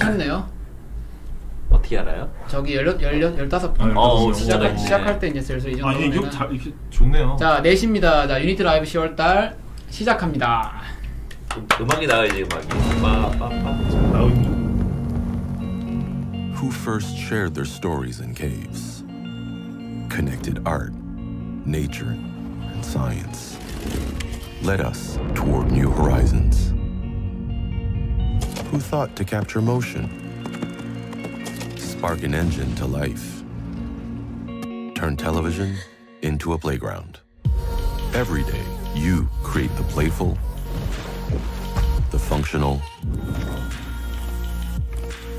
보셨네요. 어떻게 알아요? 저기 15분 시작할 때 이제 슬슬 이 정도면 이게 기억 다 이렇게 좋네요. 자 4시입니다. 자 유니티 라이브 10월달 시작합니다. 음악이 나와야지 음악이. 빠빠빠 나오죠. Who first shared their stories in caves? Connected art, nature, and science led us toward new horizons. Who thought to capture motion? Spark an engine to life. Turn television into a playground. Every day, you create the playful, the functional,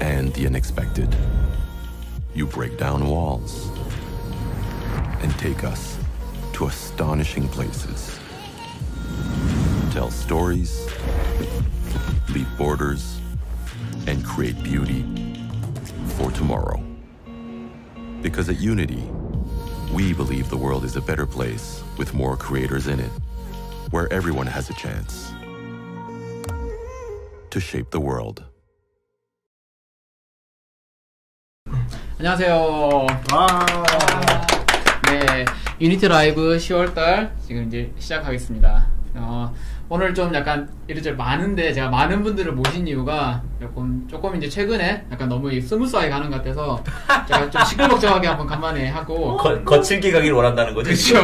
and the unexpected. You break down walls and take us to astonishing places. Tell stories, leap borders, and create beauty for tomorrow. Because at Unity, we believe the world is a better place with more creators in it, where everyone has a chance to shape the world. 안녕하세요. 네, 유니티 라이브 10월달 지금 이제 시작하겠습니다. 오늘 좀 약간 이래저래 많은데 제가 많은 분들을 모신 이유가 조금 이제 최근에 약간 너무 스무스하게 가는 것 같아서 제가 좀 시끌벅적하게 한번 간만에 하고 거칠게 가길 원한다는 거죠? 그쵸.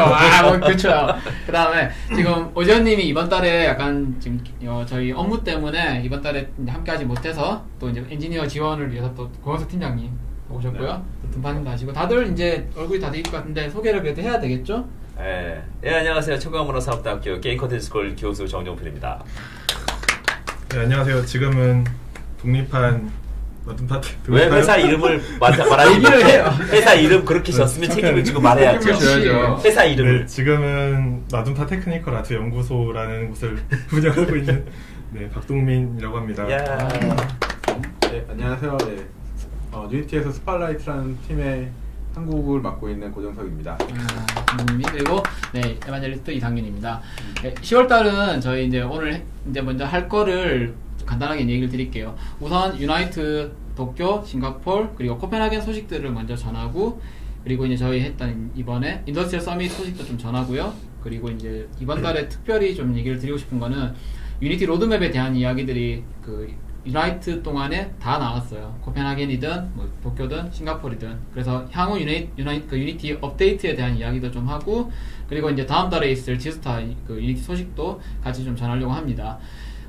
그쵸. 그 다음에 지금 오지현님이 이번 달에 약간 지금 저희 업무 때문에 이번 달에 함께하지 못해서 또 이제 엔지니어 지원을 위해서 또 고영석 팀장님 오셨고요. 등판님도 하시고 다들 이제 얼굴이 다 되실 것 같은데 소개를 그래도 해야 되겠죠? 예, 예 안녕하세요. 청강문화사업대학교 게임컨텐츠스쿨 교수 정종필입니다. 네, 안녕하세요. 지금은 독립한 왜 회사 이름을 말하지 마세요. 회사 이름 그렇게 졌으면 책임을 지고 말해야죠. 회사 이름을. 네, 지금은 마둔파 테크니컬 아트 연구소라는 곳을 운영하고 있는 네, 박동민이라고 합니다. 네, 안녕하세요. 네. 유니티에서 스팟라이트라는 팀의 한국을 맡고 있는 고정석입니다. 그리고 네 에반젤리스트 이상균입니다. 네, 10월달은 저희 이제 오늘 이제 먼저 할 거를 간단하게 얘기를 드릴게요. 우선 유나이트 도쿄, 싱가포르 그리고 코펜하겐 소식들을 먼저 전하고 그리고 이제 저희 했던 이번에 인더스트리얼 서밋 소식도 좀 전하고요. 그리고 이제 이번 달에 특별히 좀 얘기를 드리고 싶은 거는 유니티 로드맵에 대한 이야기들이 그 유나이트 동안에 다 나왔어요. 코펜하겐이든 뭐 도쿄든 싱가포르든. 그래서 향후 유니티 업데이트에 대한 이야기도 좀 하고 그리고 이제 다음 달에 있을 지스타 그 유니티 소식도 같이 좀 전하려고 합니다.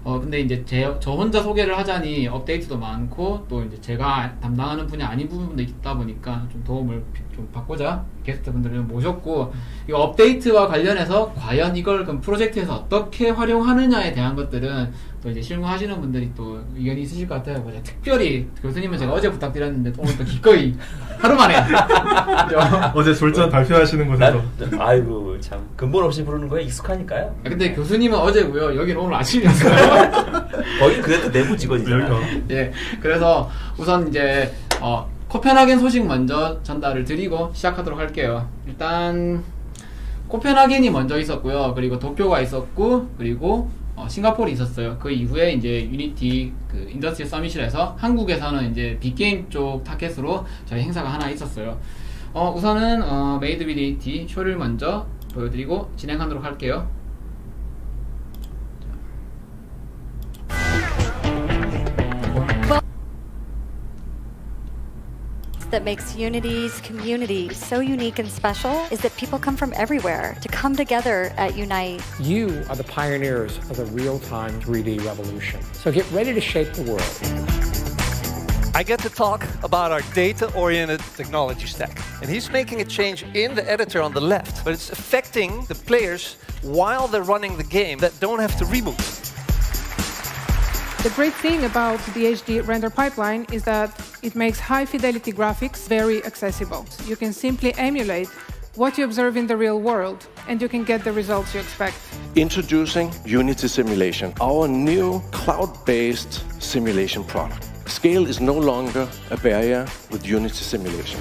근데 이제 저 혼자 소개를 하자니 업데이트도 많고 또 이제 제가 담당하는 분야 아닌 부분도 있다 보니까 좀 도움을 좀 받고자 게스트분들을 모셨고 이 업데이트와 관련해서 과연 이걸 그럼 프로젝트에서 어떻게 활용하느냐에 대한 것들은 또 이제 실무하시는 분들이 또 의견이 있으실 것 같아요. 제가 특별히 교수님은 제가 어제 부탁드렸는데 오늘 또 기꺼이 하루 만에 어제 졸전 발표하시는 곳에서 아이고 참 근본 없이 부르는 거에 익숙하니까요. 근데 교수님은 어제고요. 여기는 오늘 아침이었어요. 거긴 그래도 내부 직원이잖아요. 예, 그래서 우선 이제 코펜하겐 소식 먼저 전달을 드리고 시작하도록 할게요. 일단 코펜하겐이 먼저 있었고요. 그리고 도쿄가 있었고 그리고 싱가포르 있었어요. 그 이후에 이제 유니티 그 인더스트리 서밋에서 한국에서는 이제 빅게임 쪽 타켓으로 저희 행사가 하나 있었어요. 우선은 메이드 비 유니티 쇼를 먼저 보여드리고 진행하도록 할게요. That makes Unity's community so unique and special is that people come from everywhere to come together at Unite. You are the pioneers of the real-time 3D revolution. So get ready to shape the world. I get to talk about our data-oriented technology stack. And he's making a change in the editor on the left, but it's affecting the players while they're running the game that don't have to reboot. The great thing about the HD render pipeline is that it makes high-fidelity graphics very accessible. You can simply emulate what you observe in the real world, and you can get the results you expect. Introducing Unity Simulation, our new cloud-based simulation product. Scale is no longer a barrier with Unity Simulation.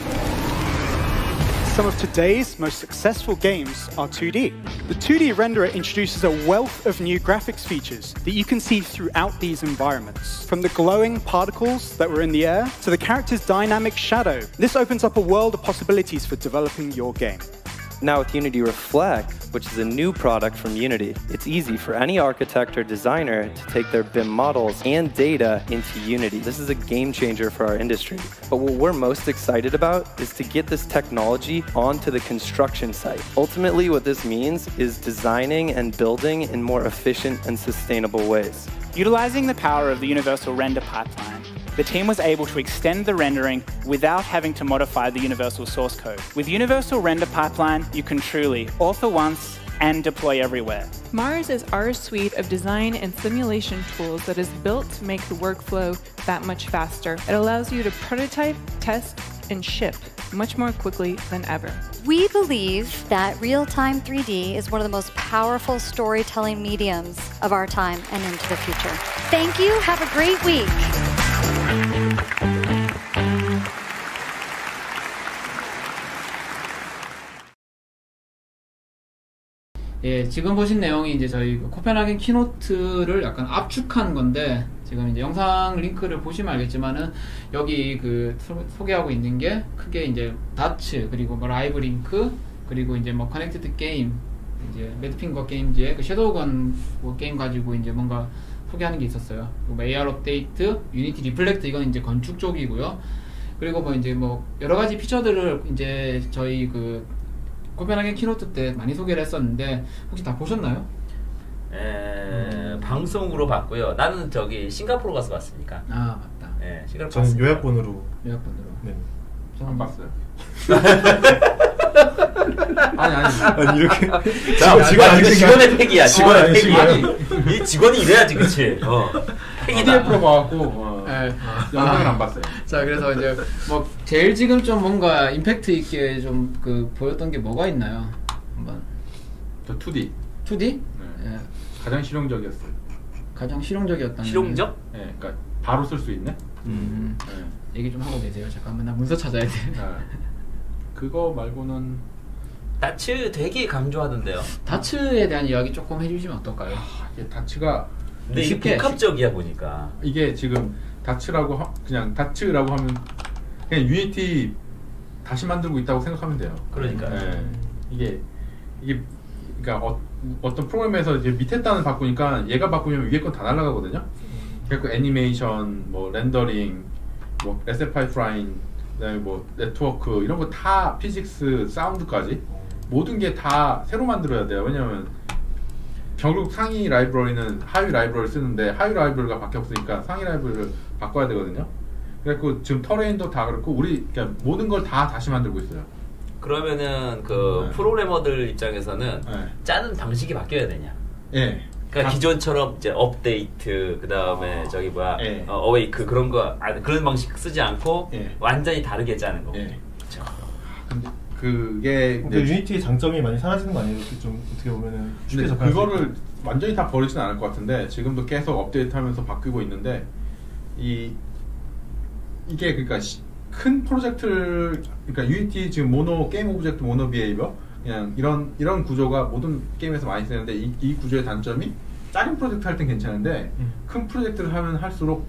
some of today's most successful games are 2D. The 2D renderer introduces a wealth of new graphics features that you can see throughout these environments, from the glowing particles that were in the air to the character's dynamic shadow. This opens up a world of possibilities for developing your game. Now with Unity Reflect, which is a new product from Unity, it's easy for any architect or designer to take their BIM models and data into Unity. This is a game changer for our industry. But what we're most excited about is to get this technology onto the construction site. Ultimately, what this means is designing and building in more efficient and sustainable ways. Utilizing the power of the Universal Render Pipeline, the team was able to extend the rendering without having to modify the Universal source code. With Universal Render Pipeline, you can truly author once and deploy everywhere. Mars is our suite of design and simulation tools that is built to make the workflow that much faster. It allows you to prototype, test, and ship much more quickly than ever. We believe that real-time 3D is one of the most powerful storytelling mediums of our time and into the future. Thank you. Have a great week. 예, 지금 보신 내용이 이제 저희 코펜하겐 키노트를 약간 압축한 건데, 지금 이제 영상 링크를 보시면 알겠지만은 여기 그 소개하고 있는 게 크게 이제 다츠, 그리고 뭐 라이브 링크, 그리고 이제 뭐 커넥티드 게임, 이제 매드핑거 게임즈의 그 섀도우건 뭐 게임 가지고 이제 뭔가 소개하는 게 있었어요. AR 업데이트, 유니티 리플렉트, 이건 이제 건축 쪽이고요. 그리고 뭐 이제 뭐 여러 가지 피처들을 이제 저희 그 코펜하겐 키노트 때 많이 소개를 했었는데 혹시 다 보셨나요? 방송으로 봤고요. 나는 저기 싱가포르 가서 봤으니까. 아 맞다. 예, 싱가포르. 저는 요약본으로. 요약본으로. 네. 저는 봤어요. 아니 이렇게 직원의 팩이야. 직원의 팩이. 아니 이 직원이 이래야지, 그치? PDF로 봐갖고 영상을 안 봤어요. 자, 그래서 이제 뭐 제일 지금 좀 뭔가 임팩트 있게 좀 그 보였던 게 뭐가 있나요? 한번. 저 2D. 2D? 네. 예. 가장 실용적이었어요. 가장 실용적이었던. 실용적? 예. 네, 그러니까 바로 쓸 수 있네. 네. 얘기 좀 하고 계세요. 잠깐만, 나 문서 찾아야 돼. 그거 말고는 다츠 되게 감조하던데요. 다츠에 대한 이야기 조금 해주시면 어떨까요? 이게 다츠가 근데 이게 복합적이야 보니까 이게 지금 다츠라고 그냥 다츠라고 하면 그냥 유니티 다시 만들고 있다고 생각하면 돼요. 그러니까요. 네. 이게 그러니까 어떤 프로그램에서 이제 밑에 단을 바꾸니까 얘가 바꾸면 위에 건 다 날아가거든요. 그래서 애니메이션, 뭐 렌더링, 뭐 SF 파이프라인, 그다음에 뭐 네트워크 이런 거 다 피직스, 사운드까지 모든 게 다 새로 만들어야 돼요. 왜냐면 결국 상위 라이브러리는 하위 라이브러리를 쓰는데 하위 라이브러리가 밖에 없으니까 상위 라이브러리를 바꿔야 되거든요. 그래갖고 지금 터레인도 다 그렇고 우리 그러니까 모든 걸 다 다시 만들고 있어요. 그러면은 그 네. 프로그래머들 입장에서는 네. 짜는 방식이 바뀌어야 되냐? 예. 네. 그러니까 기존처럼 이제 업데이트 그다음에 저기 뭐야 네. 어웨이크 그런 거 그런 방식 쓰지 않고 네. 완전히 다르게 짜는 거고. 네. 그렇죠. 근데 그게 유니티의 장점이 많이 사라지는 거 아니에요? 좀 어떻게 보면은 쉽게 접근할 수 있고 그거를 완전히 다 버리진 않을 것 같은데 지금도 계속 업데이트하면서 바뀌고 있는데 이게 그러니까 큰 프로젝트를 그러니까 유니티 지금 모노 게임 오브젝트 모노 비헤이버 그냥 이런 구조가 모든 게임에서 많이 쓰는데 이 구조의 단점이 작은 프로젝트 할 땐 괜찮은데 큰 프로젝트를 하면 할수록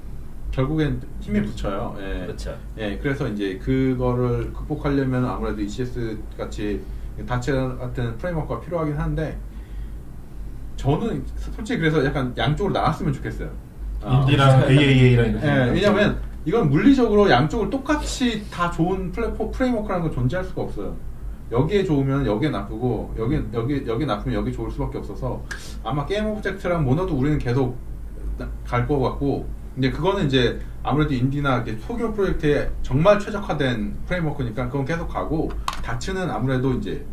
결국엔 힘이 붙여요. 예. 그렇죠. 예, 그래서 이제 그거를 극복하려면 아무래도 ECS 같이 다채 같은 프레임워크가 필요하긴 한데 저는 솔직히 그래서 약간 양쪽으로 나왔으면 좋겠어요. 인디랑 AAA라는. 예, 왜냐면 이건 물리적으로 양쪽을 똑같이 다 좋은 프레임워크라는 건 존재할 수가 없어요. 여기에 좋으면 여기에 나쁘고 여기 나쁘면 여기 좋을 수밖에 없어서 아마 게임 오브젝트랑 모노도 우리는 계속 갈 것 같고. 근데 그거는 이제 아무래도 인디나 이렇게 소규모 프로젝트에 정말 최적화된 프레임워크니까 그건 계속 가고 다츠는 아무래도 이제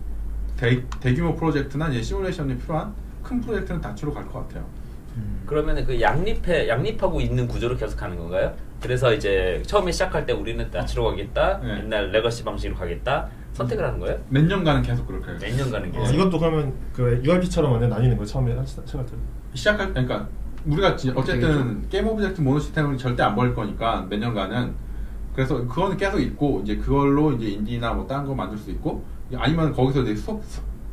대규모 프로젝트나 이제 시뮬레이션이 필요한 큰 프로젝트는 다츠로 갈 것 같아요. 그러면은 그 양립하고 있는 구조로 계속 가는 건가요? 그래서 이제 처음에 시작할 때 우리는 다츠로 가겠다, 네. 옛날 레거시 방식으로 가겠다 선택을 하는 거예요? 몇 년간은 계속 그렇게 해요. 몇 년간은 계속. 이것도 그러면 그 UIP처럼 완전 나뉘는 거예요 처음에 시작할 때. 시작할 그러니까. 우리가 어쨌든 게임 오브젝트 모노 시스템을 절대 안 버릴 거니까 몇 년간은 그래서 그거는 계속 있고, 이제 그걸로 이제 인디나 뭐 다른 거 만들 수 있고, 아니면 거기서 이제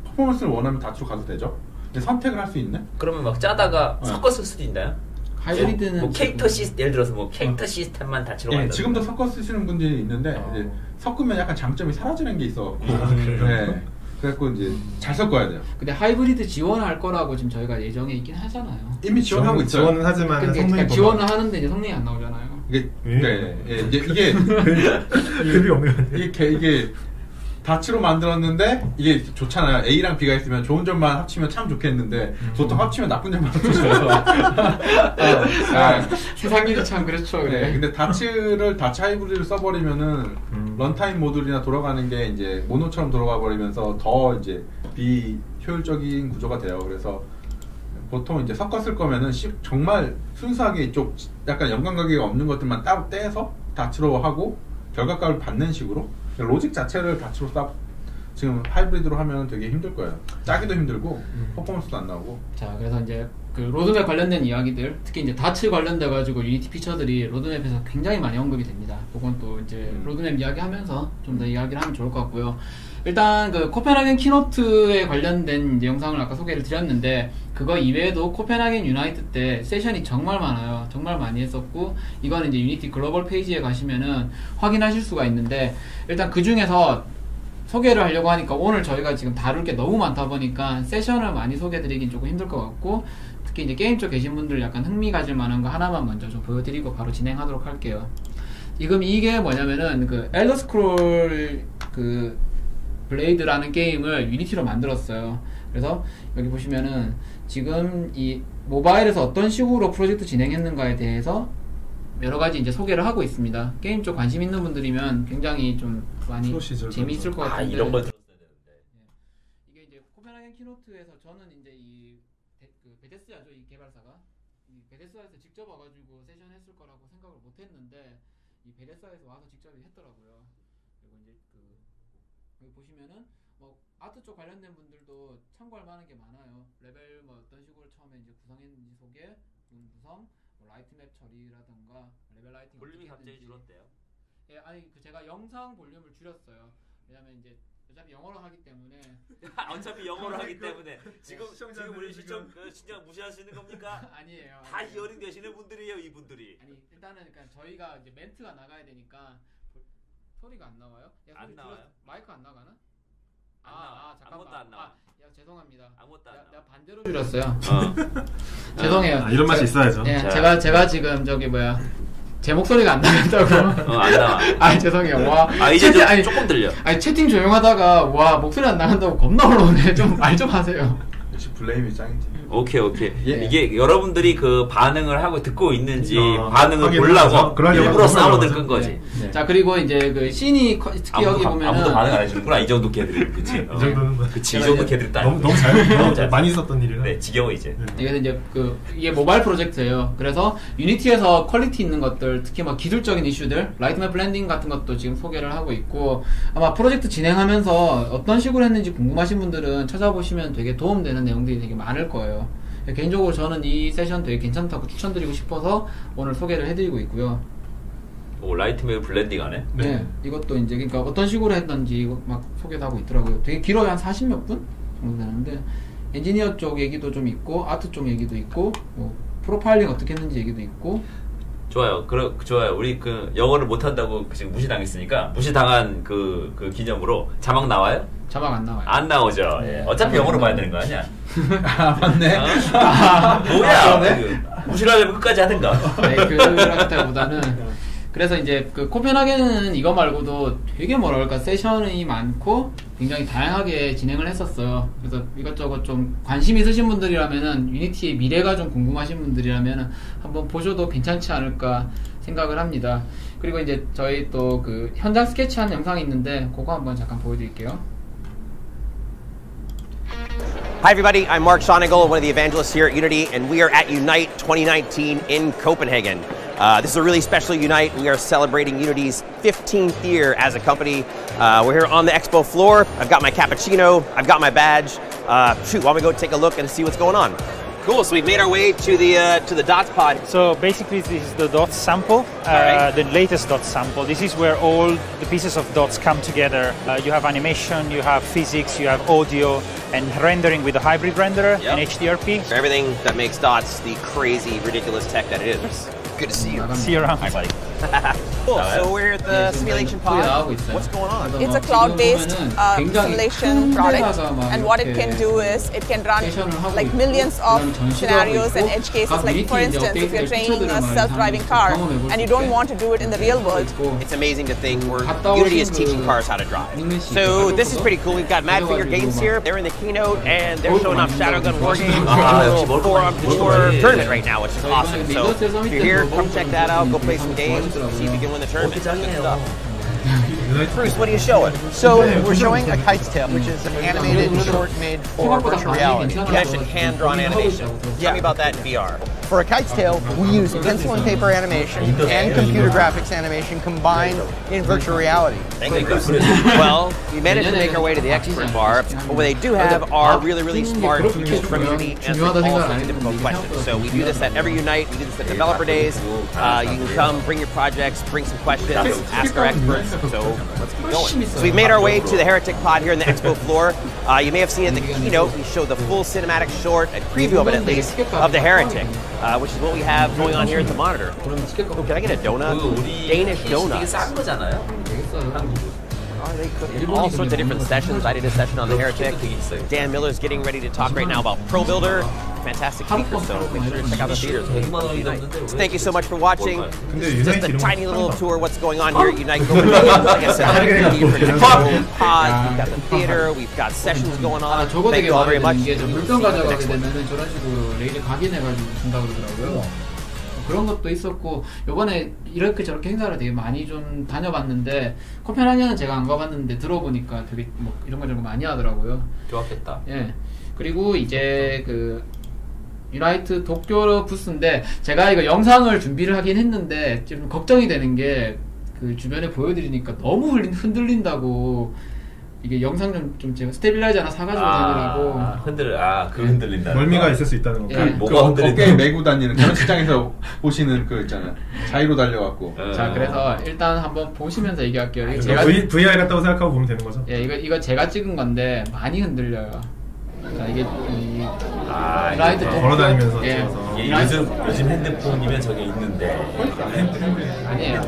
퍼포먼스를 원하면 다치로 가도 되죠. 근데 선택을 할 수 있네. 그러면 막 짜다가 네. 섞었을 수도 있나요? 하이브리드는 뭐 캐릭터 시스템, 예를 들어서 뭐 캐릭터 시스템만 다치로 간다. 네, 지금도 섞어 쓰시는 분들이 있는데 이제 섞으면 약간 장점이 사라지는 게 있어. 네. 그래갖고 이제 잘 섞어야 돼요. 근데 하이브리드 지원할 거라고 지금 저희가 예정에 있긴 하잖아요. 이미 지원하고 있죠. 지원은 하지만 성능이 지원을 하는데 이제 성능이 안 나오잖아요. 이게 네, 이제 이게 급이 없는 이게 다치로 만들었는데 이게 좋잖아요. A랑 B가 있으면 좋은 점만 합치면 참 좋겠는데 보통 합치면 나쁜 점만 합쳐서 세상 일이 참 그렇죠. 그래. 네, 근데 다치 하이브리드를 써버리면은 런타임 모듈이나 돌아가는 게 이제 모노처럼 돌아가 버리면서 더 이제 비효율적인 구조가 돼요. 그래서 보통 이제 섞었을 거면은 정말 순수하게 이쪽 약간 연관관계가 없는 것들만 따로 떼서 다치로 하고 결과값을 받는 식으로. 로직 자체를 다치로 지금 하이브리드로 하면 되게 힘들 거예요. 짜기도 힘들고 퍼포먼스도 안 나오고. 자, 그래서 이제 그 로드맵 관련된 이야기들, 특히 이제 다치 관련돼 가지고 유니티 피처들이 로드맵에서 굉장히 많이 언급이 됩니다. 그건 또 이제 로드맵 이야기하면서 좀 더 이야기를 하면 좋을 것 같고요. 일단 그 코펜하겐 키노트에 관련된 이제 영상을 아까 소개를 드렸는데, 그거 이외에도 코펜하겐 유나이트 때 세션이 정말 많아요. 정말 많이 했었고, 이거는 이제 유니티 글로벌 페이지에 가시면은 확인하실 수가 있는데, 일단 그 중에서 소개를 하려고 하니까 오늘 저희가 지금 다룰 게 너무 많다 보니까 세션을 많이 소개드리긴 조금 힘들 것 같고, 특히 이제 게임 쪽 계신 분들 약간 흥미 가질 만한 거 하나만 먼저 좀 보여드리고 바로 진행하도록 할게요. 지금 이게 뭐냐면은 그 엘더 스크롤 그 블레이드라는 게임을 유니티로 만들었어요. 그래서 여기 보시면은 지금 이 모바일에서 어떤 식으로 프로젝트 진행했는가에 대해서 여러 가지 이제 소개를 하고 있습니다. 게임 쪽 관심 있는 분들이면 굉장히 좀 많이 재미있을 것 같은데. 아, 이런 걸 들었어야 되는데. 이게 이제 코펜하겐 키노트에서 저는 이제 이 베데스다죠, 이 개발사가. 이 베데스다에서 직접 와가지고 세션 했을 거라고 생각을 못 했는데, 이 베데스다에서 와서 직접 했더라고요. 그리고 이제 그 여기 보시면은 뭐 아트 쪽 관련된 분들도 참고할 만한 게 많아요. 레벨 뭐 어떤 식으로 처음에 이제 구성했는지 소개, 구성. 라이트맵 처리라던가 레벨 라이팅 볼륨이 갑자기 줄었대요. 예, 아니 그 제가 영상 볼륨을 줄였어요. 왜냐면 이제 어차피 영어로 하기 때문에 어차피 영어로 하기 때문에 지금 우리 진짜 무시하시는 겁니까? 아니에요. 다 히어링 되시는 분들이에요, 이분들이. 아니 일단은 그러니까 저희가 이제 멘트가 나가야 되니까 소리가 안 나와요? 야, 안 나와요? 마이크 안 나가나? 안 나와. 잠깐만. 아무것도 안 나와. 야, 죄송합니다. 아무것도 안 나와. 내가 반대로 줄였어요. 죄송해요. 이런 맛이 있어야죠. 예, 제가 지금 저기 뭐야 제 목소리가 안 나간다고. 안 나와. 아 죄송해요. 와. 아 이제 조금 들려. 아니 채팅 조용하다가 와 목소리 안 나간다고 겁나 올라오네. 좀 말 좀 하세요. 역시 블레임이 짱이지. 오케이. 예. 이게 여러분들이 그 반응을 하고 듣고 있는지 반응을 보려고 일부러 싸움을 끈 거지. 네. 자, 그리고 이제 그 신이 특히 여기 보면 아무도 반응 안 해주는구나. 이 정도 개들이 그치? 이 정도는 그치. 이 정도 개들이 딱 너무 잘 많이 썼던 일이라. 네, 지겨워 이제. 이게 이제 그 이게 모바일 프로젝트예요. 그래서 유니티에서 퀄리티 있는 것들, 특히 막 기술적인 이슈들, 라이트맵 블렌딩 같은 것도 지금 소개를 하고 있고, 아마 프로젝트 진행하면서 어떤 식으로 했는지 궁금하신 분들은 찾아보시면 되게 도움되는 내용들이 되게 많을 거예요. 개인적으로 저는 이 세션 되게 괜찮다고 추천드리고 싶어서 오늘 소개를 해드리고 있고요. 오, 라이트맵 블렌딩 하네? 네. 이것도 이제 그러니까 어떤 식으로 했던지 막 소개도 하고 있더라고요. 되게 길어요. 한 40몇 분 정도 되는데 엔지니어 쪽 얘기도 좀 있고 아트 쪽 얘기도 있고 뭐 프로파일링 어떻게 했는지 얘기도 있고. 좋아요. 좋아요. 우리 그 영어를 못한다고 지금 무시당했으니까 무시당한 그 기념으로 자막 나와요? 자막 안 나와요. 안 나오죠. 예. 어차피 영어로 봐야 되는 거 아니야? 아, 맞네. 뭐야? 무시하려면 끝까지 하든가. 네, 그렇다기보다는. 그래서 이제 그 코펜하겐은 이거 말고도 되게 뭐랄까 세션이 많고 굉장히 다양하게 진행을 했었어요. 그래서 이것저것 좀 관심 있으신 분들이라면은 유니티의 미래가 좀 궁금하신 분들이라면은 한번 보셔도 괜찮지 않을까 생각을 합니다. 그리고 이제 저희 또 그 현장 스케치한 영상이 있는데 그거 한번 잠깐 보여드릴게요. Hi everybody, I'm Mark Schoenigel, one of the evangelists here at Unity, and we are at Unite 2019 in Copenhagen. This is a really special Unite. We are celebrating Unity's 15th year as a company. We're here on the expo floor. I've got my cappuccino, I've got my badge. Why don't we go take a look and see what's going on? Cool. So we've made our way to the Dots pod. So basically, this is the Dots sample, the latest Dots sample. This is where all the pieces of Dots come together. You have animation, you have physics, you have audio, and rendering with a hybrid renderer and HDRP. So everything that makes Dots the crazy, ridiculous tech that it is. Good to see you. See you around, my buddy. Cool. So we're at the simulation pod. What's going on? It's a cloud-based simulation product, and what it can do is it can run like millions of scenarios and edge cases. Like for instance, if you're training a self-driving car and you don't want to do it in the real world, it's amazing to think where Unity is teaching cars how to drive. So this is pretty cool. We've got Madfinger Games here. They're in the keynote and they're showing off Shadowgun Wargames Forum Tour tournament right now, which is awesome. So if you're here, come check that out. Go play some games. See if you can win the tournament. That's good stuff. Bruce, what are you showing? So we're showing A Kite's Tale, which is an animated short made for virtual reality. You mentioned hand-drawn animation. Tell me about that in VR. For A Kite's Tale, we use pencil and paper animation and computer graphics animation combined in virtual reality. Thank you. Well, we managed to make our way to the expert bar, but what they do have are really, really smart tools from Unity answering all sorts of difficult questions. So we do this at every Unite, we do this at developer days. You can come, bring your projects, bring some questions, ask our experts. So let's keep going. So we've made our way to the Heretic pod here in the expo floor. You may have seen at the keynote, we showed the full cinematic short, a preview of it at least, of the Heretic, which is what we have going on here at the monitor. Oh, can I get a donut? Danish donuts. They cook all sorts of different sessions. I did a session on the Heretic. Dan Miller's getting ready to talk right now about Pro Builder. Fantastic speaker, so make sure to check out the theaters. Thank you so much for watching. This is just a tiny little tour of what's going on here at Unite. Like I said, I'm here for the pod. We've got the theater, we've got sessions going on. Thank you all very much. See you next one. 그런 것도 있었고, 요번에 이렇게 저렇게 행사를 되게 많이 좀 다녀봤는데, 코펜하겐은 제가 안 가봤는데 들어보니까 되게 뭐 이런 거 저런 거 많이 하더라고요. 좋았겠다. 예. 그리고 이제 그 유나이트 도쿄 부스인데, 제가 이거 영상을 준비를 하긴 했는데 좀 걱정이 되는 게 그 주변에 보여드리니까 너무 흔들린다고. 이게 영상 좀 제가 스테빌라이저 하나 사가지고 다니라고. 그 흔들린다. 멀미가 있을 수 있다는 거. 뭐가 흔들린다. 어깨에 메고 다니는 결혼식장에서 보시는 그 있잖아요. 자유로 달려갖고. 자, 그래서 일단 한번 보시면서 얘기할게요. 제가 VR 같다고 생각하고 보면 되는 거죠? 예, 이거 제가 찍은 건데 많이 흔들려요. 자, 이게 라이트 걸어다니면서 찍어서. 요즘 핸드폰이면 저게 있는데. 아니에요.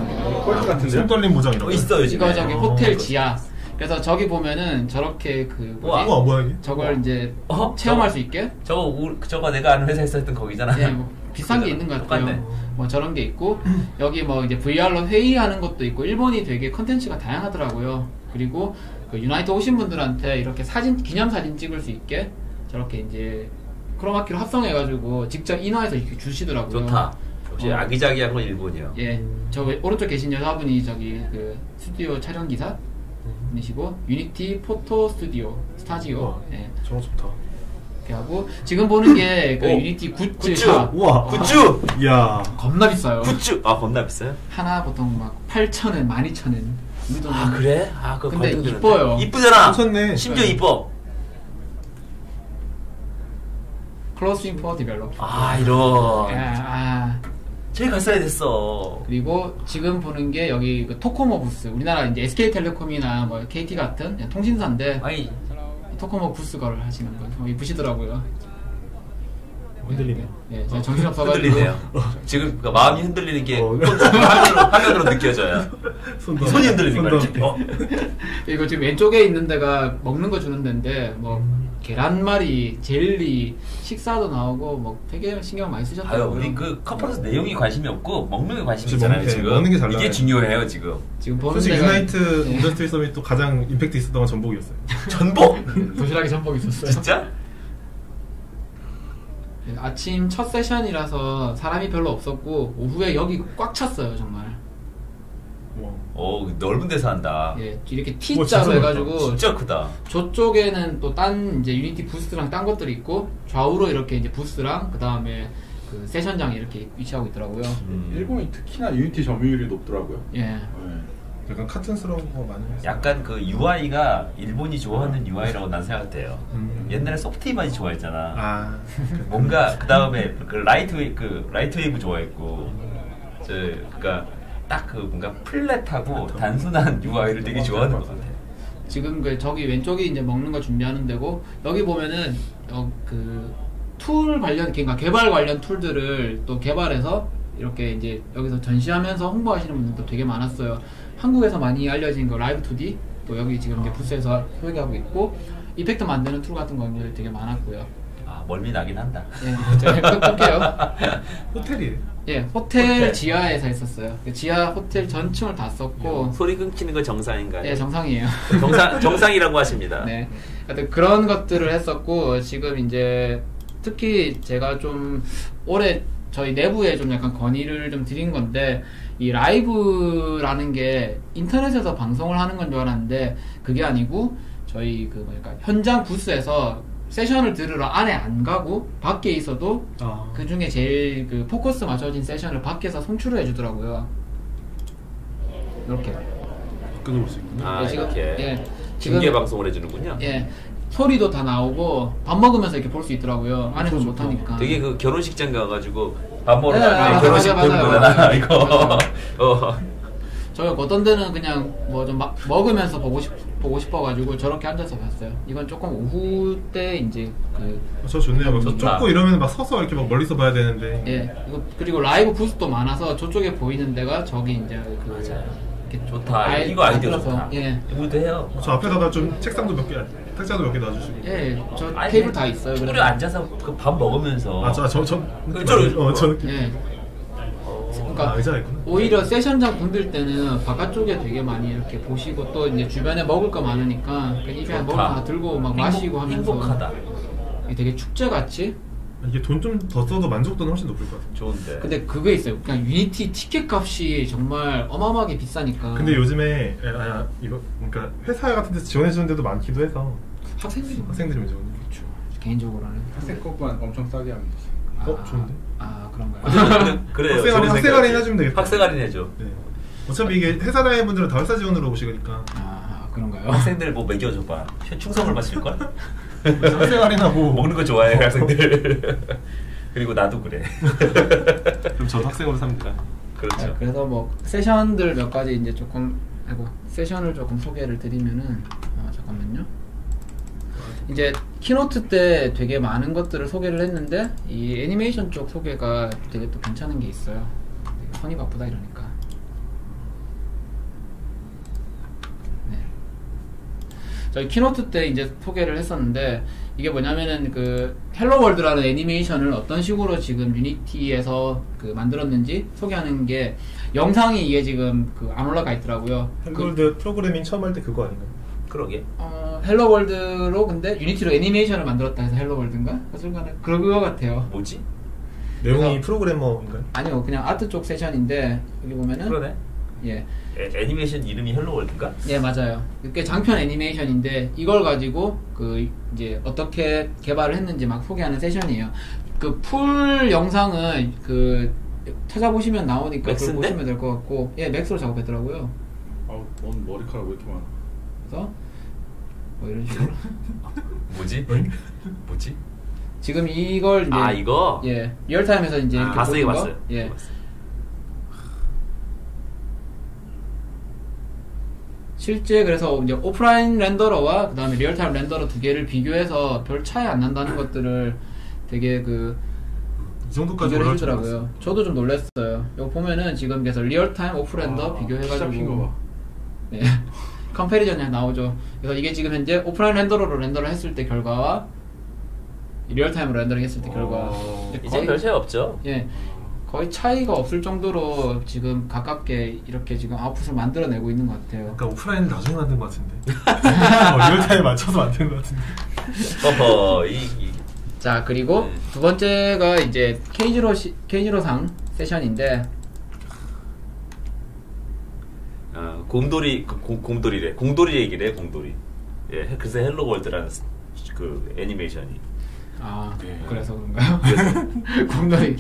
꼴찌 같은데. 손 떨림 모자 이런 거. 있어 요즘. 이거 저기 호텔 지하. 그래서 저기 보면은 저렇게 그 뭐야 이게? 저걸 이제 체험할 수 있게? 저거 내가 아는 회사에서 했던 거기잖아. 네, 뭐 비싼 게 있는 것 같아요. 똑같네. 뭐 저런 게 있고 여기 뭐 이제 VR로 회의하는 것도 있고 일본이 되게 컨텐츠가 다양하더라고요. 그리고 그 유나이트 오신 분들한테 이렇게 사진 기념사진 찍을 수 있게 저렇게 이제 크로마키로 합성해가지고 직접 인화해서 이렇게 주시더라고요. 좋다. 혹시 아기자기한 건 일본이요? 예, 저 오른쪽 계신 여자분이 저기 그 스튜디오 촬영 기사. 이시고 유니티 포토 스튜디오 스타지오. 네. 정말 좋다. 이렇게 하고 지금 보는 게 그 유니티 굿즈. 우와. 굿즈. 이야. 겁나 비싸요. 굿즈. 아 겁나 비싸요? 하나 보통 막 8,000원, 12,000원. 아 그래? 아 그거 근데 이뻐요. 이쁘잖아. 괜찮네. 심지어 이뻐. 클로스인 포 디벨로퍼. 아 이런. 제일 갔어야 됐어. 그리고 지금 보는 게 여기 그 토코모 부스. 우리나라 이제 SK텔레콤이나 뭐 KT 같은 통신사인데 토코모 부스 거를 하시는 거. 여기 보시더라고요. 흔들리네요. 네, 제가 정신 없어가지고. 흔들리네요. 지금 마음이 흔들리는 게 화면으로 느껴져요. 손이 흔들리는 거예요. 이거 지금 왼쪽에 있는 데가 먹는 거 주는 데인데 뭐. 계란말이, 젤리, 식사도 나오고 뭐 되게 신경 많이 쓰셨더라고요. 우리 그 컨퍼런스 내용이 관심이 없고 먹는 게 관심이 있잖아요. 지금 먹는 게 잘 나와요. 이게 중요해요 지금. 사실 유나이트 인더스트리 서밋도 가장 임팩트 있었던 건 전복이었어요. 전복? 도시락에 전복이 있었어요. 진짜? 아침 첫 세션이라서 사람이 별로 없었고 오후에 여기 꽉 찼어요 정말. 오 넓은 데서 한다. 예, 이렇게 T자로 해가지고 진짜 크다. 저쪽에는 또 딴 이제 유니티 부스랑 딴 것들이 있고 좌우로 이렇게 이제 부스랑 그 다음에 그 세션장이 이렇게 위치하고 있더라고요. 일본이 특히나 유니티 점유율이 높더라고요. 예. 약간 카튼스러운 거 많이 했어요. 약간 그 UI가 일본이 좋아하는 UI라고 난 생각돼요. 옛날에 소프트 이미지 좋아했잖아. 아. 뭔가 그 다음에 그 라이트 웨이브 좋아했고, 저 그러니까 딱 그 뭔가 플랫하고 단순한 UI를 되게 좋아하는 것 같아. 지금 그 저기 왼쪽이 이제 먹는 거 준비하는 데고, 여기 보면은 그 툴 관련, 그러니까 개발 관련 툴들을 또 개발해서 이렇게 이제 여기서 전시하면서 홍보하시는 분들도 되게 많았어요. 한국에서 많이 알려진 거 라이브2D, 또 여기 지금 이제 부스에서 소개하고 있고, 이펙트 만드는 툴 같은 것들 되게 많았고요. 아, 멀미 나긴 한다. 예, 제가 똑똑해요. 호텔이에요? 예, 호텔 지하에서 했었어요. 지하 호텔 전층을 다 썼고. 소리 끊기는 거 정상인가요? 예, 정상이에요. 정상이라고 하십니다. 네, 하여튼 그런 것들을 했었고, 지금 이제 특히 제가 좀 올해 저희 내부에 좀 약간 건의를 좀 드린 건데, 이 라이브라는 게 인터넷에서 방송을 하는 건 줄 알았는데 그게 아니고, 저희 그 뭐랄까 현장 부스에서 세션을 들으러 안에 안 가고 밖에 있어도 그 중에 제일 그 포커스 맞춰진 세션을 밖에서 송출을 해주더라고요. 이렇게 끊어볼 수 있구나. 아, 지금, 이렇게 예, 지금 중계 방송을 해주는군요. 예. 소리도 다 나오고 밥 먹으면서 이렇게 볼 수 있더라고요. 안에서 못 하니까. 되게 그 결혼식장 가가지고 밥 먹으러 가면 결혼식 보는 거잖아 이거. 저 어떤 데는 그냥 뭐 좀 먹으면서 보고 싶어가지고 저렇게 앉아서 봤어요. 이건 조금 오후 때 이제 그 저 좋네요. 좁고 이러면 막 서서 이렇게 막 멀리서 봐야 되는데. 예. 이거 그리고 라이브 부스도 많아서 저쪽에 보이는 데가 저기 이제 그. 맞아요. 좋다. 이거 아이디어 좋다. 예. 이것도 해요. 저 앞에다가 좀 책상도 몇 개, 탁자도 몇 개 놔주시고. 예, 저 테이블 다 있어요. 우리 앉아서 그 밥 먹으면서. 아, 저. 예. 그러니까 아, 의자 있구나. 오히려 세션장 분들 때는 바깥쪽에 되게 많이 이렇게 보시고, 또 이제 주변에 먹을 거 많으니까 입에 먹을 거 다 들고 막 마시고 하면서. 행복하다. 되게 축제 같이. 이게 돈 좀 더 써도 만족도는 훨씬 높을 것 같아요. 좋은데. 근데 그게 있어요. 그냥 유니티 티켓 값이 정말 어마어마하게 비싸니까. 근데 요즘에 이거 그러니까 회사 같은 데서 지원해주는 데도 많기도 해서. 학생들이면 좋은데. 그렇죠. 개인적으로는 학생 것만 엄청 싸게 하면 되지. 좋은데. 아, 그런가요? 그래요. 학생 할인 해주면 되겠다. 학생 할인 해줘. 네. 어차피 이게 회사 다니는 분들은 다 회사 지원으로 오시니까. 아, 그런가요? 학생들 뭐 먹여줘봐. 충성을 마실 걸? 학생 할인하고 뭐 먹는 거 좋아해 학생들. 그리고 나도 그래. 그럼 저도 학생으로 삽니다. 그렇죠. 아, 그래서 뭐 세션들 몇 가지 이제 조금 세션을 조금 소개를 드리면은 잠깐만요. 이제 키노트 때 되게 많은 것들을 소개를 했는데, 이 애니메이션 쪽 소개가 되게 또 괜찮은 게 있어요. 선이 바쁘다 이러니까. 저희 키노트 때 이제 소개를 했었는데, 이게 뭐냐면은 그 헬로월드라는 애니메이션을 어떤 식으로 지금 유니티에서 그 만들었는지 소개하는 게, 영상이 이게 지금 그 안 올라가 있더라고요. 헬로월드 프로그래밍 처음 할 때 그거 아닌가요? 그러게. 헬로월드로 근데 유니티로 애니메이션을 만들었다 해서 헬로월드인가? 그래서 그거 같아요. 뭐지? 내용이 프로그래머인가요? 아니요, 그냥 아트 쪽 세션인데, 여기 보면은. 그러네. 예. 애니메이션 이름이 헬로월드인가? 네, 맞아요. 그게 장편 애니메이션인데, 이걸 가지고 그 이제 어떻게 개발을 했는지 막 소개하는 세션이에요. 그 풀 영상은 그 찾아보시면 나오니까 그걸 보시면 될 것 같고, 예, 맥스로 작업했더라고요. 아우, 오늘 머리카락 왜 이렇게 많아? 그래서 뭐 이런 식으로. 뭐지? 뭐지? 지금 이걸 이제 이거 예 리얼타임에서 이제 이렇게 봤어요. 예. 실제 그래서 이제 오프라인 렌더러와 그 다음에 리얼타임 렌더러 두 개를 비교해서 별 차이 안 난다는 것들을 되게 그 이 정도까지 올라왔더라고요. 저도 좀 놀랐어요. 이거 보면은 지금 그래서 리얼타임 오프렌더 비교해가지고 키 잡힌 거 봐. 네. 컴패리전이 나오죠. 그래서 이게 지금 현재 오프라인 렌더러로 렌더를 했을 때 결과와 리얼타임으로 렌더링 했을 때 결과 이제 별 차이 없죠. 예. 거의 차이가 없을 정도로 지금 가깝게 이렇게 지금 아웃풋을 만들어내고 있는 것 같아요. 그러니까 오프라인은 나중에 만든 것 같은데. 리얼타임에 맞춰서 만든 것 같은데. 자, 그리고 두 번째가 이제 케이지로상 세션인데. 공돌이 얘기래. 공돌이. 예, 그래서 헬로월드라는 그 애니메이션이. 아, 네. 그래서 그런가요? 공놀이.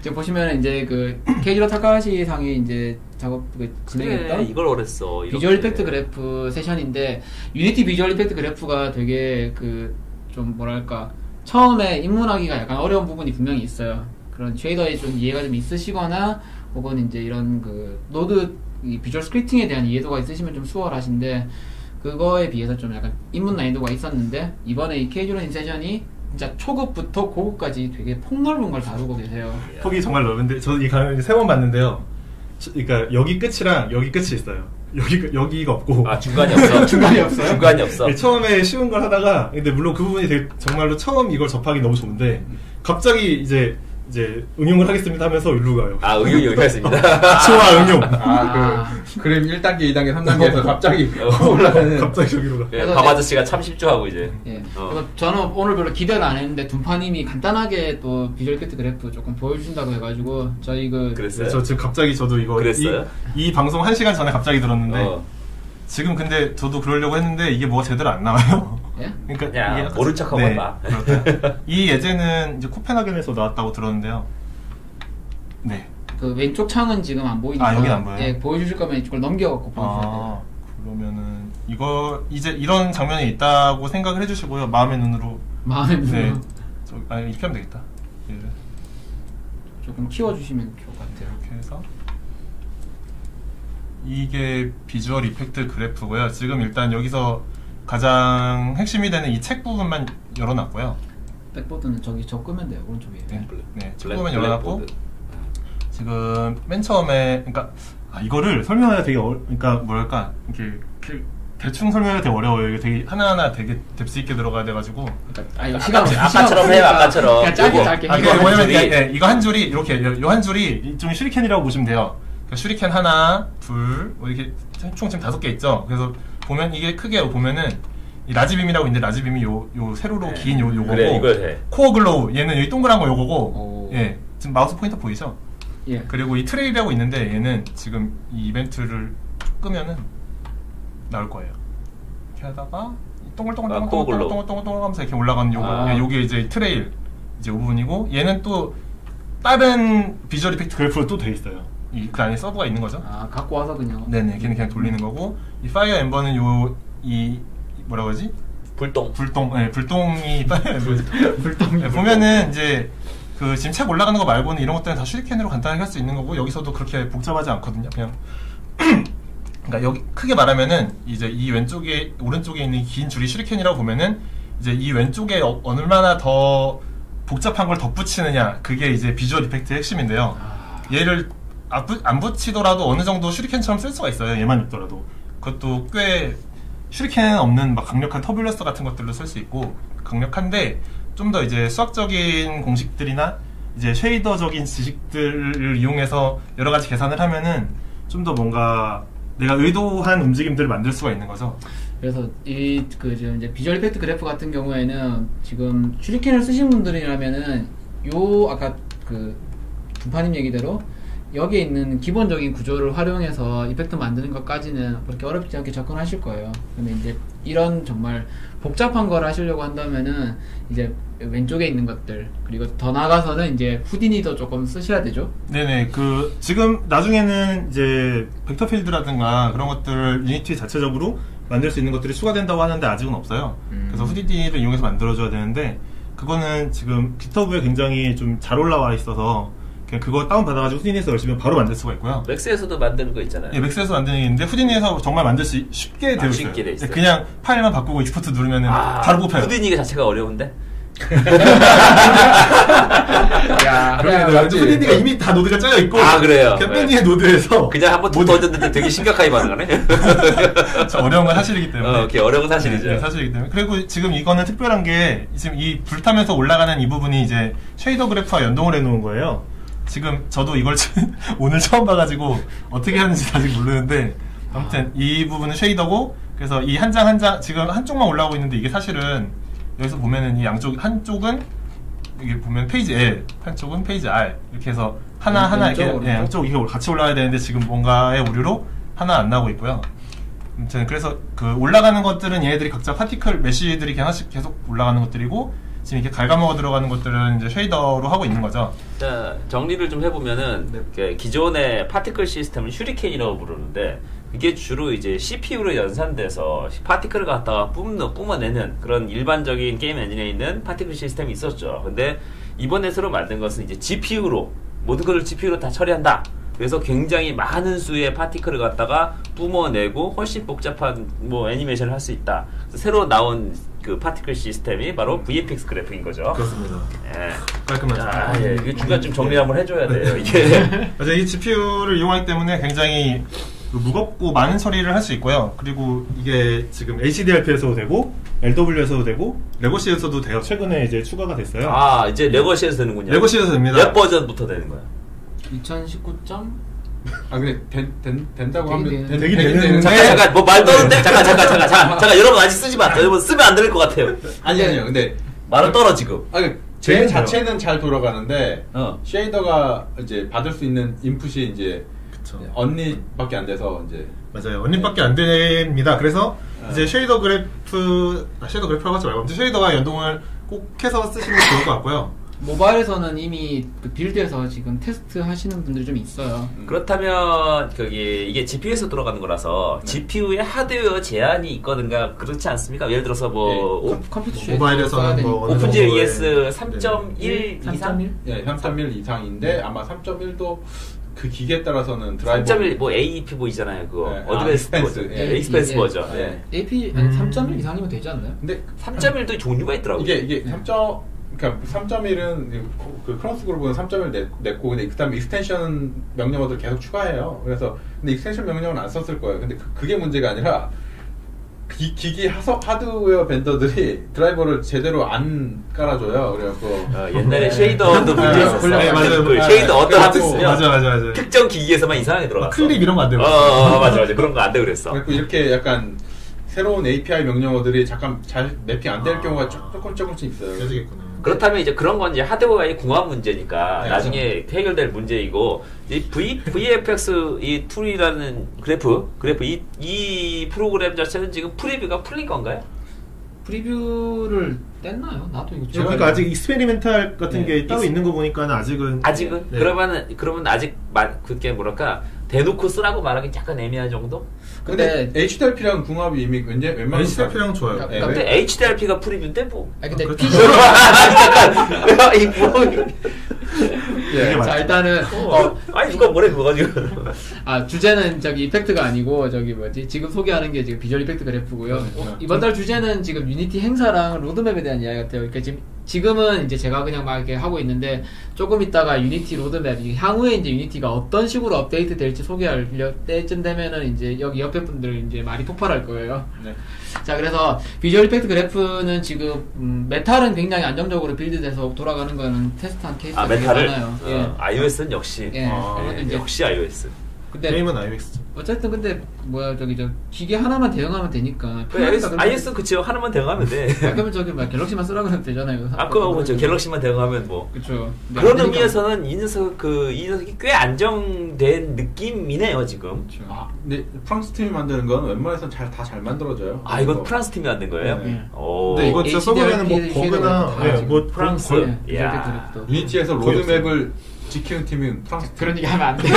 지금 보시면 이제 그 케이지로 타카하시 상이 이제 작업 진행했던 그래, 이걸 어렸어. 비주얼 이펙트 그래프 세션인데 유니티 비주얼 이펙트 그래프가 되게 그 좀 뭐랄까 처음에 입문하기가 약간 어려운 부분이 분명히 있어요. 그런 쉐이더에 좀 이해가 좀 있으시거나 혹은 이제 이런 그 노드 이 비주얼 스크립팅에 대한 이해도가 있으시면 좀 수월하신데 그거에 비해서 좀 약간 입문 난이도가 있었는데 이번에 이 케이지로인 세션이 진짜 초급부터 고급까지 되게 폭넓은 걸 다루고 계세요. 폭이 정말 넓은데 저도 이 강연을 세 번 봤는데요. 그러니까 여기 끝이랑 여기 끝이 있어요. 여기가 없고. 아, 중간이 없어. 중간이 없어요? 중간이 없어. 네, 처음에 쉬운 걸 하다가 근데 물론 그 부분이 되게 정말로 처음 이걸 접하기 너무 좋은데 갑자기 이제 응용을 하겠습니다 하면서 일로 가요. 아, 응용이 여기였습니다. 소화 응용. 아, 그럼 1단계, 2단계, 3단계에서 갑자기 올라가는. 갑자기 저기로 가. 예, 밥 아저씨가 참 실조하고 이제. 예. 그래서 저는 오늘 별로 기대를 안 했는데 둔파님이 간단하게 또 비주얼 큐트 그래프 조금 보여주신다고 해가지고 저희 그. 그랬어요? 저 지금 갑자기 저도 이거. 그랬어요? 이 방송 1시간 전에 갑자기 들었는데 지금 근데 저도 그러려고 했는데 이게 뭐가 제대로 안 나와요. 예? 그러니까 야, 모른 척하고 봐. 이 예제는 이제 코펜하겐에서 나왔다고 들었는데요. 네. 그 왼쪽 창은 지금 안 보이니까. 아, 여긴 안 보여요? 네, 보여주실 거면 이쪽을 넘겨갖고 보여주셔야 돼요. 그러면은 이거 이제 이런 장면이 있다고 생각을 해주시고요. 마음의 눈으로. 마음의 눈으로. 네. 아니 이렇게 하면 되겠다. 얘를. 조금 키워주시면 좋을 것 같아요. 이렇게 해서. 이게 비주얼 이펙트 그래프고요. 지금 일단 여기서 가장 핵심이 되는 이 책 부분만 열어놨고요. 백보드는 저기 저 끄면 돼요. 오른쪽 위에. 네, 네, 책 부분만 열어놨고 블랙보드. 지금 맨 처음에 그러니까 아, 이거를 설명해야 되게 그러니까 뭐랄까 이렇게 대충 설명해야 되게 어려워요. 이게 되게 하나하나 되게 뎁스 있게 들어가야 돼가지고. 아, 이거 시간 아까처럼 해요. 아까처럼. 그냥 짧게. 아, 이거 뭐냐면 네, 이거 한 줄이 이렇게 요 한 줄이 좀 슈리켄이라고 보시면 돼요. 그러니까 슈리켄 하나, 둘, 뭐 이렇게 총 지금 5개 있죠. 그래서 보면 이게 크게 보면은 이 라지빔이라고 있는데 라지빔이 요 세로로 네. 긴 요거고 그래, 이걸 해. 코어 글로우 얘는 여기 동그란 거 요거고 오. 예 지금 마우스 포인터 보이죠? 예. 그리고 이 트레일이라고 있는데 얘는 지금 이 이벤트를 끄면은 나올 거예요. 이렇게 하다가 동글동글 하면서 이렇게 올라가는 요거 아. 예, 요게 이제 트레일 이제 요 부분이고 얘는 또 다른 비주얼 이펙트 그래프로 또 돼 있어요. 이 그 안에 서브가 있는 거죠. 아, 갖고 와서 그냥. 네네, 걔는 그냥 돌리는 거고. 이 파이어 엠버는 이 뭐라고 하지? 불똥. 네, 불똥이 파이어 엠버. 불똥. 네, 보면은 이제 그 지금 책 올라가는 거 말고는 이런 것들은 다 슈리켄으로 간단하게 할 수 있는 거고 여기서도 그렇게 복잡하지 않거든요. 그냥 그러니까 여기 크게 말하면은 이제 이 왼쪽에 오른쪽에 있는 긴 줄이 슈리켄이라고 보면은 이제 이 왼쪽에 얼마나 더 복잡한 걸 덧붙이느냐 그게 이제 비주얼 이펙트의 핵심인데요. 아... 얘를 안 붙이더라도 어느 정도 슈리켄처럼 쓸 수가 있어요. 얘만 입더라도. 그것도 꽤 슈리켄 없는 막 강력한 터뷸런스 같은 것들로 쓸 수 있고 강력한데 좀 더 이제 수학적인 공식들이나 이제 쉐이더적인 지식들을 이용해서 여러 가지 계산을 하면은 좀 더 뭔가 내가 의도한 움직임들을 만들 수가 있는 거죠. 그래서 이 그 지금 이제 비주얼 이펙트 그래프 같은 경우에는 지금 슈리켄을 쓰신 분들이라면은 요 아까 그 분파님 얘기대로 여기에 있는 기본적인 구조를 활용해서 이펙트 만드는 것까지는 그렇게 어렵지 않게 접근하실 거예요. 근데 이제 이런 정말 복잡한 걸 하시려고 한다면은 이제 왼쪽에 있는 것들 그리고 더 나아가서는 이제 후디니도 조금 쓰셔야 되죠. 네네. 그 지금 나중에는 이제 벡터 필드라든가 그런 것들을 유니티 자체적으로 만들 수 있는 것들이 추가된다고 하는데 아직은 없어요. 그래서 후디니를 이용해서 만들어줘야 되는데 그거는 지금 깃허브에 굉장히 좀 잘 올라와 있어서. 그거 다운받아가지고 후디니에서 열심히 바로 만들 수가 있고요. 맥스에서도 만드는 거 있잖아요. 예, 맥스에서 만드는 게 있는데 후디니에서 정말 만들 수 쉽게 되어 있어요. 쉽게 돼 있어요. 그냥 파일만 바꾸고 익스포트 누르면 바로 뽑혀요. 후디니 자체가 어려운데? 야, 후디니가 이미 다 노드가 짜여 있고. 아, 그래요? 후디니의 노드에서. 그냥 한번 던졌는데 되게 심각하게 반응하네? 저 어려운 건 사실이기 때문에. 오케이, 어려운 건 사실이죠. 네, 사실이기 때문에. 그리고 지금 이거는 특별한 게, 지금 이 불타면서 올라가는 이 부분이 이제 쉐이더 그래프와 연동을 해놓은 거예요. 지금 저도 이걸 오늘 처음 봐가지고 어떻게 하는지 아직 모르는데 아무튼 이 부분은 쉐이더고 그래서 이 한 장 한 장 지금 한쪽만 올라오고 있는데 이게 사실은 여기서 보면은 이 양쪽 한쪽은 여기 보면 페이지 L 한쪽은 페이지 R 이렇게 해서 하나 이렇게 네, 양쪽 이게 같이 올라와야 되는데 지금 뭔가의 오류로 하나 안 나오고 있고요. 아무튼 그래서 그 올라가는 것들은 얘네들이 각자 파티클 메쉬들이 하나씩 계속 올라가는 것들이고 지금 이렇게 갉아먹어 들어가는 것들은 이제 쉐이더로 하고 있는 거죠. 자, 정리를 좀 해보면은 네. 기존의 파티클 시스템을 슈리케인이라고 부르는데 이게 주로 이제 CPU로 연산돼서 파티클을 갖다가 뿜어내는 그런 일반적인 게임 엔진에 있는 파티클 시스템이 있었죠. 근데 이번에 새로 만든 것은 이제 GPU로 모든 것을 GPU로 다 처리한다. 그래서 굉장히 많은 수의 파티클을 갖다가 뿜어내고 훨씬 복잡한 뭐 애니메이션을 할 수 있다. 그래서 새로 나온 그 파티클 시스템이 바로 VFX 그래픽인 거죠. 그렇습니다. 예. 깔끔하죠. 아, 예. 이게 중간 좀 정리 한번 해줘야 돼요. 이게. 맞아, 이 GPU를 이용하기 때문에 굉장히 무겁고 많은 처리를 할 수 있고요. 그리고 이게 지금 HDRP에서도 되고, LW에서도 되고, 레거시에서도 돼요. 최근에 이제 추가가 됐어요. 아, 이제 레거시에서 되는군요. 레거시에서 됩니다. 몇 버전부터 되는 거야? 2019점? 아 근데 된다고 하면 되긴 되는. 잠깐 뭐 말 떠는데 잠깐 여러분 아직 쓰지 마. 여러분 쓰면 안 될 것 같아요. 아니요 근데 말은 떨어 지금. 아 제 자체는 잘 돌아가는데 쉐이더가 이제 받을 수 있는 인풋이 이제 언리밖에 안 돼서 이제 맞아요 언리밖에 안 됩니다. 그래서 이제 쉐이더 그래프라고 하지 말고 쉐이더와 연동을 꼭 해서 쓰시는 게 좋을 것 같고요. 모바일에서는 이미 그 빌드에서 지금 테스트 하시는 분들이 좀 있어요. 그렇다면 거기 이게 GPU에서 돌아가는 거라서 네. GPU에 하드웨어 제한이 있거든가 그렇지 않습니까? 예를 들어서 뭐 네. 컴퓨터 모바일에서는 뭐 OpenGL 3.1 이상? 네, 3.1 이상인데 아마 3.1도 그 기계에 따라서는 드라이버 3.1 뭐 AEP 보이잖아요 그거 네. 어드밴스 버전 익스펜스 버전 AP 아니 3.1 이상이면 되지 않나요? 근데 3.1도 종류가 있더라고요. 이게 네. 3.1 그러니까 3.1은 그 크로스 그룹은 3.1 냈고 근데 그다음에 익스텐션 명령어들 계속 추가해요. 그래서 근데 익스텐션 명령어는 안 썼을 거예요. 근데 그게 문제가 아니라 기기 하드웨어 벤더들이 드라이버를 제대로 안 깔아줘요. 그래갖고 옛날에 쉐이더도 문제였었어요. 네, 맞아요. 쉐이더 어떤 하드 쓰면 특정 기기에서만 이상하게 들어갔어. 클립 이런 거 안 되고. 맞아 그런 거 안 되고 그랬어. 그리고 이렇게 약간 새로운 API 명령어들이 잠깐 잘 매핑 안 될 경우가 조금씩 있어요. 그래야겠구나. 그렇다면 이제 그런 건 이제 하드웨어의 궁합 문제니까 네, 나중에 맞아. 해결될 문제이고 이 VFX 이 툴이라는 그래프 이 프로그램 자체는 지금 프리뷰가 풀린 건가요? 프리뷰를 뗐나요? 나도 이거 그러니까 아직 익스페리멘탈 같은 네. 게 따로 있는 거 보니까 아직은 네. 그러면 아직 그게 뭐랄까 대놓고 쓰라고 말하기 약간 애매한 정도? 근데 HDRP랑 궁합이 이미 웬만한 HDRP랑 좋아요. 그러니까 근데 HDRP가 프리뷰인데 뭐. 아 근데 잠깐. 예. 자 일단은 아니 누가 뭐래 그거 가지고. 아 주제는 저기 이펙트가 아니고 저기 뭐지 지금 소개하는 게 지금 비주얼 이펙트 그래프고요. 이번 달 주제는 지금 유니티 행사랑 로드맵에 대한 이야기 같아요. 그러니까 지금은 이제 제가 그냥 막 이렇게 하고 있는데 조금 있다가 유니티 로드맵 향후에 이제 유니티가 어떤 식으로 업데이트 될지 소개할 때쯤 되면은 이제 여기 옆에 분들 이제 말이 폭발할 거예요. 네. 자 그래서 비주얼 이펙트 그래프는 지금 메탈은 굉장히 안정적으로 빌드돼서 돌아가는 거는 테스트한 케이스가 되게 많아요. 예. iOS는 역시 예. 역시 iOS. 근데 게임은 iOS죠. 어쨌든 근데 뭐야 저기 저 기계 하나만 대응하면 되니까. iOS 그치요 하나만 대응하면 돼. 그러면 저기 막 갤럭시만 쓰라고 하면 되잖아요. 아까 뭐죠 갤럭시만 대응하면 뭐. 그렇죠. 그런 의미에서는 이 녀석이 꽤 안정된 느낌이네요 지금. 그쵸. 아 근데 프랑스 팀이 만드는 건 웬만해서는 다 잘 만들어져요. 아 이건 프랑스 팀이 만든 거예요? 네. 오. 근데 이거 진짜 써보면은 뭐 버그나 뭐 프랑스. 유니티에서 로드맵을 지키는 팀은 프랑스 팀. 그런 얘기 하면 안 돼.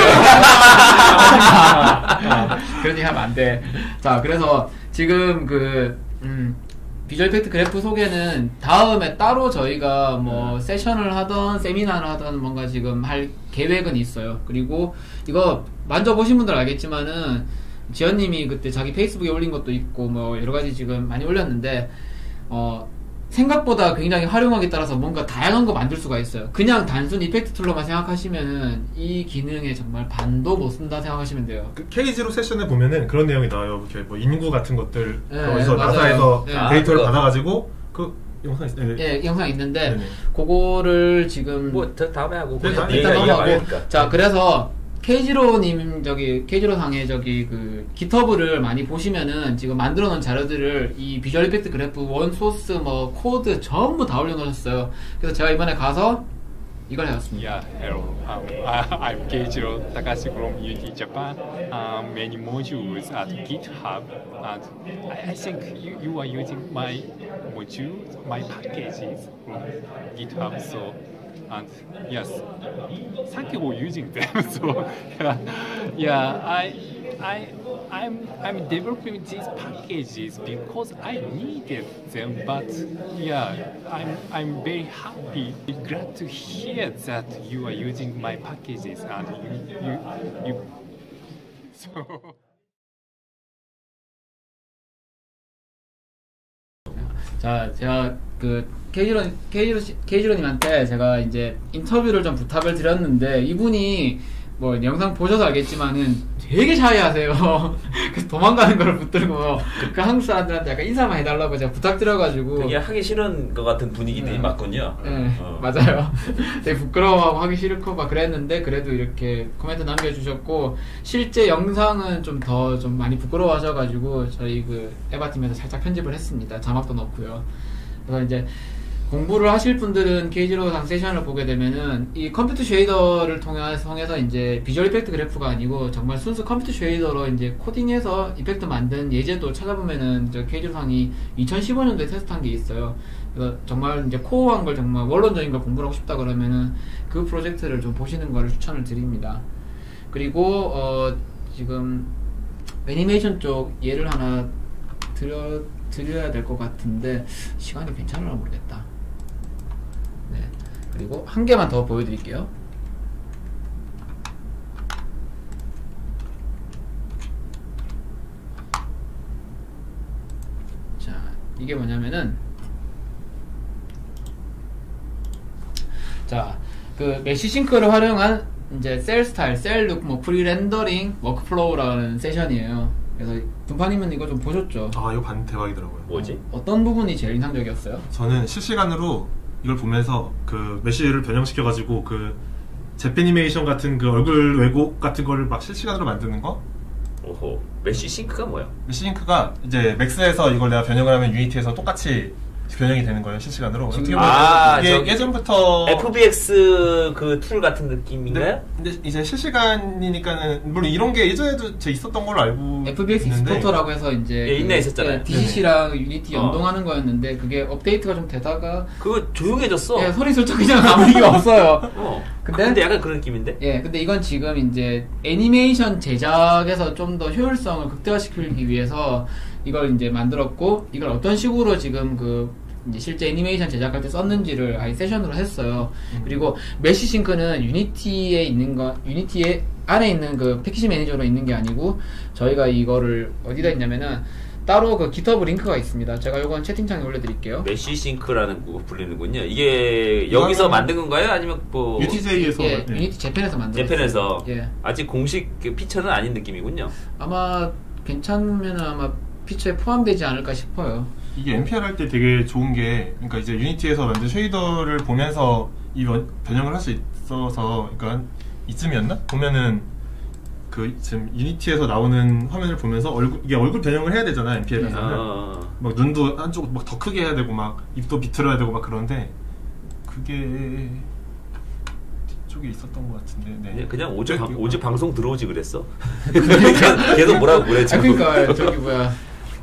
그런 얘기 하면 안 돼. 자, 그래서 지금 비주얼 이펙트 그래프 소개는 다음에 따로 저희가 뭐 세션을 하던 세미나를 하던 뭔가 지금 할 계획은 있어요. 그리고 이거 만져보신 분들 알겠지만은 지연님이 그때 자기 페이스북에 올린 것도 있고 뭐 여러가지 지금 많이 올렸는데 생각보다 굉장히 활용하기 따라서 뭔가 다양한 거 만들 수가 있어요. 그냥 단순 이펙트 툴로만 생각하시면은 이 기능에 정말 반도 못 쓴다 생각하시면 돼요. 그 K0 세션에 보면은 그런 내용이 나와요. 이렇게 뭐 인구 같은 것들 거기서 네, 나사에서 네. 데이터를 받아가지고 그 영상 있어요. 네. 예, 영상 있는데 네네. 그거를 지금 뭐 다음에 하고 그냥 일단 넘어가고 자 그래서. K0님 저기 K0 상에 저기 그 깃허브를 많이 보시면은 지금 만들어 놓은 자료들을 이 비주얼 이펙트 그래프 원 소스 뭐 코드 전부 다 올려 놓으셨어요. 그래서 제가 이번에 가서 이걸 해왔습니다. Yeah, hello. I'm Keijiro Takashi from Unity Japan. Many modules at GitHub, and I think you are using my modules, my packages from GitHub. So, and yes, thank you for using them. So, yeah, I'm developing these packages because I needed them, but yeah, I'm very happy, glad to hear that you are using my packages and you so. 자, 제가 그 케이지로님한테 제가 이제 인터뷰를 좀 부탁을 드렸는데 이분이 뭐 영상 보셔서 알겠지만은 되게 샤이하세요. 그래서 도망가는 걸 붙들고 그 한국 사람들한테 약간 인사만 해달라고 제가 부탁드려가지고 되게 하기 싫은 것 같은 분위기들이 네. 맞군요. 네, 맞아요. 되게 부끄러워하고 하기 싫고 막 그랬는데 그래도 이렇게 코멘트 남겨주셨고 실제 영상은 좀 더 좀 많이 부끄러워하셔가지고 저희 그 에바팀에서 살짝 편집을 했습니다. 자막도 넣고요. 그래서 이제 공부를 하실 분들은 케이지로상 세션을 보게 되면은 이 컴퓨터 쉐이더를 통해서 이제 비주얼 이펙트 그래프가 아니고 정말 순수 컴퓨터 쉐이더로 이제 코딩해서 이펙트 만든 예제도 찾아보면은 저 케이지로상이 2015년도에 테스트한 게 있어요. 그래서 정말 이제 코어한 걸 정말 원론적인 걸 공부를 하고 싶다 그러면은 그 프로젝트를 좀 보시는 거를 추천을 드립니다. 그리고 지금 애니메이션 쪽 예를 하나 드려야 될 것 같은데 시간이 괜찮으려나 모르겠다. 네, 그리고 한 개만 더 보여드릴게요. 자, 이게 뭐냐면은 자, 그 메시싱크를 활용한 이제 셀 스타일, 셀 룩, 뭐 프리렌더링, 워크플로우라는 세션이에요. 그래서 분파님은 이거 좀 보셨죠? 아, 이거 봤는데 대박이더라고요. 뭐지? 어떤 부분이 제일 인상적이었어요? 저는 실시간으로 이걸 보면서 그 메시지를 변형시켜가지고 그 재패니메이션 같은 그 얼굴 왜곡 같은 거를 막 실시간으로 만드는 거? 오호, 메시 싱크가 뭐야? 메시 싱크가 이제 맥스에서 이걸 내가 변형을 하면 유니티에서 똑같이 변형이 되는 거예요, 실시간으로. 아, 이게 예전부터 FBX 그 툴 같은 느낌인가요? 근데 이제 실시간이니까는 물론 이런 게 예전에도 제 있었던 걸로 알고 FBX 익스포터라고 해서 이제 예, 옛날에 있었잖아요. DCC랑 유니티 연동하는 거였는데 그게 업데이트가 좀 되다가 그거 조용해졌어. 예, 소리 설정 그냥 아무 이유 없어요. 근데 약간 그런 느낌인데? 예, 근데 이건 지금 이제 애니메이션 제작에서 좀 더 효율성을 극대화시키기 위해서 이걸 이제 만들었고 이걸 어떤 식으로 지금 그 이제 실제 애니메이션 제작할 때 썼는지를 아예 세션으로 했어요. 그리고 메시 싱크는 유니티에 있는 거, 유니티에 안에 있는 그 패키지 매니저로 있는 게 아니고 저희가 이거를 어디다 했냐면은 따로 그 GitHub 링크가 있습니다. 제가 요건 채팅창에 올려드릴게요. 메시 싱크라는 거 불리는군요. 이게 여기서 만든 건가요? 아니면 뭐 UTJ에서 예, 네. 유니티 재팬에서 만든. 재팬에서 예. 아직 공식 피처는 아닌 느낌이군요. 아마 괜찮으면 아마 피처에 포함되지 않을까 싶어요. 이게 NPR 할 때 되게 좋은 게, 그러니까 이제 유니티에서 만든 쉐이더를 보면서 이 변형을 할 수 있어서, 그러니까 이쯤이었나? 보면은 그 지금 유니티에서 나오는 화면을 보면서 얼굴 이게 얼굴 변형을 해야 되잖아 NPR에서는. 막 눈도 한쪽 막 더 크게 해야 되고 막 입도 비틀어야 되고 막 그런데 그게 쪽에 있었던 것 같은데. 네. 그냥 오지 방송 들어오지 그랬어. 계속 뭐라고 그랬지. 아, 그러니까 저기 뭐야.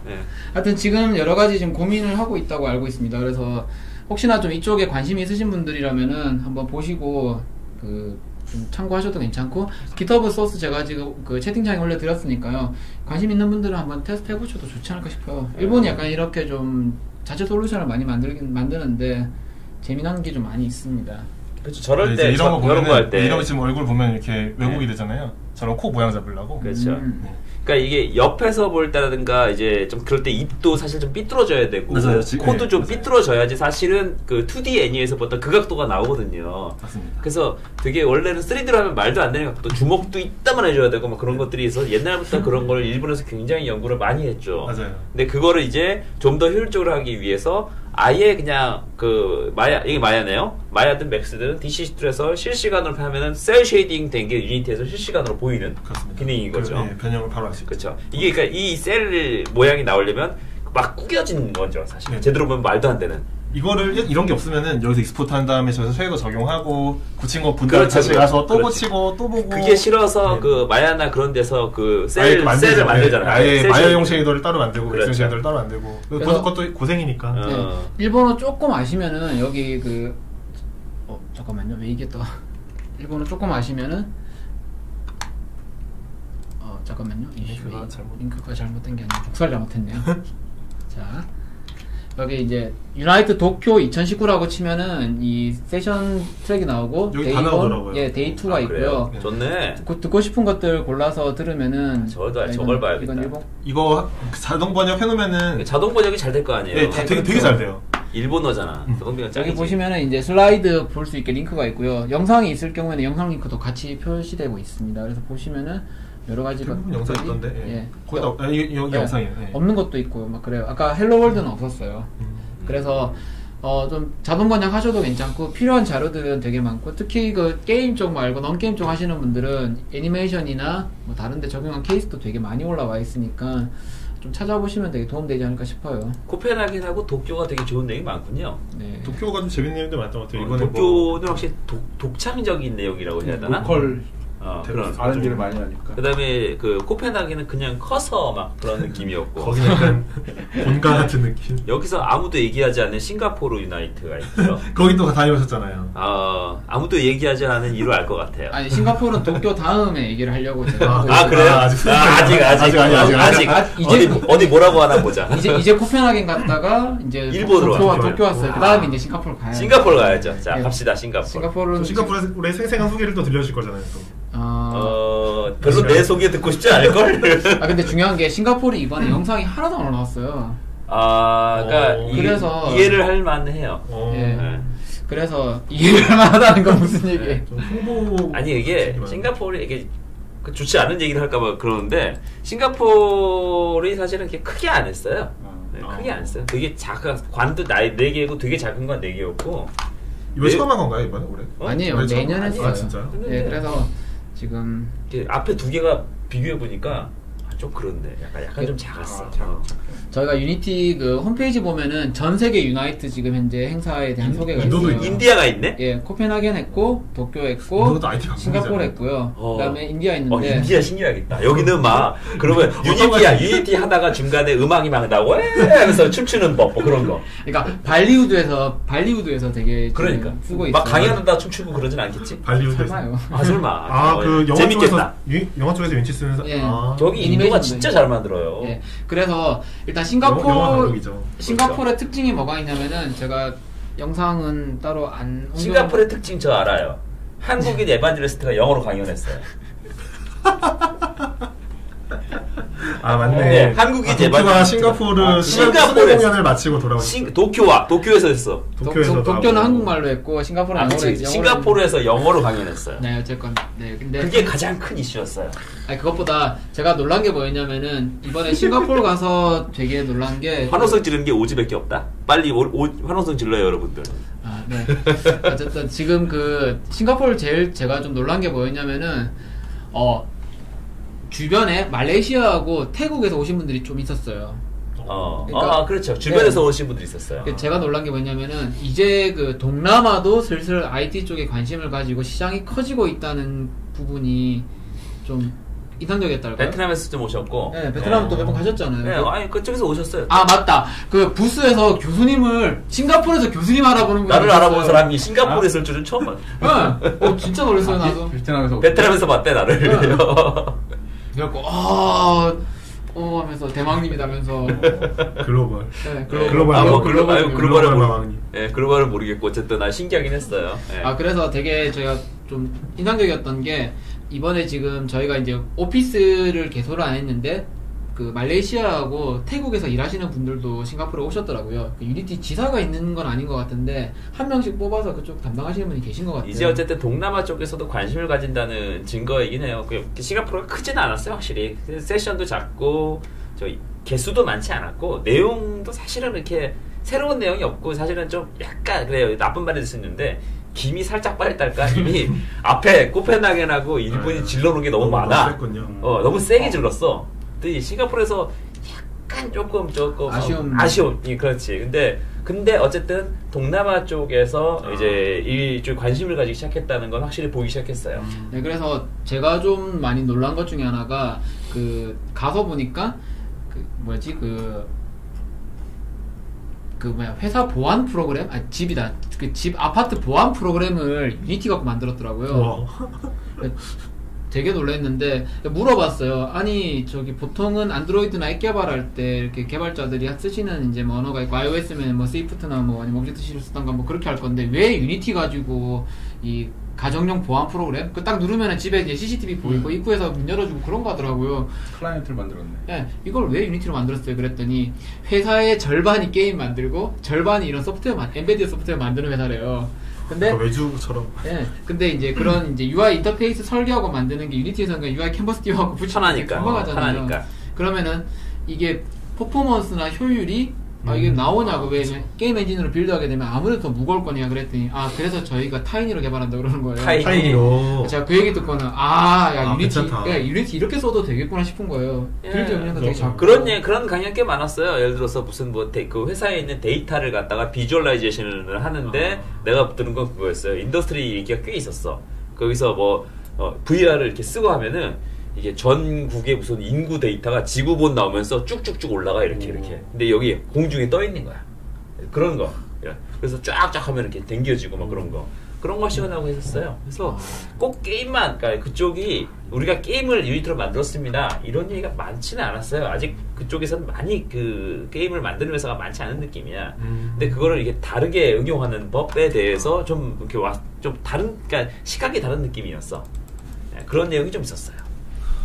네. 하여튼 지금 여러 가지 지금 고민을 하고 있다고 알고 있습니다. 그래서 혹시나 좀 이쪽에 관심이 있으신 분들이라면은 한번 보시고 그 좀 참고하셔도 괜찮고 GitHub 소스 제가 지금 그 채팅창에 올려드렸으니까요. 관심 있는 분들은 한번 테스트 해보셔도 좋지 않을까 싶어요. 일본이 약간 이렇게 좀 자체 솔루션을 많이 만드는데 재미난 게 좀 많이 있습니다. 그렇죠. 저럴 때 이런 거 보면 이런 지금 얼굴 보면 이렇게 왜곡이 네. 되잖아요. 저런 코 모양 잡으려고. 그렇죠. 네. 그러니까 이게 옆에서 볼 때라든가 이제 좀 그럴 때 입도 사실 좀 삐뚤어져야 되고 맞아요. 코도 네. 좀 삐뚤어져야지 사실은 그 2D 애니에서 보던 그 각도가 나오거든요. 맞습니다. 그래서 되게 원래는 3D로 하면 말도 안 되는 각도, 주먹도 이따만 해줘야 되고 막 그런 네. 것들이 있어서 옛날부터 그런 걸 일본에서 굉장히 연구를 많이 했죠. 맞아요. 근데 그거를 이제 좀 더 효율적으로 하기 위해서 아예 그냥 그 마야, 이게 마야네요. 마야든 맥스든 DC 툴에서 실시간으로 하면은 셀 쉐이딩 된 게 유니티에서 실시간으로 보이는 그렇습니다. 기능인 거죠. 네, 변형을 바로 할 수 있죠. 그렇죠. 이게 그러니까 이 셀 모양이 나오려면 막 구겨진 거죠, 사실. 네. 제대로 보면 말도 안 되는. 이거를 이런 게 없으면은 여기서 익스포트 한 다음에 저기서 쉐이더 적용하고 고친 거 분당 다시 가서 또 그렇지. 고치고 또 보고 그게 싫어서 네. 그 마야나 그런 데서 그 셀을 만들잖아요. 아예 마야용 쉐이더를 따로 만들고 그렇죠. 엑스용 쉐이더를 따로 만들고 그래서 그것도 고생이니까. 네. 일본어 조금 아시면은 여기 그 잠깐만요. 왜 이게 또 일본어 조금 아시면은 잠깐만요. 이슈가 잘못 링크가 잘못된 게 아니라 복사를 잘못했네요. 자. 여기 이제 유나이트 도쿄 2019라고 치면은 이 세션 트랙이 나오고 여기 다 나오더라고요. 예, 데이 2가 있고요. 네. 좋네. 듣고 싶은 것들 골라서 들으면은 저걸 봐야겠다. 이거 자동 번역 해놓으면은 자동 번역이 잘 될 거 아니에요? 네, 되게 잘 돼요. 일본어잖아. 여기 보시면은 이제 슬라이드 볼 수 있게 링크가 있고요. 영상이 있을 경우에는 영상 링크도 같이 표시되고 있습니다. 그래서 보시면은. 여러 가지 것 영상 있던데. 예. 예. 거기다 여기 영상이에요. 예. 없는 것도 있고 막 그래요. 아까 헬로 월드는 없었어요. 그래서 좀 자동 번역하셔도 괜찮고 필요한 자료들은 되게 많고 특히 그 게임 쪽 말고 넌 게임 쪽 하시는 분들은 애니메이션이나 뭐 다른데 적용한 케이스도 되게 많이 올라와 있으니까 좀 찾아보시면 되게 도움되지 않을까 싶어요. 코펜하겐하고 도쿄가 되게 좋은 내용이 많군요. 네. 도쿄가 좀 재밌는 내용도 많던 것 같아요. 도쿄는 뭐... 확실히 독창적인 내용이라고 해야 되나? 로컬 그런 R&D를 많이 하니까. 그다음에 그 코펜하겐은 그냥 커서 막 그런 느낌이었고. 거기는 약간 본가 같은 느낌. 여기서 아무도 얘기하지 않는 싱가포르 유나이트가 있고요. 거기 또 다녀오셨잖아요. 아무도 얘기하지 않은 이유를 알 것 같아요. 아니 싱가포르는 도쿄 다음에 얘기를 하려고 제가. 그래요? 아직. 이제 어디 뭐라고 하나 보자. 이제 코펜하겐 갔다가 이제 일본으로 도쿄 왔어요. 그다음에 이제 싱가포르 가야죠. 자 갑시다 싱가포르. 싱가포르의 생생한 소개를 또 들려줄 거잖아요. 별로 내 소개 듣고 싶지 않을걸? 아 근데 중요한 게 싱가포르 이번에 영상이 하나도 안 올라왔어요. 그러니까 그래서 이해를 할 만해요. 네. 그래서 이해를 할 만하다는 건 무슨 얘기예요? 아니 이게 싱가포르 이게 좋지 않은 얘기를 할까봐 그러는데 싱가포르이 사실은 이렇게 크게 안 했어요. 크게 안 했어요. 되게 작아 관도 4개고 되게 작은 건 4개였고 이번 처음 한 건가요 이번에 올해? 아니에요 내년에 했어요. 진짜요? 네 그래서. 지금 앞에 두 개가 비교해 보니까 좀 그렇네. 약간 좀 작았어. 저희가 유니티 그 홈페이지 보면은 전 세계 유나이트 지금 현재 행사에 대한 소개가 있어요. 인디아가 있네. 예, 코펜하겐 했고 도쿄 했고 싱가포르 했고요. 그다음에 인디아 있는데. 인디아 신기하겠다. 여기는 막 그러면 유니티 하다가 중간에 음악이 막 나오고 하면서 춤추는 법 뭐 그런 거. 그러니까 발리우드에서 되게 그러니까 쓰고 있어. 막 강연하다 춤추고 그러진 않겠지? 발리우드에서. 설마. 그 영화 재밌겠다. 영화 쪽에서 왠지 쓰는 저기 인도가 진짜 잘 만들어요. 예. 그래서 일단 싱가포르의 특징이 뭐가 있냐면은 제가 영상은 따로 안 싱가포르의 특징 저 알아요. 한국인 에반젤리스트가 영어로 강연했어요. 맞네. 네, 한국인 도쿄와 싱가포르 공연을 마치고 돌아왔어요. 도쿄에서 했어. 도쿄는 한국말로 했고 싱가포르는 영어로 했죠. 싱가포르에서 영어로 강연했어요. 네, 어쨌건 네. 근데 그게 가장 큰 이슈였어요. 아니 그것보다 제가 놀란 게 뭐였냐면은 이번에 싱가포르 가서 되게 놀란 게 환호성 지르는 게 오지밖에 없다. 빨리 환호성 질러요, 여러분들. 네. 어쨌든 지금 그 싱가포르 제일 제가 좀 놀란 게 뭐였냐면은 주변에 말레이시아하고 태국에서 오신 분들이 좀 있었어요. 그러니까 그렇죠. 주변에서 오신 분들이 있었어요. 제가 놀란 게 뭐냐면은 이제 그 동남아도 슬슬 IT 쪽에 관심을 가지고 시장이 커지고 있다는 부분이 좀 인상적이었다랄까요? 베트남에서 좀 오셨고. 네, 베트남도 몇 번 가셨잖아요. 네, 아니 그쪽에서 오셨어요. 맞다. 그 부스에서 교수님을 싱가포르에서 교수님 알아보는 분이 나를 알아본 사람이 싱가포르에 있을 줄은 처음 봤어요. 진짜 놀랐어요. 나도 베트남에서 봤대 나를. 그래갖고 하면서 대망님이다면서 글로벌. 네, 글로벌 대망님. 예, 글로벌은 모르겠고 어쨌든 신기하긴 했어요. 네. 그래서 되게 저희가 좀 인상적이었던 게 이번에 지금 저희가 이제 오피스를 개소를 안 했는데 그 말레이시아하고 태국에서 일하시는 분들도 싱가포르에 오셨더라고요. 그 유니티 지사가 있는 건 아닌 것 같은데 한 명씩 뽑아서 그쪽 담당하시는 분이 계신 것 같아요. 이제 어쨌든 동남아 쪽에서도 관심을 가진다는 증거이긴 해요. 싱가포르가 크진 않았어요. 확실히 세션도 작고 개수도 많지 않았고 내용도 사실은 이렇게 새로운 내용이 없고 사실은 좀 약간 그래요. 나쁜 말일 수 있는데 김이 살짝 빠졌달까? 이미 앞에 코펜하겐하고 일본이 질러놓은 게 너무 많아. 너무 세게 질렀어. 싱가포르에서 약간 조금 아쉬움이 그렇지. 근데 근데 어쨌든 동남아 쪽에서 이제 이쪽 관심을 가지기 시작했다는 건 확실히 보이기 시작했어요. 네, 그래서 제가 좀 많이 놀란 것 중에 하나가 그 가서 보니까 그 뭐지 그 회사 보안 프로그램? 아, 집이다. 그 집 아파트 보안 프로그램을 유니티 갖고 만들었더라고요. 되게 놀랬는데 물어봤어요. 아니 저기 보통은 안드로이드나 앱 개발할 때 이렇게 개발자들이 쓰시는 이제 뭐 언어가 있고 iOS면 뭐 스위프트나 뭐 아니면 오브젝트 C 쓰던가 뭐 그렇게 할 건데 왜 유니티 가지고 이 가정용 보안 프로그램? 그 딱 누르면은 집에 이제 CCTV 보이고 입구에서 문 열어주고 그런 거 하더라고요. 클라이언트를 만들었네. 네, 이걸 왜 유니티로 만들었어요? 그랬더니 회사의 절반이 게임 만들고 절반이 이런 소프트웨어 엠베디드 소프트웨어 만드는 회사래요. 근데 외주처럼. 예. 근데 이제 그런 이제 UI 인터페이스 설계하고 만드는 게 유니티에서는 그냥 UI 캔버스 띄워갖고 붙여놓으니까 편하니까. 그러면은 이게 퍼포먼스나 효율이 이게 나오냐고 왜 게임 엔진으로 빌드하게 되면 아무래도 더 무거울 거냐 그랬더니 그래서 저희가 타이니로 개발한다 그러는 거예요. 타이니로. 제가 그 얘기 듣고는 유니티 이렇게 써도 되겠구나 싶은 거예요. 빌드 용량도 되게 작고. 그런 강연 꽤 많았어요. 예를 들어서 무슨 뭐 그 회사에 있는 데이터를 갖다가 비주얼라이제이션을 하는데 내가 들은 건 그거였어요. 인더스트리 얘기가 꽤 있었어. 거기서 뭐 VR을 이렇게 쓰고 하면은 이게 전국의 무슨 인구 데이터가 지구본 나오면서 쭉쭉쭉 올라가 이렇게 근데 여기 공중에 떠 있는 거야 그런 거. 그래서 쫙쫙 하면 이렇게 당겨지고 막 그런 거 시연하고 했었어요. 그래서 꼭 게임만 그러니까 그쪽이 우리가 게임을 유니트로 만들었습니다 이런 얘기가 많지는 않았어요. 아직 그쪽에서는 많이 그 게임을 만드는 회사가 많지 않은 느낌이야. 근데 그거를 이게 다르게 응용하는 법에 대해서 좀 이렇게 좀 다른 그러니까 시각이 다른 느낌이었어. 그런 내용이 좀 있었어요.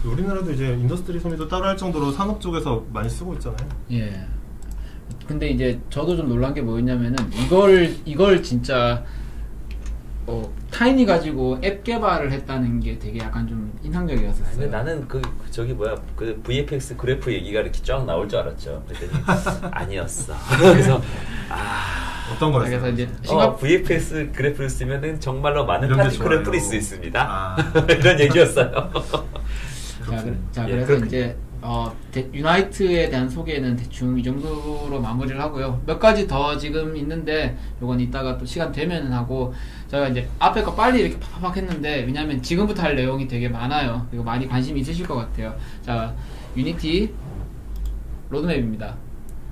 우리나라도 이제 인더스트리 소비도 따로 할 정도로 산업 쪽에서 많이 쓰고 있잖아요. 예. 근데 이제 저도 좀 놀란 게 뭐였냐면은 이걸 진짜 타이니 가지고 앱 개발을 했다는 게 되게 약간 좀 인상적이었어요. 근데 나는 그 VFX 그래프 얘기가 이렇게 쫙 나올 줄 알았죠. 그랬더니 아니었어. 그래서 어떤 거였어요? 그래서 이제 VFX 그래프를 쓰면은 정말로 많은 파티클을 뿌릴 수 있습니다. 이런 얘기였어요. 자, 예, 그래서 이제 유나이트에 대한 소개는 대충 이 정도로 마무리를 하고요. 몇 가지 더 지금 있는데 요건 이따가 또 시간 되면은 하고 제가 이제 앞에 거 빨리 이렇게 팍팍 했는데 왜냐면 지금부터 할 내용이 되게 많아요. 그리고 많이 관심이 있으실 것 같아요. 자, 유니티 로드맵입니다.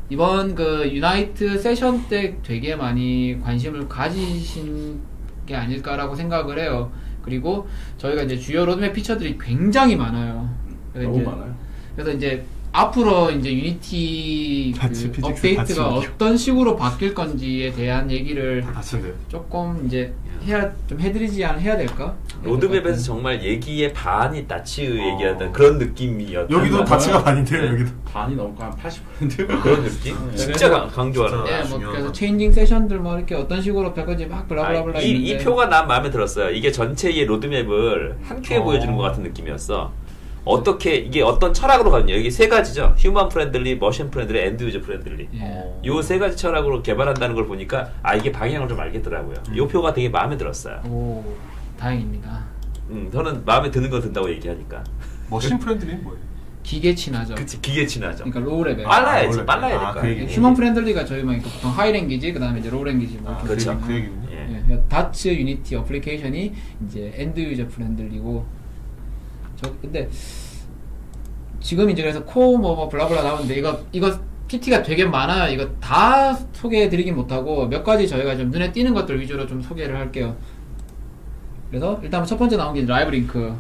이번 그 유나이트 세션 때 되게 많이 관심을 가지신 게 아닐까라고 생각을 해요. 그리고 저희가 이제 주요 로드맵 피처들이 굉장히 많아요. 너무 많아요. 그래서 이제 앞으로 이제 유니티 그 업데이트가 어떤 식으로 바뀔 건지에 대한 얘기를 조금 이제 해야 될까? 로드맵에서 정말 얘기의 반이 다치 얘기하는 그런 느낌이었던 여기도 다치가 반인데요. 여기도 반이 넘고 한 80% 그런 느낌? 진짜 강조하는 거예요. 네, 뭐 그래서 체인징 세션들 뭐 이렇게 어떤 식으로 바꿔지 막 블라블라블라 있는데 이 표가 난 마음에 들었어요. 이게 전체의 로드맵을 한 큐에 보여주는 것 같은 느낌이었어. 어떻게 이게 어떤 철학으로 가느냐. 여기 세 가지죠. 휴먼 프렌들리, 머신 프렌들리, 엔드 유저 프렌들리. 요 세 가지 철학으로 개발한다는 걸 보니까 이게 방향을 좀 알겠더라고요. 요 표가 되게 마음에 들었어요. 오, 다행입니다. 저는 마음에 드는 건 든다고 얘기하니까. 머신 프렌들리 뭐예요? 기계 친화죠. 그치, 기계 친화죠. 그러니까 로우 레벨. 빨라야 될까. 그 휴먼 프렌들리가 저희만 보통 하이 랭귀지, 그다음에 이제 로우 랭귀지 뭐. 그렇죠. 그 얘기군요. 예. 다츠 유니티 어플리케이션이 이제 엔드 유저 프렌들리고. 근데 지금 이제 그래서 코어 뭐 블라블라 나오는데 이거 PT가 되게 많아요. 이거 다 소개해드리긴 못하고 몇 가지 저희가 좀 눈에 띄는 것들 위주로 좀 소개를 할게요. 그래서 일단 첫 번째 나온 게 라이브 링크.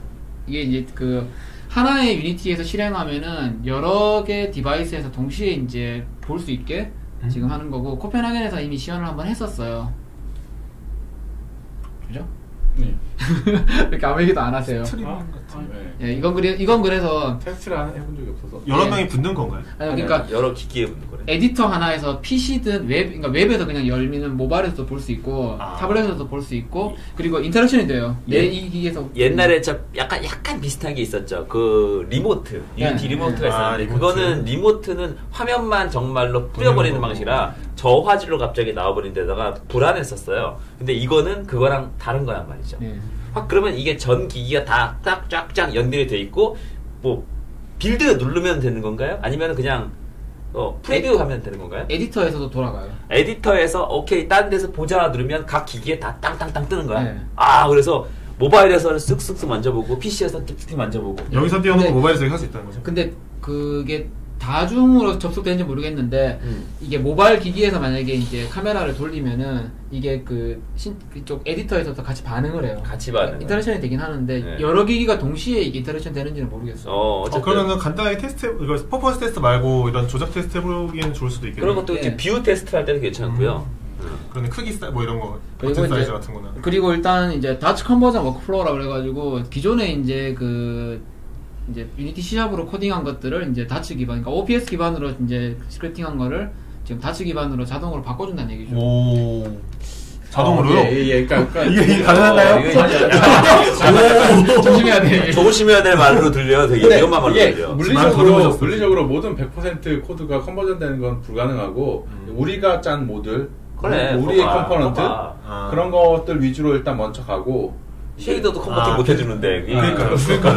이게 이제 그 하나의 유니티에서 실행하면은 여러 개 디바이스에서 동시에 이제 볼 수 있게 지금 하는 거고 코펜하겐에서 이미 시연을 한번 했었어요. 그죠? 네. 이렇게 아무 얘기도 안 하세요. 예, 이건 그래서 테스트를 해본 적이 없어서 여러 명이 붙는 건가요? 아니, 그러니까 여러 기기에 붙는 거래. 에디터 하나에서 PC든 그러니까 웹에서 그냥 열리는 모바일에서도 볼 수 있고 타블렛에서도 볼 수 있고 그리고 인터랙션이 돼요. 이 기기에서 옛날에 저 약간 비슷한 게 있었죠. 그 리모트 유니티 리모트가 있었는데 그거는 리모트는 화면만 정말로 뿌려버리는 방식이라 저화질로 갑자기 나와버린 데다가 불안했었어요. 근데 이거는 그거랑 다른 거란 말이죠. 확 그러면 이게 전 기기가 다 쫙쫙 연결이 돼 있고 뭐 빌드 누르면 되는 건가요? 아니면 그냥 프리뷰 하면 되는 건가요? 에디터에서도 돌아가요. 에디터에서 오케이 딴 데서 보자 누르면 각 기기에 다 땅땅땅 뜨는 거야? 네. 아 그래서 모바일에서 쓱쓱쓱 만져보고 PC에서 띡띡 만져보고 여기서 띄워놓고 모바일에서 할 수 있다는 거죠? 근데 그게 다중으로 접속되는지 모르겠는데 이게 모바일 기기에서 만약에 이제 카메라를 돌리면은 이게 그 이쪽 에디터에서도 같이 반응을 해요. 같이 반응. 인터랙션이 되긴 하는데 네. 여러 기기가 동시에 이게 인터랙션 되는지는 모르겠어요. 그러면은 간단하게 테스트 이거 퍼포먼스 테스트 말고 이런 조작 테스트 해보기에는 좋을 수도 있겠네요. 그런 것도 네. 이제 뷰 테스트 할 때는 괜찮고요. 그런데 크기 뭐 이런 거 버튼 사이즈 같은 거는. 그리고 일단 이제 다츠 컨버전 워크플로우라 그래가지고 기존에 이제 이제 유니티 C샵으로 코딩한 것들을 이제 다츠 기반, 그러니까 OPS 기반으로 이제 스크립팅한 거를 지금 다츠 기반으로 자동으로 바꿔준다는 얘기죠. 오. 자동으로요? 예, 그러니까 이게 가능한가요? 조심해야 돼. 조심해야 될 말로 들려요. 되게 위험한 말로 들려요. 물리적으로 모든 100% 코드가 컨버전되는 건 불가능하고 우리가 짠 모듈, 그래, 우리의 컴포넌트 그런 것들 위주로 일단 먼저 가고. 쉐이더도 컨버팅 못 해주는데. 그러니까.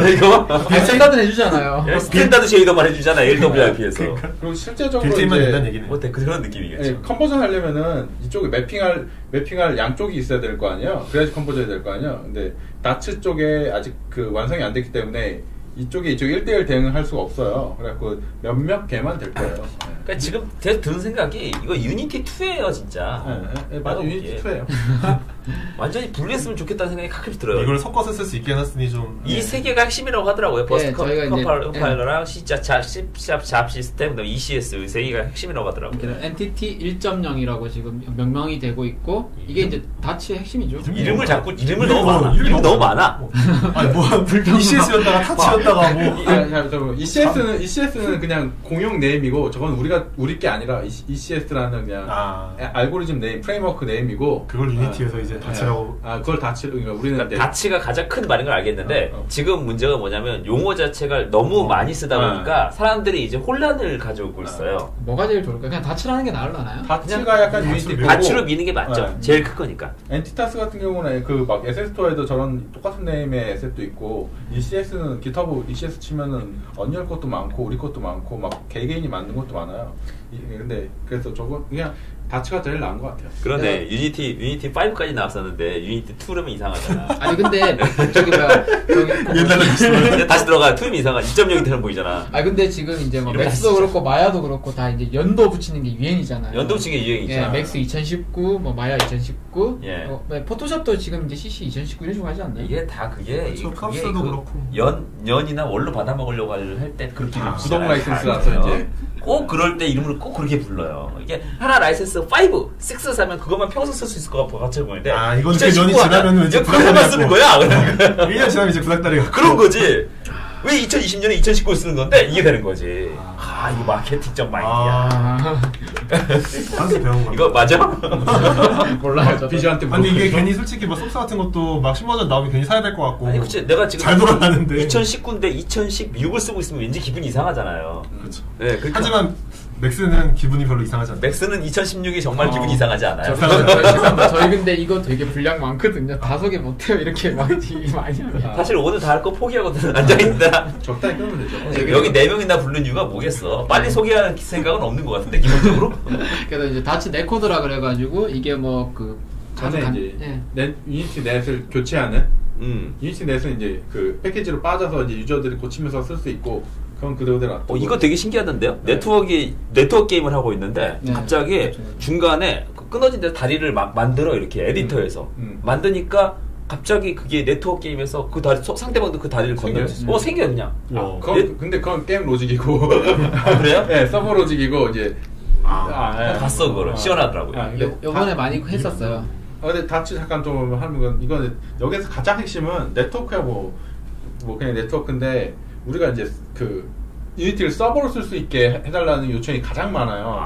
이거? 스탠다드는 해주잖아요. 스탠다드 쉐이더만 해주잖아, LWIP에서. 그러니까. 그리고 실제적으로. 빌트인만 된다는 얘기는. 뭐, 그런 느낌이겠죠. 네, 컨버전 하려면은, 이쪽에 매핑할 양쪽이 있어야 될 거 아니에요? 그래야지 컨버전이 될 거 아니에요? 근데, 다츠 쪽에 아직 그 완성이 안 됐기 때문에, 이쪽 1대1 대응을 할 수가 없어요. 그래갖고 몇몇 개만 될 거예요. 그러니까 지금 제가 든 생각이 이거 유니티 2예요 진짜. 네, 맞아 유니티 2예요. 완전히 분리했으면 좋겠다는 생각이 가끔씩 들어요. 이걸 섞어서 쓸 수 있게 해놨으니 좀. 이 세 개가 핵심이라고 하더라고요. 버스트 컴파일러랑 C#, 시스템, ECS 세 개가 핵심이라고 하더라고요. 엔티티 1.0이라고 지금 명명이 되고 있고 이게 이제 다츠의 핵심이죠. 이름을 자꾸 이름을 너무 많아. 이름 너무 많아. 아니 뭐 ECS였다가 다츠였다가. ECS는 그냥 공용 네임이고 저건 우리 게 아니라 ECS라는 그냥 알고리즘 네임, 프레임워크 네임이고 그걸 유니티에서 이제 다치라고 그걸 다치로 우리는 그러니까 다치가 가장 큰 말인 걸 알겠는데 지금 문제가 뭐냐면 용어 자체가 너무 많이 쓰다 보니까 사람들이 이제 혼란을 가져오고 있어요. 뭐가 제일 좋을까요? 그냥 다치라는 게 나을라나요? 다치가 약간 유니티 다치로 미는 게 맞죠. 제일 큰 거니까. 엔티타스 같은 경우는 그 막 에셋스토어에도 저런 똑같은 네임의 에셋도 있고 ECS는 기타보 ECS 치면은 언열 것도 많고 우리 것도 많고 막 개개인이 만든 것도 많아요. 근데 그래서 저거 그냥 다츠가 제일 나은 것 같아요. 그러네. 네. 유니티 5까지 나왔었는데 유니티 2면 이상하잖아. 아니 근데 저기 뭐야 옛날에 다시 들어가 2면 이상하지. 2.0이 되는 보이잖아. 아 근데 지금 이제 막 맥스도 그렇고 마야도 그렇고 다 이제 연도 붙이는 게 유행이잖아요. 연도 붙이는 게 유행이잖아. 예, 맥스 2019, 뭐 마야 2019, 예. 포토샵도 지금 이제 CC 2019 이런 식으로 하지 않나요? 이게 다 그게 값도 그렇고 연이나 월로 받아먹으려고 할 때 그렇게 구독 라이센스 같은 이제 꼭 그럴 때 이름을 꼭 그렇게 불러요. 이게 하나 라이센스 5, 6 사면 그것만 평생 쓸 수 있을 것 같은 보이는데 이건 그 년이 지나면 왠지 부작달이 쓰는 거야. 1년 지나면 이제 부작달이가 그런 거지. 왜 2020년에 2019를 쓰는 건데 이게 되는 거지. 이거 마케팅적 마인드야. 한수 배운 거 이거 맞아? 몰라요. 비주한테 아니 이게 괜히 솔직히 뭐 속사 같은 것도 막 신버전 나오면 괜히 사야 될 것 같고. 아니 그치 내가 지금 잘 돌아가는데 2019인데 2016을 쓰고 있으면 왠지 기분이 이상하잖아요. 그렇죠. 네, 하지만 맥스는 기분이 별로 이상하지 않아요. 맥스는 2016이 정말 기분이 이상하지 않아요. 저희 근데 이거 되게 분량 많거든요. 5개 못해요. 이렇게 많이 하면. 사실 오늘 다 할 거 포기하고는 앉아있다. 적당히 끊으면 되죠. 여기 4명이나 부른 이유가 뭐겠어. 빨리 소개할 생각은 없는 것 같은데 기본적으로. 그래서 이제 다츠 네코드라 그래가지고 이게 뭐 그 전에 이제 유니티 넷을 교체하는 유니티 넷은 이제 그 패키지로 빠져서 이제 유저들이 고치면서 쓸 수 있고 그럼 그대로 이거 되게 신기하던데요? 네. 네트워크 게임을 하고 있는데 네. 갑자기 중간에 끊어진 데 다리를 만들어 이렇게 에디터에서 만드니까 갑자기 그게 네트워크 게임에서 그 다리 상대방도 그 다리를 건너면 생겨 그냥. 근데 그건 게임 로직이고. 그래요? 네 서버 로직이고 이제 봤어 그거를 시원하더라고요. 요번에 많이 했었어요. 근데 다치 잠깐 좀 하는 건 이건 여기서 가장 핵심은 네트워크하고 뭐 그냥 네트워크인데. 우리가 이제 그 유니티를 서버로 쓸 수 있게 해달라는 요청이 가장 많아요.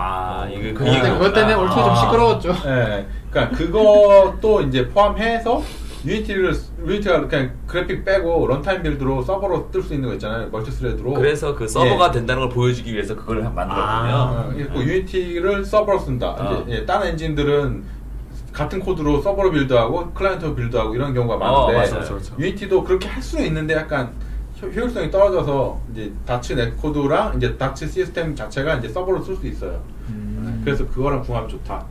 그것 때문에 올 초에 좀 시끄러웠죠. 네, 그러니까 그것도 이제 포함해서 유니티가 그냥 그래픽 빼고 런타임 빌드로 서버로 뜰 수 있는 거 있잖아요. 멀티스레드로. 그래서 그 서버가 된다는 걸 보여주기 위해서 그걸 만들었군요. 유니티를 서버로 쓴다. 이제 다른 엔진들은 같은 코드로 서버로 빌드하고 클라이언트로 빌드하고 이런 경우가 많은데 유니티도 그렇게 할 수는 있는데 약간 효율성이 떨어져서 이제 다츠 넷코드랑 이제 다츠 시스템 자체가 이제 서버로 쓸 수 있어요. 그래서 그거랑 궁합이 좋다.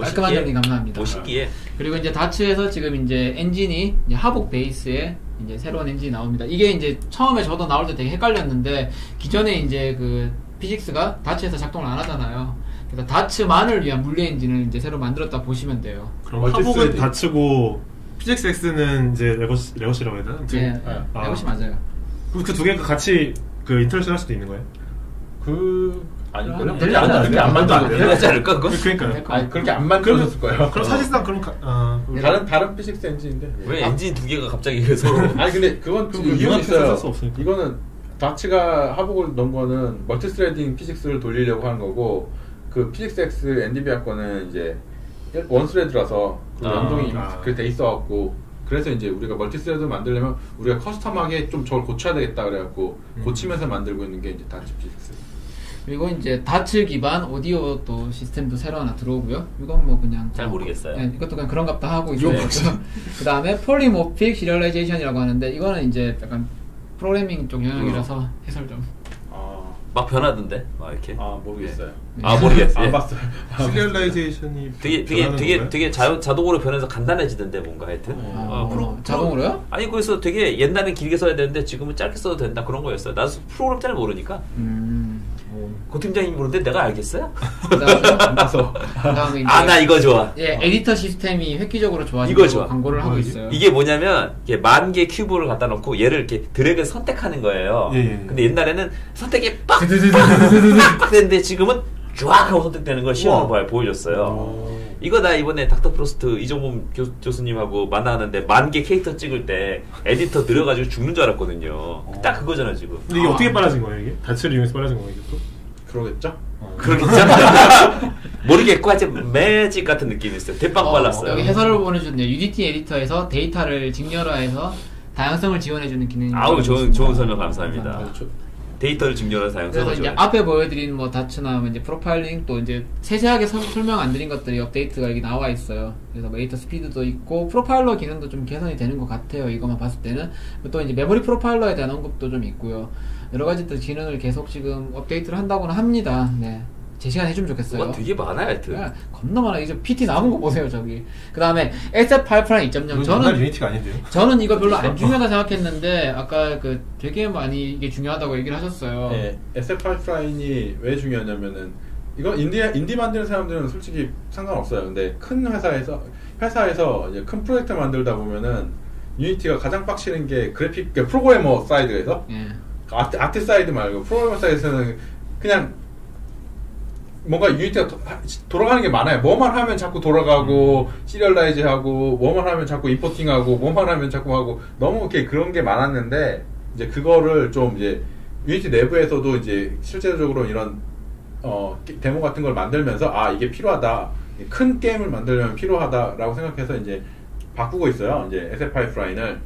깔끔한 정리 감사합니다. 멋있기에. 그리고 이제 다츠에서 지금 이제 엔진이 이제 하복 베이스에 이제 새로운 엔진이 나옵니다. 이게 이제 처음에 저도 나올 때 되게 헷갈렸는데 기존에 이제 그 피직스가 다츠에서 작동을 안 하잖아요. 그래서 다츠만을 위한 물리 엔진을 이제 새로 만들었다 보시면 돼요. 그럼 하복은 다츠고 피직스 X는 이제 레거시라고 해야 되나? 네, 아. 레거시 맞아요. 그럼 그 두 개가 같이 그 인터랙션 할 수도 있는 거예요? 아니, 그렇게 안 만들어도 되지 않을까, 그거? 그러니까요. 아니, 그렇게 안 만들어졌을 거예요. 그럼 사실상 그럼 다른 피직스 엔진인데. 왜 엔진 두 개가 갑자기 그래서. 아니, 근데 그건 좀 이유가 있어요. 이거는 다츠가 하복을 넣은 거는 멀티스레딩 피직스를 돌리려고 하는 거고, 그 피직스 X NDVR 거는 이제 원스레드라서 그 연동이 그 돼 있어갖고, 그래서 이제 우리가 멀티스레드 만들려면 우리가 커스텀하게 좀 저걸 고쳐야 되겠다 그래갖고 고치면서 만들고 있는 게 이제 다츠 피직스. 그리고 이제 다츠 기반 오디오 또 시스템도 새로 하나 들어오고요. 이건 뭐 그냥 잘 모르겠어요. 네, 이것도 그냥 그런갑다 하고 있어요. 그 다음에 폴리모픽 시리얼라이제이션이라고 하는데 이거는 이제 약간 프로그래밍 쪽 영역이라서 해설 좀. 막 변하던데? 막 이렇게? 모르겠어요. 네. 모르겠어요. 안 봤어요. 시리얼라이제이션이 되게 자동으로 변해서 간단해지던데 뭔가 하여튼. 자동으로요? 아니, 그래서 되게 옛날엔 길게 써야 되는데 지금은 짧게 써도 된다 그런 거였어요. 나도 프로그램 잘 모르니까. 고 팀장님 모르는데 내가 알겠어요? 나 이거 좋아. 예, 에디터 시스템이 획기적으로 좋아지고 광고를 하고 있어요. 이게 뭐냐면 이게 10,000개 큐브를 갖다 놓고 얘를 이렇게 드래그 선택하는 거예요. 근데 옛날에는 선택이 빡! 빡! 됐는데 지금은 쫙 하고 선택되는 걸 시험을 보여줬어요. 이거 나 이번에 닥터 프로스트 이종범 교수님하고 만나는데 10,000개 캐릭터 찍을 때 에디터 느려가지고 죽는 줄 알았거든요. 딱 그거잖아 지금. 근데 이게 어떻게 빨라진 거예요 이게? 다츠를 이용해서 빨라진 거예요 이게 또? 그러겠죠? 그러겠죠? 모르겠고 하여튼 매직 같은 느낌이 있어요. 대빵 빨랐어요. 여기 해설을 보내주는데 UDT 에디터에서 데이터를 직렬화해서 다양성을 지원해주는 기능이 좋은 설명 감사합니다. 데이터를 증렬한 사용자죠. 그래서 이제 앞에 보여드린 뭐 다츠나 이제 프로파일링 또 이제 세세하게 설명 안 드린 것들이 업데이트가 여기 나와 있어요. 그래서 데이터 스피드도 있고 프로파일러 기능도 좀 개선이 되는 것 같아요. 이것만 봤을 때는 또 이제 메모리 프로파일러에 대한 언급도 좀 있고요. 여러 가지 또 기능을 계속 지금 업데이트를 한다고는 합니다. 네. 제 시간 해주면 좋겠어요. 되게 많아요, 하여튼. 야, 겁나 많아. 이제 PT 남은 거 보세요, 저기. 그 다음에, SF8프라임 2.0. 저는, 유니티가 아닌데요? 저는 이거 별로 안 중요하다 생각했는데, 아까 그 되게 많이 이게 중요하다고 얘기를 하셨어요. 네. SF8프라임이 왜 중요하냐면은, 이거 인디 만드는 사람들은 솔직히 상관없어요. 근데 큰 회사에서 이제 큰 프로젝트 만들다 보면은, 유니티가 가장 빡치는 게 그래픽, 프로그래머 사이드에서, 예. 아트 사이드 말고, 프로그래머 사이드에서는 그냥, 뭔가 유니티가 돌아가는 게 많아요. 뭐만 하면 자꾸 돌아가고 시리얼라이즈하고 뭐만 하면 자꾸 임포팅하고 뭐만 하면 자꾸 하고 너무 이렇게 그런 게 많았는데 이제 그거를 좀 이제 유니티 내부에서도 이제 실제적으로 이런 데모 같은 걸 만들면서 이게 필요하다, 큰 게임을 만들려면 필요하다라고 생각해서 이제 바꾸고 있어요. 이제 SF 파이프라인을.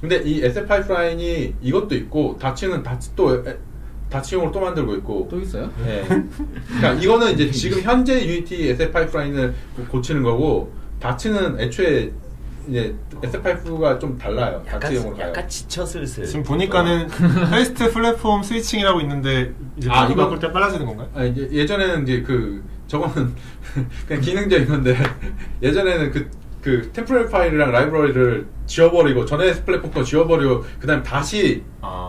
근데 이 SF 파이프라인이 이것도 있고 다츠는 다츠용으로 또 만들고 있고 또 있어요? 네. 그러니까 이거는 이제 지금 현재 UDT SF 파이프라인을 고치는 거고 다츠는 애초에 이제 SF 파이프가 좀 달라요. 다츠용으로 가요. 약간 지쳐 슬슬. 지금 보니까는 패스트 플랫폼 스위칭이라고 있는데 이제 이거 바꿀 때 빨라지는 건가요? 이제 예전에는 이제 저거는 그냥 기능적인 건데 예전에는 그 템포럴 파일이랑 라이브러리를 지워버리고 전에 플랫폼 거 지워버리고 그다음 다시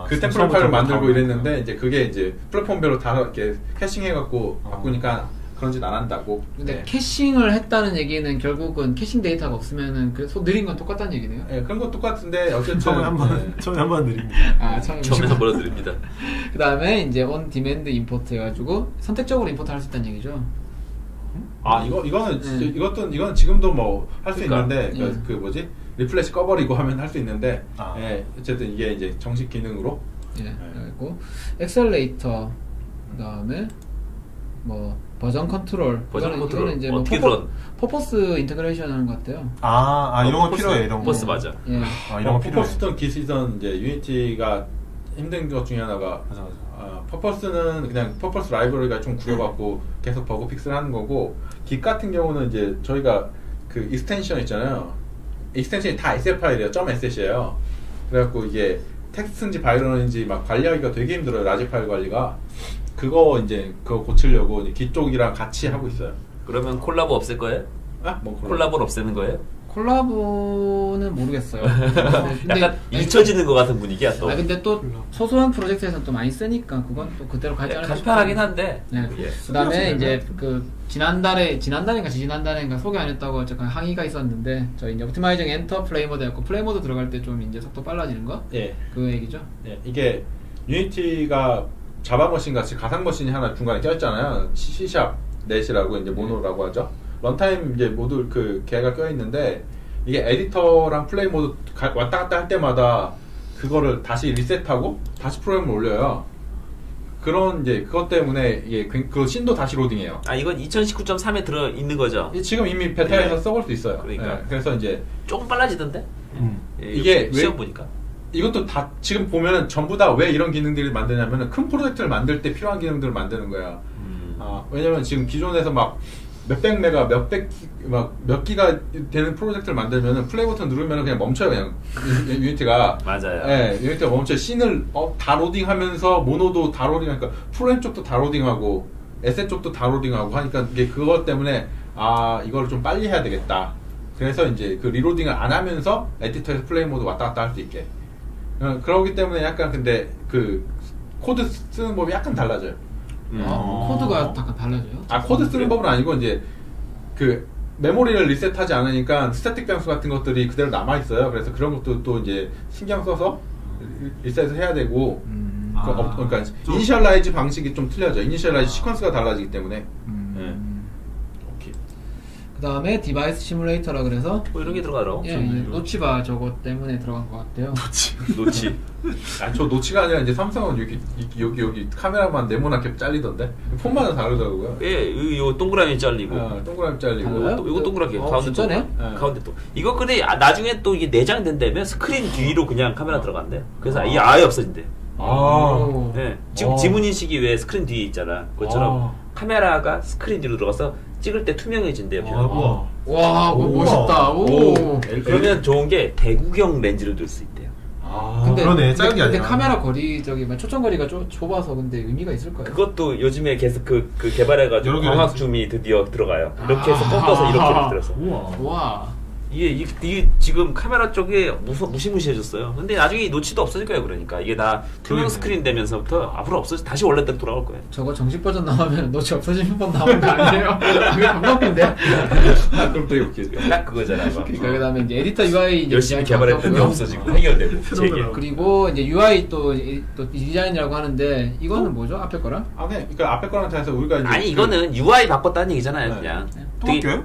그 템포럴 파일을 만들고 이랬는데 이제 그게 이제 플랫폼별로 다 이렇게 캐싱해갖고 바꾸니까 그런 짓 안 한다고. 근데 네. 캐싱을 했다는 얘기는 결국은 캐싱 데이터가 없으면은 그래서 느린 건 똑같다는 얘기네요. 예, 네, 그런 건 똑같은데 어쨌든 처음에 한번 느립니다. 처음에 한번 드립니다. 그다음에 이제 온 디맨드 임포트 해가지고 선택적으로 임포트할 수 있다는 얘기죠. 이거는 진짜 이건 지금도 뭐 할 수 있는데 리플래시 꺼버리고 하면 할 수 있는데 예, 어쨌든 이게 이제 정식 기능으로 그리고 엑셀레이터 그다음에 뭐 버전 컨트롤 이거는 이제 퍼포스 인테그레이션 하는 것 같아요. 이런 거 필요해 이런 거. 퍼포스 맞아. 예. 이런 거 필요해. 퍼포스든 기시든 이제 유니티가 힘든 것 중에 하나가 퍼포스는 그냥 퍼포스 라이브러리가 좀 구려갖고 계속 버그 픽스를 하는 거고 긱 같은 경우는 이제 저희가 그 익스텐션 있잖아요. 익스텐션이 다 SF 파일이에요. .sset이에요. 그래갖고 이게 텍스트인지 바이런인지 막 관리하기가 되게 힘들어요. 라지 파일 관리가. 그거 이제 그거 고치려고 이제 기 쪽이랑 같이 하고 있어요. 그러면 콜라보 없앨 거예요? 아? 뭐 콜라보를 없애는 거예요? 콜라보는 모르겠어요. 근데 약간 잊혀지는 것 같은 분위기야 또. 아 근데 또 소소한 프로젝트에서 또 많이 쓰니까 그건 또 그대로 가지 않을까 싶어요. 간편하긴 한데. 네. 예. 그다음에 이제 그 지난달인가 소개 안 했다고 잠깐 항의가 있었는데 저희 이제 옵티마이징 엔터 플레이모드였고 플레이모드 들어갈 때 좀 이제 속도 빨라지는 거? 예. 그 얘기죠. 예. 이게 유니티가 자바 머신 같이 가상 머신이 하나 중간에 껴있잖아요. C샵 넷이라고 이제 모노라고 하죠. 런타임 이제 모듈 그 걔가 껴 있는데 이게 에디터랑 플레이 모드 왔다 갔다 할 때마다 그거를 다시 리셋하고 다시 프로그램을 올려요. 그런 이제 그것 때문에 이게 그 신도 다시 로딩해요. 아 이건 2019.3에 들어 있는 거죠. 지금 이미 베타에서 네. 써볼 수 있어요. 그러니까 네. 그래서 이제 조금 빨라지던데. 이게 시험 보니까 이것도 다 지금 보면은 전부 다 왜 이런 기능들을 만드냐면은 큰 프로젝트를 만들 때 필요한 기능들을 만드는 거야. 아 왜냐면 지금 기존에서 막 몇백 메가, 몇 기가 되는 프로젝트를 만들면은 플레이 버튼 누르면은 그냥 멈춰요, 그냥. 유니티가. 맞아요. 예, 유니티가 멈춰요. 씬을 다 로딩하면서, 모노도 다 로딩하니까, 프로그램 쪽도 다 로딩하고, 에셋 쪽도 다 로딩하고 하니까, 이게 그것 때문에, 아, 이걸 좀 빨리 해야 되겠다. 그래서 이제 그 리로딩을 안 하면서, 에디터에서 플레이 모드 왔다 갔다 할 수 있게. 그러기 때문에 약간 근데, 그, 코드 쓰는 법이 약간 달라져요. 코드가 약간 달라져요? 아 코드 쓰는 법은 아니고 이제 그 메모리를 리셋하지 않으니까 스태틱 변수 같은 것들이 그대로 남아있어요. 그래서 그런 것도 또 이제 신경 써서 리셋을 해야 되고 그러니까 이니셜라이즈 방식이 좀 틀려져. 이니셜라이즈 시퀀스가 달라지기 때문에 오케이. 그 다음에 디바이스 시뮬레이터라 그래서 뭐 이런 게 들어가더라고. 예, 노치바 저거 때문에 들어간 것 같아요. 노치. 아, 저 노치가 아니라 이제 삼성은 여기 카메라만 네모나게 잘리던데 폰마다 다르더라고요. 예, 요 동그라미 잘리고, 동그라미 잘리고, 이거 동그랗게 가운데 또, 가운데 또. 이거 근데 나중에 또 이게 내장된다면 스크린 뒤로 그냥 카메라 들어간대. 그래서 이게 아예 없어진대. 아, 예, 지금 지문 인식이 왜 스크린 뒤에 있잖아. 그것처럼 카메라가 스크린 뒤로 들어가서. 찍을 때 투명해진대요. 와 멋있다. 오. 그러면 좋은 게 대구경 렌즈를 들 수 있대요. 아 근데, 그러네. 짧은 게 아니라. 근데 카메라 거리 저기 초점 거리가 좁아서 근데 의미가 있을까요? 그것도 요즘에 계속 그 개발해가지고 광학 줌이 드디어 들어가요. 이렇게 해서 꺾어서 이렇게 들어서. 우와. 이게 지금 카메라 쪽에 무시무시해졌어요. 근데 나중에 노치도 없어질 거예요. 그러니까 이게 다 투명 스크린 되면서부터 앞으로 없어지 다시 원래대로 돌아올 거예요. 저거 정식 버전 나오면 노치 없어지는 법 나오는 거 아니에요? 이게 반갑긴데. 그럼 또 이렇게 딱 그거잖아. 그러니까 그다음에 이제 에디터 UI 이제 열심히 개발했더니 없어지고 해결되고. 그리고 이제 UI 또 디자인이라고 하는데 이거는 뭐죠? 앞에 거랑? 아 네. 그러니까 앞에 거랑 다해서 우리가 이제 아니 이거는 UI 바꿨다는 얘기잖아요. 네. 그냥. 바뀌어요?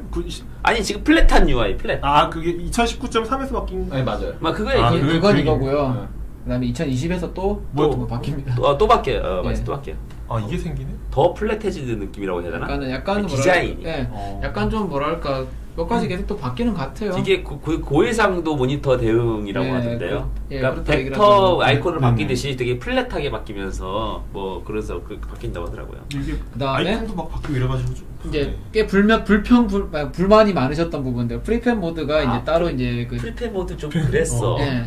아니 지금 플랫한 UI 플랫. 아 그게 2019.3에서 바뀐 거. 네 맞아요. 막 그거 그건 이거고요. 네. 그다음에 2020에서 또 바뀝니다. 또 바뀌어요. 맞아, 또 바뀌어요. 아 이게 생기네? 더 플랫해지는 느낌이라고 해야 되나? 약간 디자인. 예. 약간 좀 뭐랄까 몇 가지 계속 또 바뀌는 것 같아요. 이게 고해상도 모니터 대응이라고 하던데요. 그러니까 벡터 아이콘을 바뀌듯이 되게 플랫하게 바뀌면서 뭐 그래서 그 바뀐다고 하더라고요. 이게 그다음에 아이콘도 막 바뀌고 이래가지고 좀 이제 꽤 불만이 많으셨던 부분인데 프리펜 모드가 이제 따로 이제 그 프리펜 모드 좀 그랬어. 예.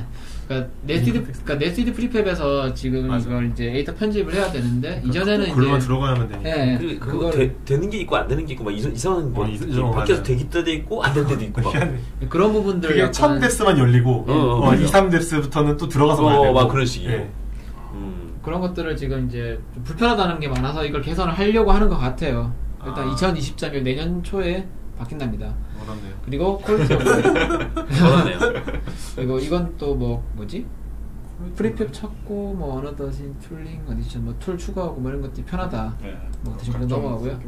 그러니까 네스티드 프리팹에서 지금 맞아. 이걸 이제 에디터 편집을 해야 되는데 이전에는 그걸로만 들어가야만 되니까. 예, 그거 되는 게 있고 안 되는 게 있고 막 이상한 거 밖에서 되기 때도 있고 안 될 때도 있고 막. 그런 부분들. 그게 첫 뎁스만 열리고 2, 3뎁스부터는 또 들어가서 봐야 되고 막 그런 식이에요. 예. 그런 것들을 지금 이제 좀 불편하다는 게 많아서 이걸 개선을 하려고 하는 것 같아요. 일단 2020년 내년 초에 바뀐답니다. 어렵네요. 그리고 퀄리티가 어렵네요. 그리고 이건 또 뭐지? 프리팹 찾고 뭐 어느덧인 툴링 어디션 뭐툴 추가하고 뭐 이런 것들이 편하다. 네. 뭐 대충 넘어가고요.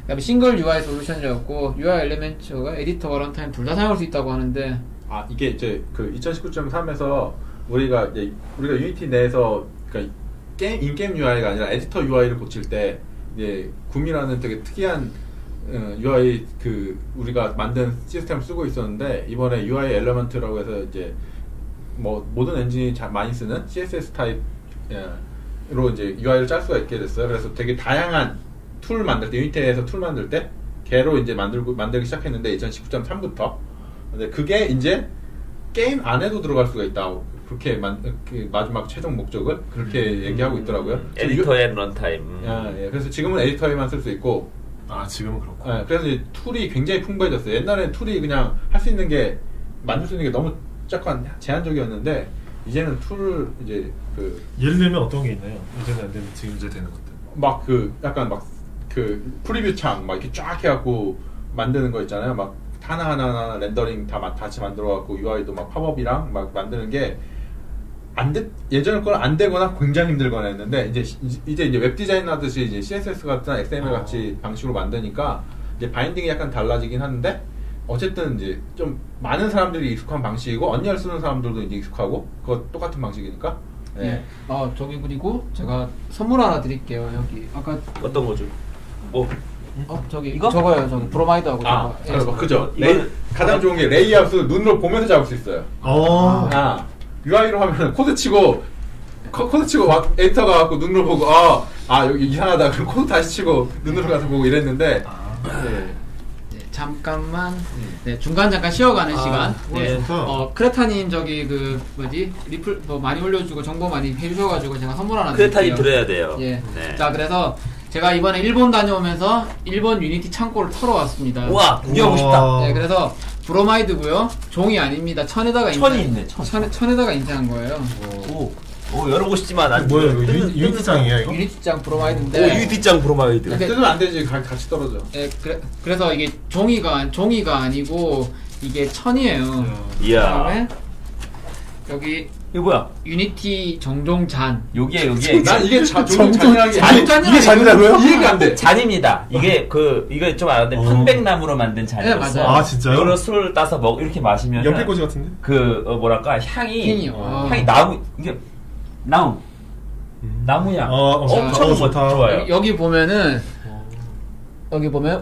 그다음에 싱글 UI 솔루션이었고 UI 엘리멘츠가 에디터와 런타임 둘 다 사용할 수 있다고 하는데 아 이게 이제 그 2019.3에서 우리가 유니티 내에서 그러니까 인게임 UI가 아니라 에디터 UI를 고칠 때 이제 굼이라는 되게 특이한 UI 그 우리가 만든 시스템을 쓰고 있었는데 이번에 UI 엘리먼트라고 해서 이제 뭐 모든 엔진이 많이 쓰는 CSS 타입으로 이제 UI를 짤 수가 있게 됐어요. 그래서 되게 다양한 툴 만들 때 유니티에서 툴 만들 때 개로 이제 만들기 시작했는데 2019.3부터 근데 그게 이제 게임 안에도 들어갈 수가 있다. 그렇게 마지막 최종 목적을 그렇게 얘기하고 있더라고요. 에디터 앤 런타임. 아, 예. 그래서 지금은 에디터에만 쓸 수 있고. 아, 지금은 그렇고. 예. 그래서 이제 툴이 굉장히 풍부해졌어요. 옛날에는 툴이 그냥 할 수 있는 게, 만들 수 있는 게 너무 약간 제한적이었는데, 이제는 툴을 이제 그. 예를 들면 어떤 게 있나요? 이제는 안 되는, 지금 이제 되는 것들. 막 그, 약간 막 그 프리뷰 창 막 이렇게 쫙 해갖고 만드는 거 있잖아요. 막 하나하나 렌더링 다 같이 만들어갖고 UI도 막 팝업이랑 막 만드는 게 안 돼, 예전에 건 안 되거나 굉장히 힘들거나 했는데 이제 웹 디자인 하듯이 이제 CSS 같은 XML 같이 방식으로 만드니까 이제 바인딩이 약간 달라지긴 하는데 어쨌든 이제 좀 많은 사람들이 익숙한 방식이고 언리얼 쓰는 사람들도 이제 익숙하고 그거 똑같은 방식이니까. 네. 예. 아 저기 그리고 제가 선물 하나 드릴게요. 여기 아까 어떤 거죠? 뭐? 저기 이거? 저거요. 저기 브로마이드하고 아, 저거. 그죠. 가장 좋은 게 레이아웃을 눈으로 보면서 잡을 수 있어요. 아, UI로 하면 코드 치고 에디터가 갖고 눈으로 보고 아 여기 이상하다. 그럼 코드 다시 치고 눈으로 가서 보고 이랬는데. 네. 네, 잠깐만. 네, 중간 잠깐 쉬어가는 시간. 네. 크레타님 저기 그 뭐지 리플 뭐 많이 올려주고 정보 많이 해주셔가지고 제가 선물 하나 드릴게요. 크레타님 드려야 돼요. 예. 네. 자 그래서. 제가 이번에 일본 다녀오면서 일본 유니티 창고를 털어왔습니다. 우와! 구경하고 싶다. 네, 그래서 브로마이드고요. 종이 아닙니다. 천에다가 천에다가 인쇄한 거예요. 오, 열어보시지만 안 뭐야, 이거 유니티장이야, 이거? 유니티장 브로마이드인데. 오, 유니티장 브로마이드. 뜯으면 안 되지. 같이 떨어져. 네, 그래서 이게 종이가 아니고 이게 천이에요. 이야. 그다음에 여기 이거 뭐야? 유니티 정종잔. 여기에. 난 이게 정종잔이라는 이게 잔이라고요? 이해가 안 돼. 잔입니다. 이게 이거 좀 알았는데 편백나무로 만든 잔이었어요. 네, 맞아요. 아, 진짜요? 이걸로 술을 따서 이렇게 마시면 연필꽂이 같은데? 뭐랄까 향이 나무 이게 나무야. 엄청 좋아요. 여기 보면은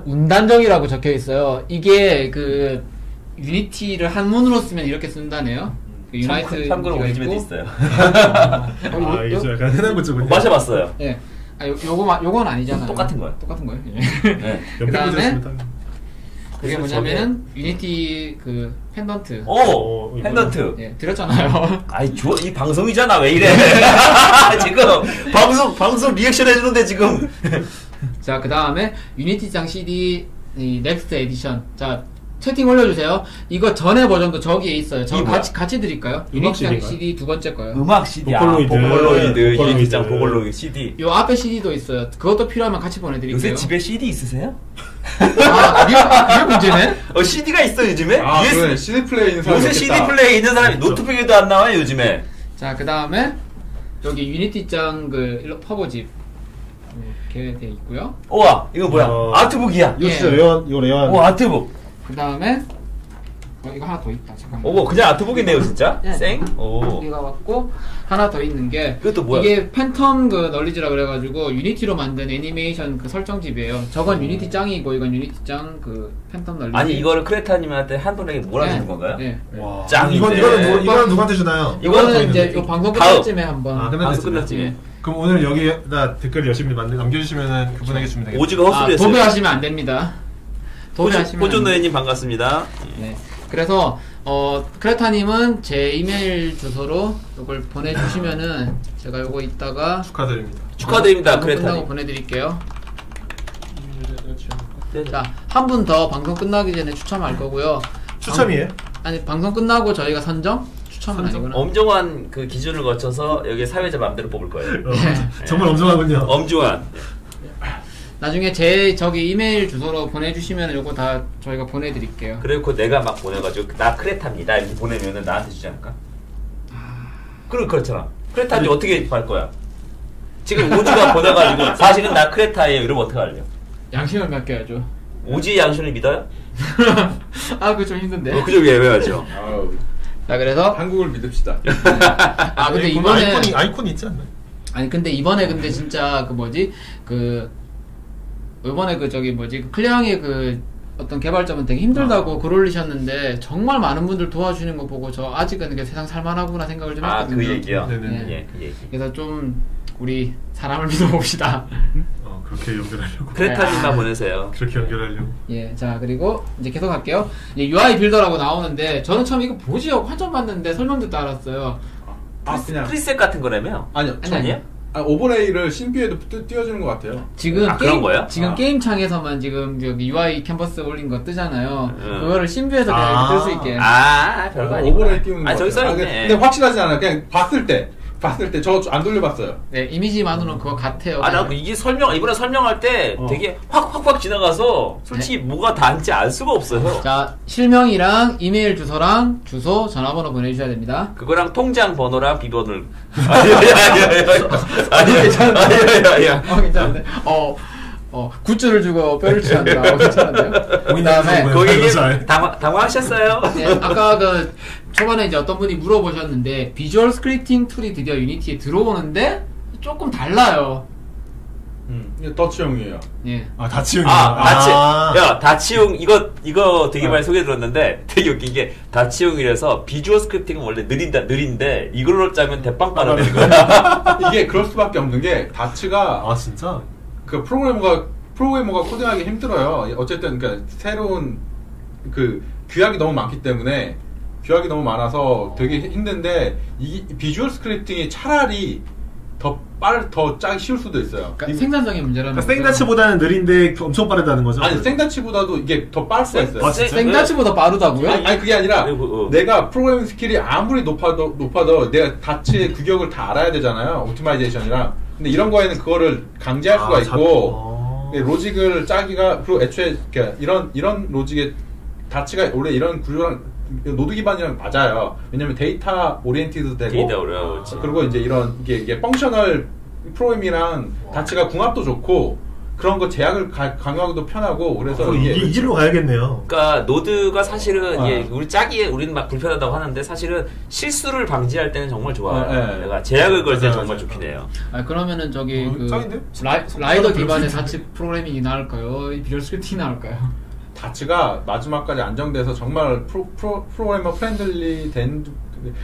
운단정이라고 적혀 있어요. 이게 그 유니티를 한문으로 쓰면 이렇게 쓴다네요. 그 유나이트 참고로 우리 집에도 있어요. 이거 약간 흔한 거죠. 마셔봤어요. 예. 아 요건 아니잖아요. 똑같은 거예요. 네. 그다음에 그게 뭐냐면은 유니티 그 펜던트. 펜던트. 예, 드렸잖아요. 아이 이 방송이잖아. 왜 이래? 지금 방송 리액션 해주는데 지금. 자 그다음에 유니티장 CD 이 넥스트 에디션. 자. 채팅 올려주세요. 이거 전에 버전도 저기에 있어요. 저 같이 드릴까요? 유니티장 CD 두 번째 거예요. 음악 CD. 보컬로이드. 유니티장 보컬로이드 CD. 요 앞에 CD도 있어요. 그것도 필요하면 같이 보내드릴게요. 요새 집에 CD 있으세요? 이게 문제네? CD가 있어 요즘에? 아, 그래. CD 플레이 있는 사람이 요새 있겠다. CD 플레이 있는 사람이 노트북에도 안 나와요 요즘에. 자, 그 다음에 여기 유니티장 그 퍼보집. 이렇게 돼 있고요. 우와, 이거 뭐야? 아트북이야. 이거 진짜 레어한. 오, 아트북. 그 다음에 이거 하나 더 있다. 잠깐만. 오, 그냥 아트북이네요, 진짜. 예. 쌩. 오. 여기가 왔고 하나 더 있는 게 이것도 뭐야? 이게 팬텀 널리지라 그래가지고 유니티로 만든 애니메이션 설정집이에요. 저건 유니티 짱이고 이건 유니티 짱 팬텀 널리지. 아니 이거를 크레타님한테 한 분에게 몰아주는 건가요? 네. 와. 짱. 이거는 누구한테 주나요? 이거는 이제 이 방송 끝날 쯤에 한번. 아, 끝날 쯤에. 그럼 오늘 여기다 댓글 열심히 남겨주시면은 그분에게 주면 되겠죠. 오지가 헛소리했어요. 도배하시면 안 됩니다. 호준노예님 반갑습니다. 네, 그래서 크레타님은 제 이메일 주소로 이걸 보내주시면은 제가 요거 이따가 축하드립니다. 크레타님 보내드릴게요. 자, 한 분 더 방송 끝나기 전에 추첨할 거고요. 추첨이에요? 아니 방송 끝나고 저희가 선정? 추첨은 아니구나. 엄중한 그 기준을 거쳐서 여기 사회자 마음대로 뽑을 거예요. 네. 정말 엄중하군요. 엄중한. 나중에 제 저기 이메일 주소로 보내주시면 요거 다 저희가 보내드릴게요. 그리고 내가 막 보내가지고 나 크레타입니다 이렇게 보내면은 나한테 주지 않을까? 그렇잖아. 크레타인지 어떻게 할 거야? 지금 오지가 보내가지고 사실은 나 크레타예요 이러면 어떻게 할래요? 양심을 맡겨야죠. 오지 양심을 믿어요? 아 그거 좀 힘든데. 그죠 예외하죠. 자 그래서 한국을 믿읍시다. 네. 아 근데 이번에 아이콘이 있지 않나요? 아니 근데 이번에 근데 진짜 클레앙의 그 어떤 개발자분 되게 힘들다고 글 올리셨는데 정말 많은 분들 도와주시는 거 보고 저 아직은 이게 세상 살만하구나 생각을 좀 했거든요. 그 얘기요? 네네. 네. 예, 그 얘기. 그래서 좀 우리 사람을 믿어봅시다. 그렇게 연결하려고. 크레타님과 보내세요. 그렇게 연결하려고. 예, 자 그리고 이제 계속 할게요. UI 빌더라고 나오는데 저는 처음 이거 뭐지? 하고 한참 봤는데 설명 듣다 알았어요. 그냥 프리셋 같은 거라며? 아니요. 아, 오버레이를 신비에도 띄워주는 것 같아요. 지금 그런 거예요? 지금 게임 창에서만 지금 UI 캔버스 올린 거 뜨잖아요. 그거를 신비에서 그냥 뜰 수 있게. 별거 아니고. 오버레이 띄우는 거. 저기 써있네. 근데 확실하지 않아요. 그냥 봤을 때 저 안 돌려봤어요. 네, 이미지만으로는 그거 같아요. 나 이게 이번에 설명할 때 되게 확 지나가서 솔직히 뭐가 다인지 알 수가 없어요. 자, 실명이랑 이메일 주소랑 주소, 전화번호 보내주셔야 됩니다. 그거랑 통장 번호랑 비번을. 아니, 괜찮은데. 굿즈를 주고 뼈를 치한다. 괜찮은데요? 그다음에 거기 당황하셨어요? 네, 아까 그 초반에 이제 어떤 분이 물어보셨는데 비주얼 스크립팅 툴이 드디어 유니티에 들어오는데 조금 달라요. 이게 더치용이에요. 예. 다치용이에요. 다치용 이거 되게 많이 소개 들었는데 되게 웃긴 게 다치용이라서 비주얼 스크립팅은 원래 느린데 이걸로 짜면 대빵 빨아내는 거야. 이게 그럴 수밖에 없는 게 다치가 진짜. 그 프로그래머가 코딩하기 힘들어요. 어쨌든 그러니까 새로운 그 규약이 너무 많기 때문에 규약이 너무 많아서 되게 힘든데 이 비주얼 스크립팅이 차라리 더 짜기 쉬울 수도 있어요. 그러니까 생산성의 문제라는 거죠. 생다치보다는 느린데 엄청 빠르다는 거죠? 아니, 생다치보다도 이게 더 빠를 수가 있어요. 생다치보다 빠르다고요? 아니 그게 아니라 내가 프로그래밍 스킬이 아무리 높아도 내가 다치의 규격을 다 알아야 되잖아요. 옵티마이제이션이랑. 근데 이런 거에는 그거를 강제할 수가 있고 로직을 짜기가 그리고 애초에 이런 로직의 다치가 원래 이런 구조랑 노드 기반이랑 맞아요. 왜냐면 데이터 오리엔티드 되고 그리고 이제 이런 이게 펑셔널 프로그램이랑 다치가 궁합도 좋고 그런 거 제약을 강요하기도 편하고 그래서 이게 이질로 가야겠네요. 그러니까 노드가 사실은 우리 우리는 막 불편하다고 하는데 사실은 실수를 방지할 때는 정말 좋아요. 내가 제약을 걸 때 정말 좋긴 해요. 그러면은 저기 라이더 기반의 다치 프로그래밍이 나을까요? 비주얼 스크립팅이 나을까요? 다치가 마지막까지 안정돼서 정말 프로그래머 프렌들리 된.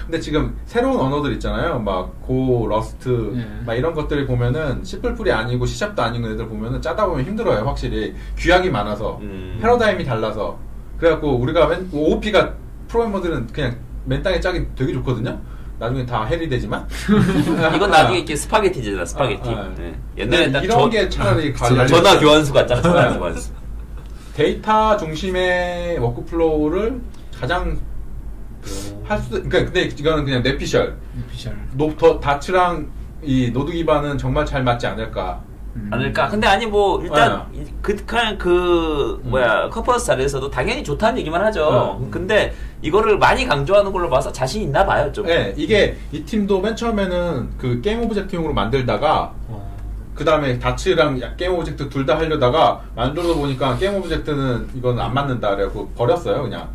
근데 지금 새로운 언어들 있잖아요. 막 고, 러스트 막 이런 것들을 보면은 C++이 아니고 C샵도 아닌 애들 보면은 짜다 보면 힘들어요. 확실히 규약이 많아서 패러다임이 달라서 그래갖고 우리가 OOP가 프로그래머들은 그냥 맨 땅에 짜기 되게 좋거든요. 나중에 다 헬이 되지만 이건 나중에 이렇게 스파게티잖아. 스파게티 네. 옛날에 딱 이런 게 차라리 전화 교환수 같잖아. 전화 교환수 데이터 중심의 워크플로우를 가장 할 수도, 근데 이거는 그냥 내피셜. 다츠랑 이 노드 기반은 정말 잘 맞지 않을까. 근데 아니 뭐 일단 컨퍼런스 자리에서도 당연히 좋다는 얘기만 하죠. 근데 이거를 많이 강조하는 걸로 봐서 자신 있나 봐요 좀. 네, 이게 이 팀도 맨 처음에는 그 게임 오브젝트용으로 만들다가 그 다음에 다츠랑 게임 오브젝트 둘 다 하려다가 만들다 보니까 게임 오브젝트는 이건 안 맞는다 그래갖고 버렸어요 그냥.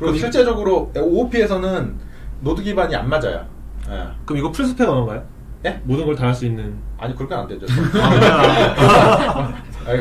그리고 실제적으로 OOP에서는 노드 기반이 안 맞아요. 예. 그럼 이거 풀스펙 언어인가요? 예? 모든 걸 다 할 수 있는. 아니, 그렇게 안 되죠.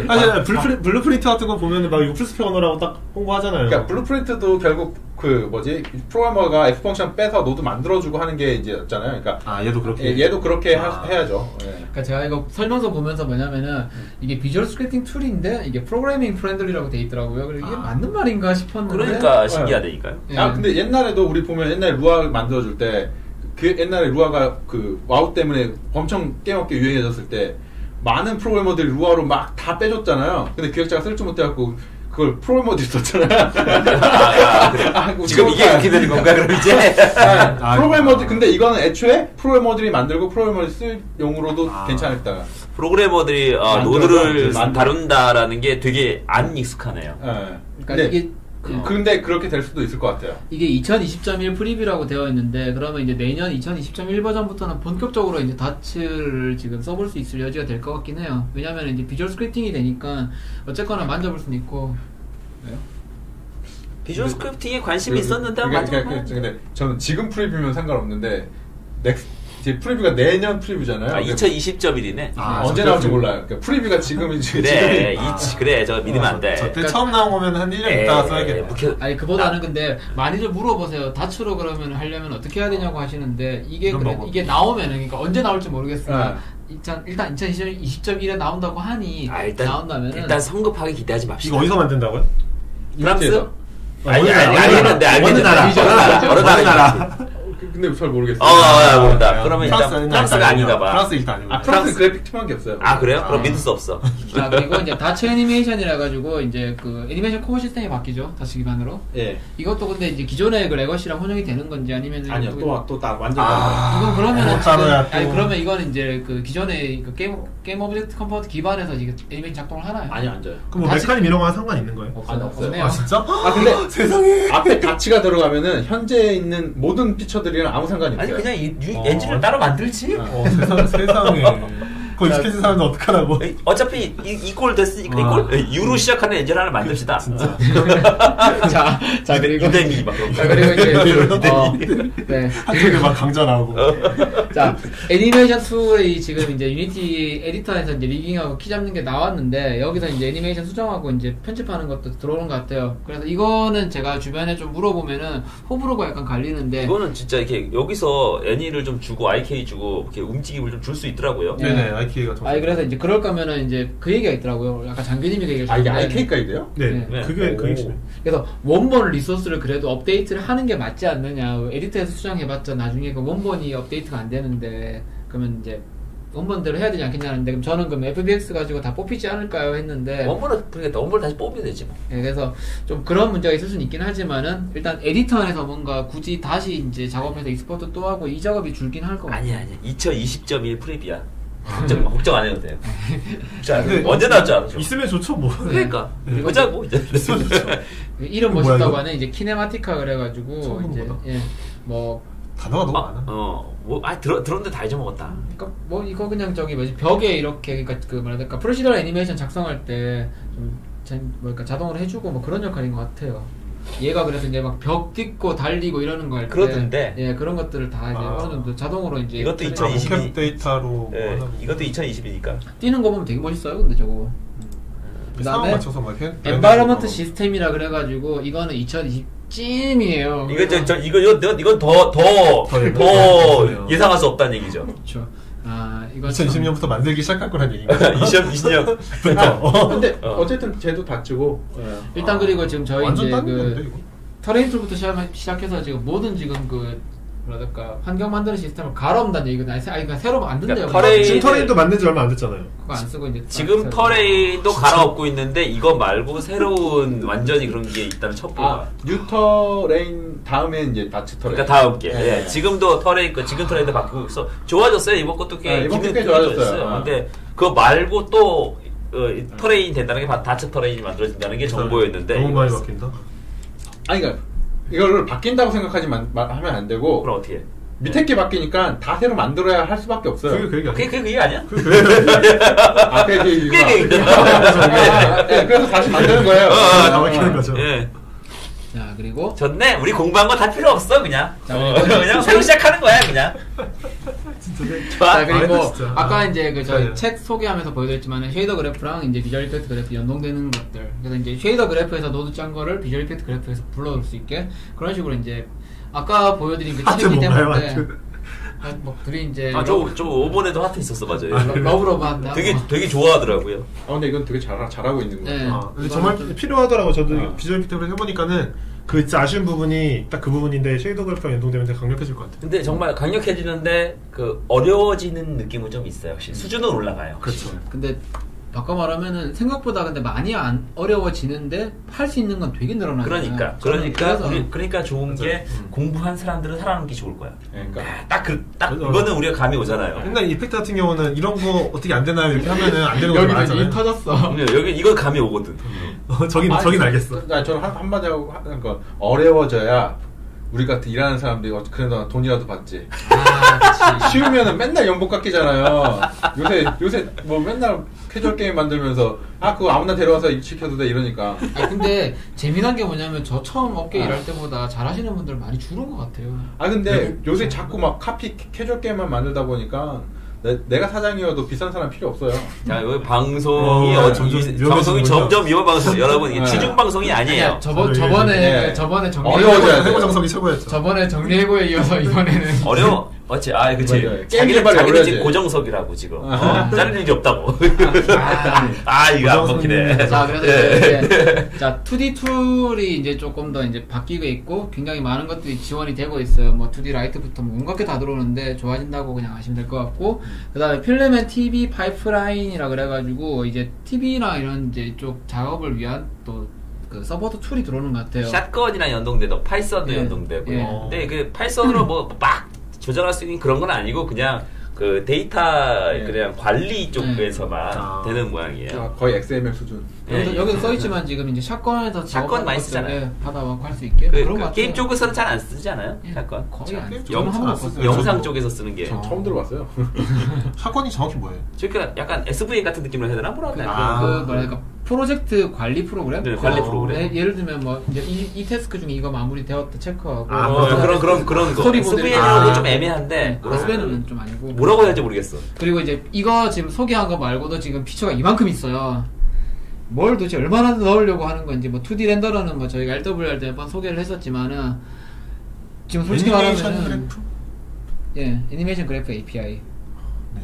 아니, 블루프린트 같은 거 보면 막 이거 풀스펙 언어라고 딱 홍보하잖아요. 그러니까 블루프린트도 결국 프로그래머가 F 펑션 빼서 노드 만들어주고 하는 게 이제였잖아요. 그러니까 얘도 그렇게. 얘도 그렇게 해야죠. 예. 그러니까 제가 이거 설명서 보면서 뭐냐면은 이게 비주얼 스크립팅 툴인데 이게 프로그래밍 프렌들리라고 돼 있더라고요. 그래서 이게 맞는 말인가 싶었는데. 그러니까 신기하다니까요. 예. 근데 옛날에도 우리 보면 옛날에 루아 만들어줄 때 그 옛날에 루아가 그 와우 때문에 엄청 게임업계 유행해졌을 때 많은 프로그래머들이 루아로 막 다 빼줬잖아요. 근데 기획자가 쓸 줄 못해갖고. 그걸 프로그래머들이 썼잖아요. 지금 이게 이렇게 되는 건가, 그럼 이제? 프로그래머들, 근데 이거는 애초에 프로그래머들이 만들고 프로그래머들이 쓸 용으로도 괜찮았다가. 프로그래머들이 노드를 다룬다라는 게 되게 안 익숙하네요. 그러니까 이게. 근데 그렇게 될 수도 있을 것 같아요. 이게 2020.1 프리뷰라고 되어 있는데 그러면 이제 내년 2020.1 버전부터는 본격적으로 이제 다츠를 지금 써볼 수 있을 여지가 될 것 같긴 해요. 왜냐면 이제 비주얼 스크립팅이 되니까 어쨌거나 만져볼 수는 있고. 왜요? 비주얼 스크립팅에 관심이 있었는데 근데 저는 지금 프리뷰면 상관없는데 프리뷰가 내년 프리뷰잖아요. 2020.1이네. 언제 나올지 몰라요. 그러니까 프리뷰가 지금인지. 그래. 저 믿으면 안 돼. 저때 처음 나온 거면 한 1년 있다가 써야겠네. 아니, 그보다는 근데 많이들 물어보세요. 다츠로 그러면 하려면 어떻게 해야 되냐고 하시는데 이게 나오면은, 그러니까 언제 나올지 모르겠으니까. 일단 2020.1에 나온다고 하니. 일단 성급하게 기대하지 맙시다. 이거 어디서 만든다고요? 프랑스? 아니, 알겠는데. 어느 나라. 근데 잘 모르겠어요. 모른다. 그러면 일단 프랑스가 아닌가 봐. 프랑스 일단 아니고. 아, 프랑스 그래픽 팀한게 없어요. 아, 그래요? 그럼 믿을 수 없어. 자, 그리고 이제 다츠 애니메이션이라 가지고 이제 그 애니메이션 코어 시스템이 바뀌죠. 다츠 기반으로. 예. 이것도 근데 이제 기존의 그 레거시랑 혼용이 되는 건지 아니면은 아니요. 또 완전 다른. 이건 그러면은 그러면 이거는 이제 그 기존의 그 게임 오브젝트 컴포트 기반에서 이게 애니메이션 작동을 하나요? 아니요, 안 돼요. 그럼 뭐 메카닉 이런 거랑 상관 있는 거예요? 없어요. 아, 진짜? 아, 근데 세상에. 앞에 다츠가 들어가면은 현재 있는 모든 피처들이랑 아무 상관이 없어요. 아니 그냥 엔진을 따로 만들지. 세상에. 그거 익숙해진 사람들 어떡하라고. 어차피 이꼴 됐으니까 이꼴 유로 시작하는 엔진 하나 만듭시다. 진짜. 자 그리고 유대미 막. 자 그리고 이제 한쪽에 막 강자 나오고. 자 애니메이션 2의 지금 이제 유니티 에디터에서 이제 리깅하고 키 잡는 게 나왔는데 여기서 이제 애니메이션 수정하고 이제 편집하는 것도 들어오는 것 같아요. 그래서 이거는 제가 주변에 좀 물어보면은 호불호가 약간 갈리는데. 이거는 진짜 이렇게 여기서 애니를 좀 주고 IK 주고 이렇게 움직임을 좀 줄 수 있더라고요. 네네. IK가 좀. 아니 그래서 이제 그럴 거면은 이제 그 얘기가 있더라고요. 아까 장교님이 그 얘기를. 아 이게 IK까지 돼요? 네. 그게 있어요. 그래서 원본 리소스를 그래도 업데이트를 하는 게 맞지 않느냐. 에디터에서 수정해봤자 나중에 그 원본이 업데이트가 안 되는데 그러면 이제 원본대로 해야 되지 않겠냐는데 그럼 저는 그럼 FBX 가지고 다 뽑히지 않을까요 했는데 원본을 다시 뽑으면 되지 뭐. 네, 그래서 좀 그런 문제가 있을 수는 있긴 하지만은 일단 에디터에서 뭔가 굳이 다시 이제 작업해서 익스포트 또 하고 이 작업이 줄긴 할 거 같아요. 아니야 2020.1 프리비야. 걱정 안 해도 돼요. 자, 언제 나왔지 않았죠? 있으면 좋죠, 뭐. 그러니까. 보자, 뭐, 이제. 이름 멋있다고 하는 이제 키네마티카 그래가지고, 이제, 예, 뭐. 단어가 너무 많아. 들었는데 다 잊어먹었다. 그니까, 뭐, 이거 그냥 저기, 뭐지, 벽에 이렇게, 그니까, 그, 뭐라 해야 될까, 프로시더럴 애니메이션 작성할 때, 좀, 뭐랄까, 자동으로 해주고, 뭐 그런 역할인 것 같아요. 얘가 그래서 이제 막 벽 딛고 달리고 이러는 거 할 때 그러던데 예 그런 것들을 다 이제 어느 정도 자동으로 이제 이것도 2020 데이터로 예, 이것도 2020이니까 뛰는 거 보면 되게 멋있어요 근데 저거 그다음에 엔바이러먼트 시스템이라 그래가지고 이거는 2020 찜이에요. 이건 더 예상할 수 없다는 얘기죠. 그렇죠. 아, 이거 2020년부터 만들기 시작할 거란 얘기인가? 2020년부터. 근데 어쨌든 쟤도 다치고 일단 그리고 지금 저희 이제 그 터레인툴부터 시작해서 지금 모든 지금 그 뭐랄까 환경 만드는 시스템을 갈아엎는다는 얘기거든요. 그러니까 새로 만든대요. 그러니까 지금 터레인도 만든 지 얼마 안 됐잖아요. 그거 안 쓰고 이제 지금 터레인도 갈아엎고 있는데 이거 말고 새로운 완전히 그런 게 있다는 첩보가. 뉴터레인 다음에 이제 다츠 터레인. 그러니까 다음 게. 예. 지금도 터레인 거 지금 터레인도 바뀌고 있어. 좋아졌어요. 이번 것도 꽤 이번 게 좋아졌어요. 근데 그거 말고 또 터레인 된다는 게 다츠 터레인이 만들어진다는 게 정보였는데. 너무 많이 바뀐다. 아니 그러니까 이걸 바뀐다고 생각하지 하면 안 되고. 그럼 어떻게 해? 밑에 게 바뀌니까 다 새로 만들어야 할 수밖에 없어요. 그게 아니야? 그게 그래서 다시 만드는 거예요. 다 바뀌는 거죠. 예. 자, 그리고. 좋네. 우리 공부한 거 다 필요 없어, 그냥. 자, 그냥 새로 시작하는 거야, 그냥. 자, 그리고 아까 이제 그 저희 책 소개하면서 보여드렸지만은 쉐이더 그래프랑 이제 비주얼 이펙트 그래프 연동되는 것들. 그래서 이제 쉐이더 그래프에서 노드 짠 거를 비주얼 이펙트 그래프에서 불러올 수 있게 그런 식으로 이제 아까 보여드린 그 책이기 때문에. 뭐 둘이 이제 저 5번에도 하트 있었어 맞아요. 러브러브 한다. 되게 좋아하더라고요. 아 근데 이건 되게 잘하고 있는 거예요. 네. 아, 정말 필요하더라고. 저도 비주얼 피터를 해보니까는 그 진짜 아쉬운 부분이 딱 그 부분인데 쉐이더 그래프랑 연동되면 되게 강력해질 것 같아요. 근데 정말 강력해지는데 그 어려워지는 느낌은 좀 있어요. 역시 수준은 올라가요. 그렇죠. 근데 바꿔 말하면은 생각보다 근데 많이 안 어려워지는데 할 수 있는 건 되게 늘어나요. 그러니까 좋은 맞아. 게 공부한 사람들은 살아남기 좋을 거야. 그러니까 딱 이거는 우리가 감이 오잖아요. 옛날 이펙트 같은 경우는 이런 거 어떻게 안 되나요? 이렇게 하면은 안 되는 거잖아요. 여기 입 터졌어. 여기 이건 감이 오거든. 저긴 알겠어. 나 저는 한마디 하고 하는 거 어려워져야. 우리 같은 일하는 사람들이 그래도 돈이라도 받지. 아, 쉬우면은 맨날 연봉 깎이잖아요. 요새 뭐 맨날 캐주얼 게임 만들면서 그거 아무나 데려와서 일 시켜도 돼 이러니까. 아 근데 재미난 게 뭐냐면 저 처음 업계 일할 때보다 잘하시는 분들 많이 줄은 것 같아요. 아 근데 요새 자꾸 막 캐주얼 게임만 만들다 보니까. 내가 사장이어도 비싼 사람 필요 없어요. 자, 여기 방송이 방송이 점점 위험 방송. 여러분 이게 취중 방송이 아니에요. 저번에 정리해고에 이어서 이번에는 맞지? 아, 그치. 자기는 지금 고정석이라고 지금. 자를 일이 없다고. 이거 안 먹히네. 자, 그래서 이제, 자, 2D 툴이 이제 조금 더 이제 바뀌고 있고, 굉장히 많은 것들이 지원이 되고 있어요. 뭐 2D 라이트부터 온갖 게 다 들어오는데 좋아진다고 그냥 아시면 될 것 같고, 그 다음에 필름의 TV 파이프라인이라 그래가지고, 이제 TV나 이런 이제 쪽 작업을 위한 또, 그 서버도 툴이 들어오는 것 같아요. 샷건이랑 연동되고, 파이썬도 연동되고. 예. 근데 그 파이썬으로 뭐 막 조절할 수 있는 그런 건 아니고 그냥 그 데이터 그냥 관리 쪽에서만 되는 모양이에요. 거의 XML 수준. 여기도 써있지만 지금 이제 샷건에서 샷건 많이 쓰잖아요. 받아와서 할 수 있게. 그런 게임 쪽에서는 잘 안 쓰지 않아요? 샷건. 거의 안 쓰죠. 영상 쪽에서 쓰는 게. 처음 들어봤어요. 샷건이 정확히 뭐예요? 그러니까 약간 SVN 같은 느낌으로 해야 되나? 뭐라 그러나? 뭐랄까. 프로젝트 관리 프로그램? 네, 관리 프로그램. 예를 들면 뭐 이제 이 태스크 중에 이거 마무리되었다 체크하고. 그런 거. SVN은 좀 애매한데. SVN은 좀 아니고. 뭐라고 해야 할지 모르겠어. 그리고 이제 이거 지금 소개한 거 말고도 지금 피처가 이만큼 있어요. 뭘 도대체 얼마나 넣으려고 하는 건지. 뭐 2D 렌더러는 뭐 저희가 LWR 때 한번 소개를 했었지만은 지금 솔직히 말하면 그래프? 예, 애니메이션 그래프 API. 네.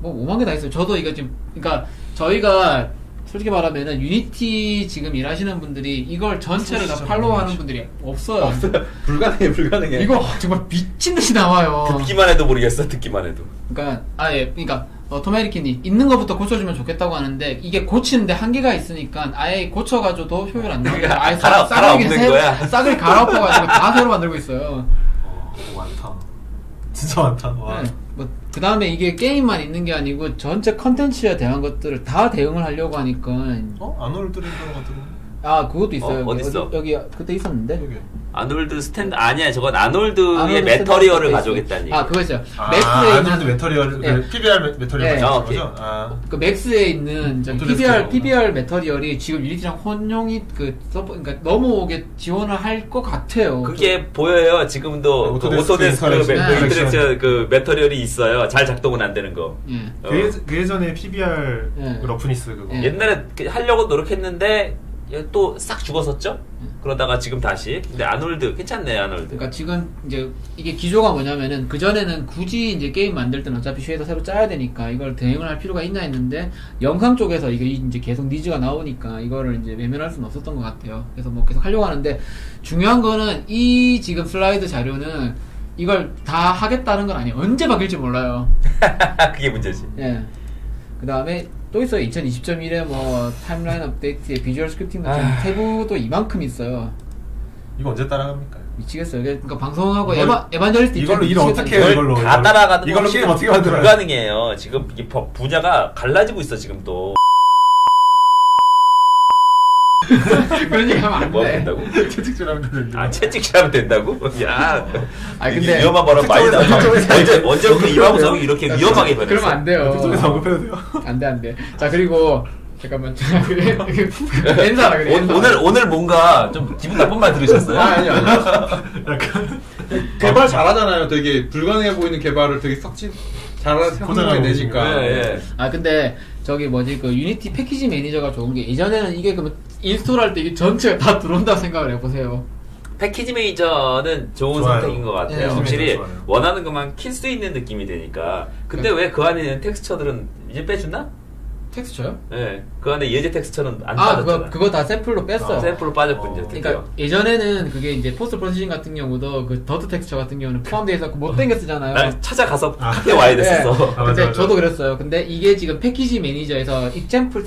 뭐 5만 개 다 있어요. 저도 이거 지금 그러니까 저희가 솔직히 말하면은 유니티 지금 일하시는 분들이 이걸 전체를 다 팔로우하는 분들이 없어요. 불가능해. 이거 정말 미친듯이 나와요. 듣기만 해도 모르겠어. 그러니까 그러니까 토메리키님 있는 것부터 고쳐주면 좋겠다고 하는데 이게 고치는데 한계가 있으니까 아예 고쳐가지고도 효율 안 나와요. 아예 갈아엎는 거야. 싹을 갈아엎어가지고 다 새로 만들고 있어요. 많다. 진짜 많다. 와. 네. 그 다음에 이게 게임만 있는 게 아니고 전체 컨텐츠에 대한 것들을 다 대응을 하려고 하니까 아놀드 렌더러 같은 거? 아 그것도 있어요. 어딨어? 여기 그때 있었는데 여기. 아놀드 스탠드 아니야 저건 아놀드의 메터리얼을 가져오겠다니. 아 그거 있어요. 아놀드 메터리얼 PBR 메터리얼 가져온 거죠? 그 맥스에 있는 PBR 메터리얼이 지금 유니티랑 혼용이 그 서버 그러니까 넘어오게 지원을 할 것 같아요. 그게 보여요. 지금도 오토데스크 그 메터리얼이 있어요. 잘 작동은 안 되는 거. 그 예전에 PBR 러프니스 그거. 옛날에 하려고 노력했는데. 또 싹 죽었었죠? 그러다가 지금 다시. 근데 아놀드 괜찮네 아놀드. 그러니까 지금 이제 이게 기조가 뭐냐면은 그 전에는 굳이 이제 게임 만들 때는 어차피 쉐이더 새로 짜야 되니까 이걸 대응을 할 필요가 있나 했는데 영상 쪽에서 이게 이제 계속 니즈가 나오니까 이거를 이제 외면할 수는 없었던 것 같아요. 그래서 뭐 계속 하려고 하는데 중요한 거는 이 지금 슬라이드 자료는 이걸 다 하겠다는 건 아니에요. 언제 바뀔지 몰라요. 그게 문제지. 예. 그 다음에. 또 있어요. 2020.1에 뭐 타임라인 업데이트에 비주얼 스크립팅 같은 세부도 이만큼 있어요. 이거 언제 따라갑니까? 미치겠어요. 그러니까 방송하고 에반젤리스트 이걸로 일 어떻게 해요? 이걸로 다 따라가는 이걸로 게임 어떻게 만들어요? 불가능해요. 지금 이게 분야가 갈라지고 있어 지금 또. 그런 얘기 하면 안 돼. 채찍질하면 된다고. 아 채찍질하면 된다고? 야, 아 근데 위험한 발언 많이 나와. 언제부터 이화무 성이 이렇게 위험하게 변했어? 그러면 안 돼요. 그쪽에서 언급해도 돼요? 안 돼. 자 그리고 잠깐만. 엔사라 그래. 오늘 뭔가 좀 기분 나쁜 말 들으셨어요? 아니요. 약간 개발 잘하잖아요. 되게 불가능해 보이는 개발을 되게 썩지 잘하는 생각을 내니까. 아 근데 저기 뭐지 그 유니티 패키지 매니저가 좋은 게 예전에는 이게 그러면 인스톨할 때 이게 전체가 다 들어온다고 생각을 해보세요. 패키지 매니저는 좋은 좋아요. 선택인 것 같아요. 네, 확실히 좋아요. 원하는 것만 킬 수 있는 느낌이 되니까. 근데 왜 그 안에 있는 텍스처들은 이제 빼주나? 텍스처요? 네. 그 안에 예제 텍스처는 안 빠졌잖아. 그거 다 샘플로 뺐어요. 샘플로 빠졌군요. 그러니까 예전에는 그게 이제 포스트 프로세싱 같은 경우도 그 더트 텍스처 같은 경우는 포함되어 있어서 못 땡겨 쓰잖아요. 난 찾아가서 카페 와야 됐었어. 네. 근데 저도 그랬어요. 근데 이게 지금 패키지 매니저에서 이 샘플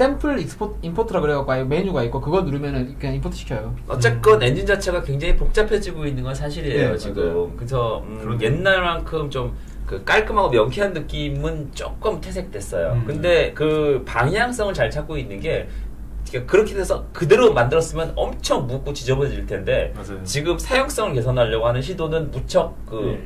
임포트라 그래갖고 아예 메뉴가 있고 그거 누르면은 그냥 임포트 시켜요. 어쨌건 엔진 자체가 굉장히 복잡해지고 있는 건 사실이에요. 네, 지금. 맞아요. 그래서 옛날만큼 좀 그 깔끔하고 명쾌한 느낌은 조금 퇴색됐어요. 근데 그 방향성을 잘 찾고 있는 게 그렇게 돼서 그대로 만들었으면 엄청 묵고 지저분해질 텐데 맞아요. 지금 사용성을 개선하려고 하는 시도는 무척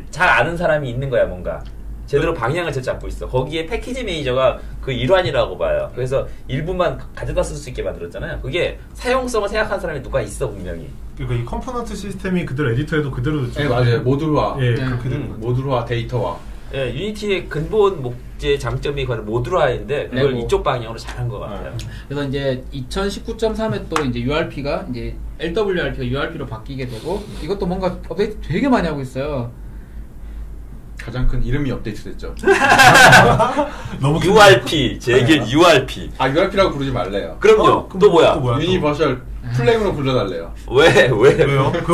잘 아는 사람이 있는 거야 뭔가. 제대로 방향을 잡고 있어. 거기에 패키지 매니저가 그 일환이라고 봐요. 그래서 일부만 가져다 쓸 수 있게 만들었잖아요. 그게 사용성을 생각한 사람이 누가 있어 분명히. 그러니까 이 컴포넌트 시스템이 그대로 에디터에도 그대로. 네 맞아요. 모듈화. 예 그렇게 되는 거죠. 모듈화 데이터화. 예, 유니티의 근본 목재 장점이 바로 모듈화인데 그걸 이쪽 방향으로 잘한 것 같아요. 그래서 이제 2019.3에 또 이제 URP가 이제 LWRP가 URP로 바뀌게 되고 이것도 뭔가 업데이트 되게 많이 하고 있어요. 가장 큰 이름이 업데이트됐죠. 너무 URP, 제 얘기는 URP. 아 URP라고 부르지 말래요. 그럼요. 또 뭐야? 유니버셜 플레임으로 불러달래요. 왜요?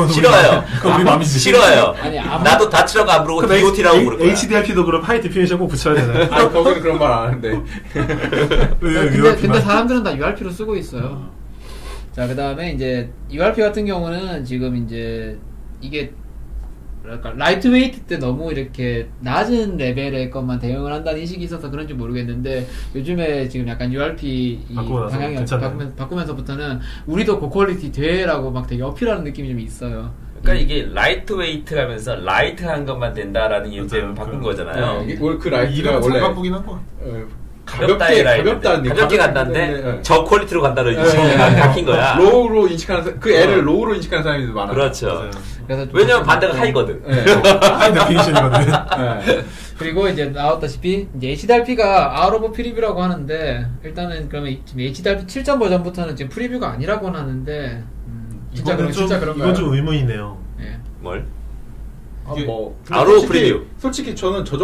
싫어요. 그건 우리 맘이지. 싫어요. 아니, 나도 다치라고 안 부르고 DOT라고 부를 거야. HDRP도 그럼 하이 디피니션 꼭 붙여야 되나요? 아 거기는 그런 말 안 하는데. 근데 사람들은 다 URP로 쓰고 있어요. 자, 그 다음에 이제 URP 같은 경우는 지금 이제 이게 그러니까 라이트웨이트 때 너무 이렇게 낮은 레벨의 것만 대응을 한다는 인식이 있어서 그런지 모르겠는데 요즘에 지금 약간 URP 방향이 바꾸면서부터는 우리도 고퀄리티 되라고 막 되게 어필하는 느낌이 좀 있어요. 그러니까 이게 라이트웨이트 하면서 라이트한 것만 된다라는 인식을 바꾼 거잖아요. 네, 그 라이트가 원래 바꾸긴 한 거. 가볍게 간다는데 저 퀄리티로 간다는 인식이 바뀐 거야. 로우로 인식하는 사람, 그 애를 로우로 인식하는 사람들도 많아요. 그렇죠. 그래서 왜냐면 반대가 하이거든. 하이 데피니션이거든. 그리고 이제 나왔다시피 이제 HDRP가 out of preview라고 하는데 일단은 그러면 지금 HDRP 7점 버전부터는 지금 프리뷰가 아니라고는 하는데 진짜 그런 이건 좀 의문이네요. 예. 뭘? 뭐 out of preview. 솔직히 저는 저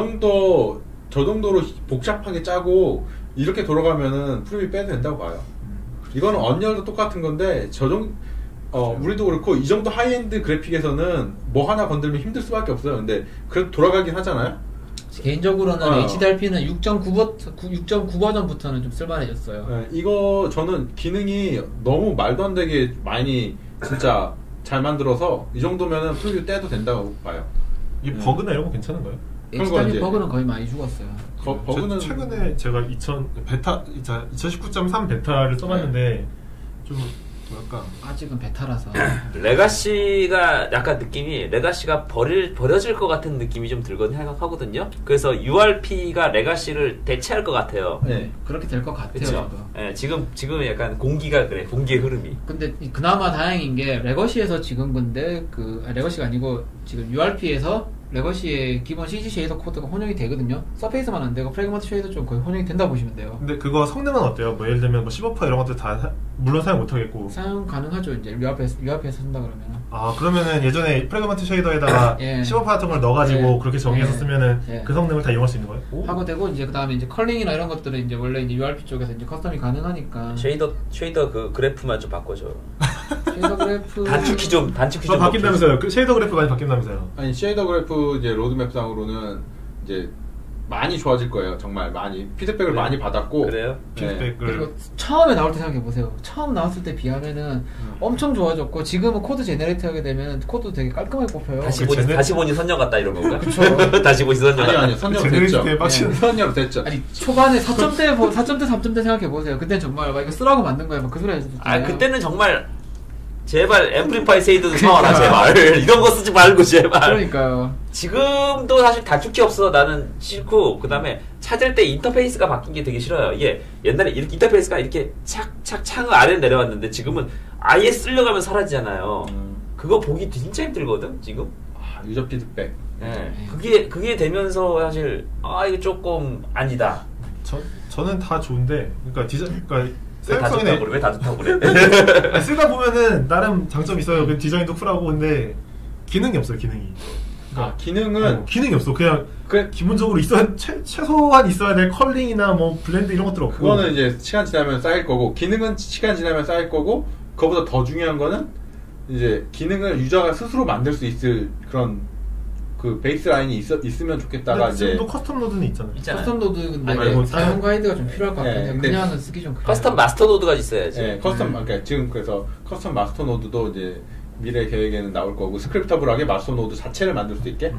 정도로 복잡하게 짜고 이렇게 돌아가면은 프리뷰 빼도 된다고 봐요. 이거는 언리얼도 똑같은 건데 우리도 그렇고 이 정도 하이엔드 그래픽에서는 뭐 하나 건들면 힘들 수밖에 없어요. 근데 그래도 돌아가긴 하잖아요. 개인적으로는 HDRP는 6.9 버전부터는 좀 쓸만해졌어요. 네, 이거 저는 기능이 너무 말도 안 되게 많이 진짜 잘 만들어서 이 정도면은 프리뷰 떼도 된다고 봐요. 이 버그나 이런 거 괜찮은가요? HDRP 버그는 거의 많이 죽었어요. 버그는 최근에 제가 2019.3 베타를 써봤는데 좀 뭐랄까 아직은 베타라서 레가시가 약간 느낌이 레가시가 버려질 것 같은 느낌이 좀 들거든요. 생각하거든요. 그래서 URP가 레가시를 대체할 것 같아요. 네, 그렇게 될 것 같아요. 네, 지금 약간 공기가 그래 공기의 흐름이. 근데 그나마 다행인 게 레거시에서 지금 근데 레거시가 아니고 지금 URP에서 레거시의 기본 CG 쉐이더 코드가 혼용이 되거든요. 서페이스만 안 되고 프래그먼트 쉐이더 좀 거의 혼용이 된다 보시면 돼요. 근데 그거 성능은 어때요? 뭐 예를 들면 뭐 시버퍼 이런 것들 다 물론 사용 못 하겠고. 사용 가능하죠. 이제 URP에서 쓴다 그러면. 아 그러면은 예전에 프래그먼트 쉐이더에다가 예. 시버퍼 같은 걸 넣어가지고 예. 그렇게 정의해서 쓰면은 예. 그 성능을 다 이용할 수 있는 거예요? 오? 하고 되고 이제 그 다음에 이제 컬링이나 이런 것들은 이제 원래 이제 URP 쪽에서 이제 커스텀이 가능하니까. 쉐이더 그 그래프만 좀 바꿔줘. 쉐이더 그래프. 단축키 좀 바뀐다면서요? 그 쉐이더 그래프 많이 바뀐다면서요? 아니 쉐이더 그래프 이제 로드맵상으로는 이제 많이 좋아질 거예요. 정말 많이 피드백을 그래요? 많이 받았고 그래요? 피드백을 그리고 처음에 나올 때 생각해 보세요. 처음 나왔을 때 비하면은 엄청 좋아졌고 지금은 코드 제너레이트 하게 되면 코드도 되게 깔끔하게 뽑혀요. 다시 보니 선녀 같다 이런 건가? 그렇죠. 다시 보니 선녀 같다. 아니 선녀로 됐죠. 네. 선녀로 됐죠. 아니 초반에 4점대 3점대 생각해 보세요. 그때는 정말 막 이거 쓰라고 만든 거예요. 막 그 소리 하셨잖아요. 아 그때는 정말 제발 앰플리파이 세이드도 사와라 제발 이런 거 쓰지 말고 제발. 그러니까요. 지금도 사실 단축키 없어서 나는 싫고 그 다음에 찾을 때 인터페이스가 바뀐 게 되게 싫어요. 이게 옛날에 이렇게 인터페이스가 이렇게 착착 창 아래로 내려왔는데 지금은 아예 쓸려가면 사라지잖아요. 그거 보기 진짜 힘들거든 지금. 아 유저 피드백. 네. 그게 되면서 사실 아 이거 조금 아니다. 저는 다 좋은데 그러니까 디자인 그러니까. 왜 다 좋다고 그래? 아니, 쓰다 보면은 나름 장점이 있어요. 그 디자인도 쿨하고 근데 기능이 없어요. 그러니까 기능이 없어. 그냥 기본적으로 있어야 최소한 있어야 될 컬링이나 뭐 블렌드 이런 것들 없고 그거는 이제 시간 지나면 쌓일 거고 기능은 시간 지나면 쌓일 거고 그거보다 더 중요한 거는 이제 기능을 유저가 스스로 만들 수 있을 그런 그 베이스 라인이 있으면 좋겠다가 이제 지금도 커스텀 노드는 있잖아요. 커스텀 노드 근데 사용 가이드가 좀 필요할 것 같은데 그냥은 쓰기 좀 그래요. 커스텀 마스터 노드가 있어야지. 네, 그러니까 지금 그래서 커스텀 마스터 노드도 이제 미래 계획에는 나올 거고 스크립터블하게 마스터 노드 자체를 만들 수 있게.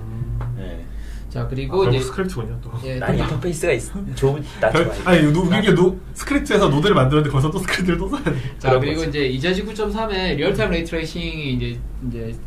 네. 자 그리고 이제 스크립트군요 또. 예, 난 인터페이스가 있어. 좋은 낫죠. 아니 이게 스크립트에서 노드를 만들었는데 거기서 또 스크립트를 또 써야 돼. 자 그리고 거지. 이제 2019.3에 리얼타임 레이트레이싱이 이제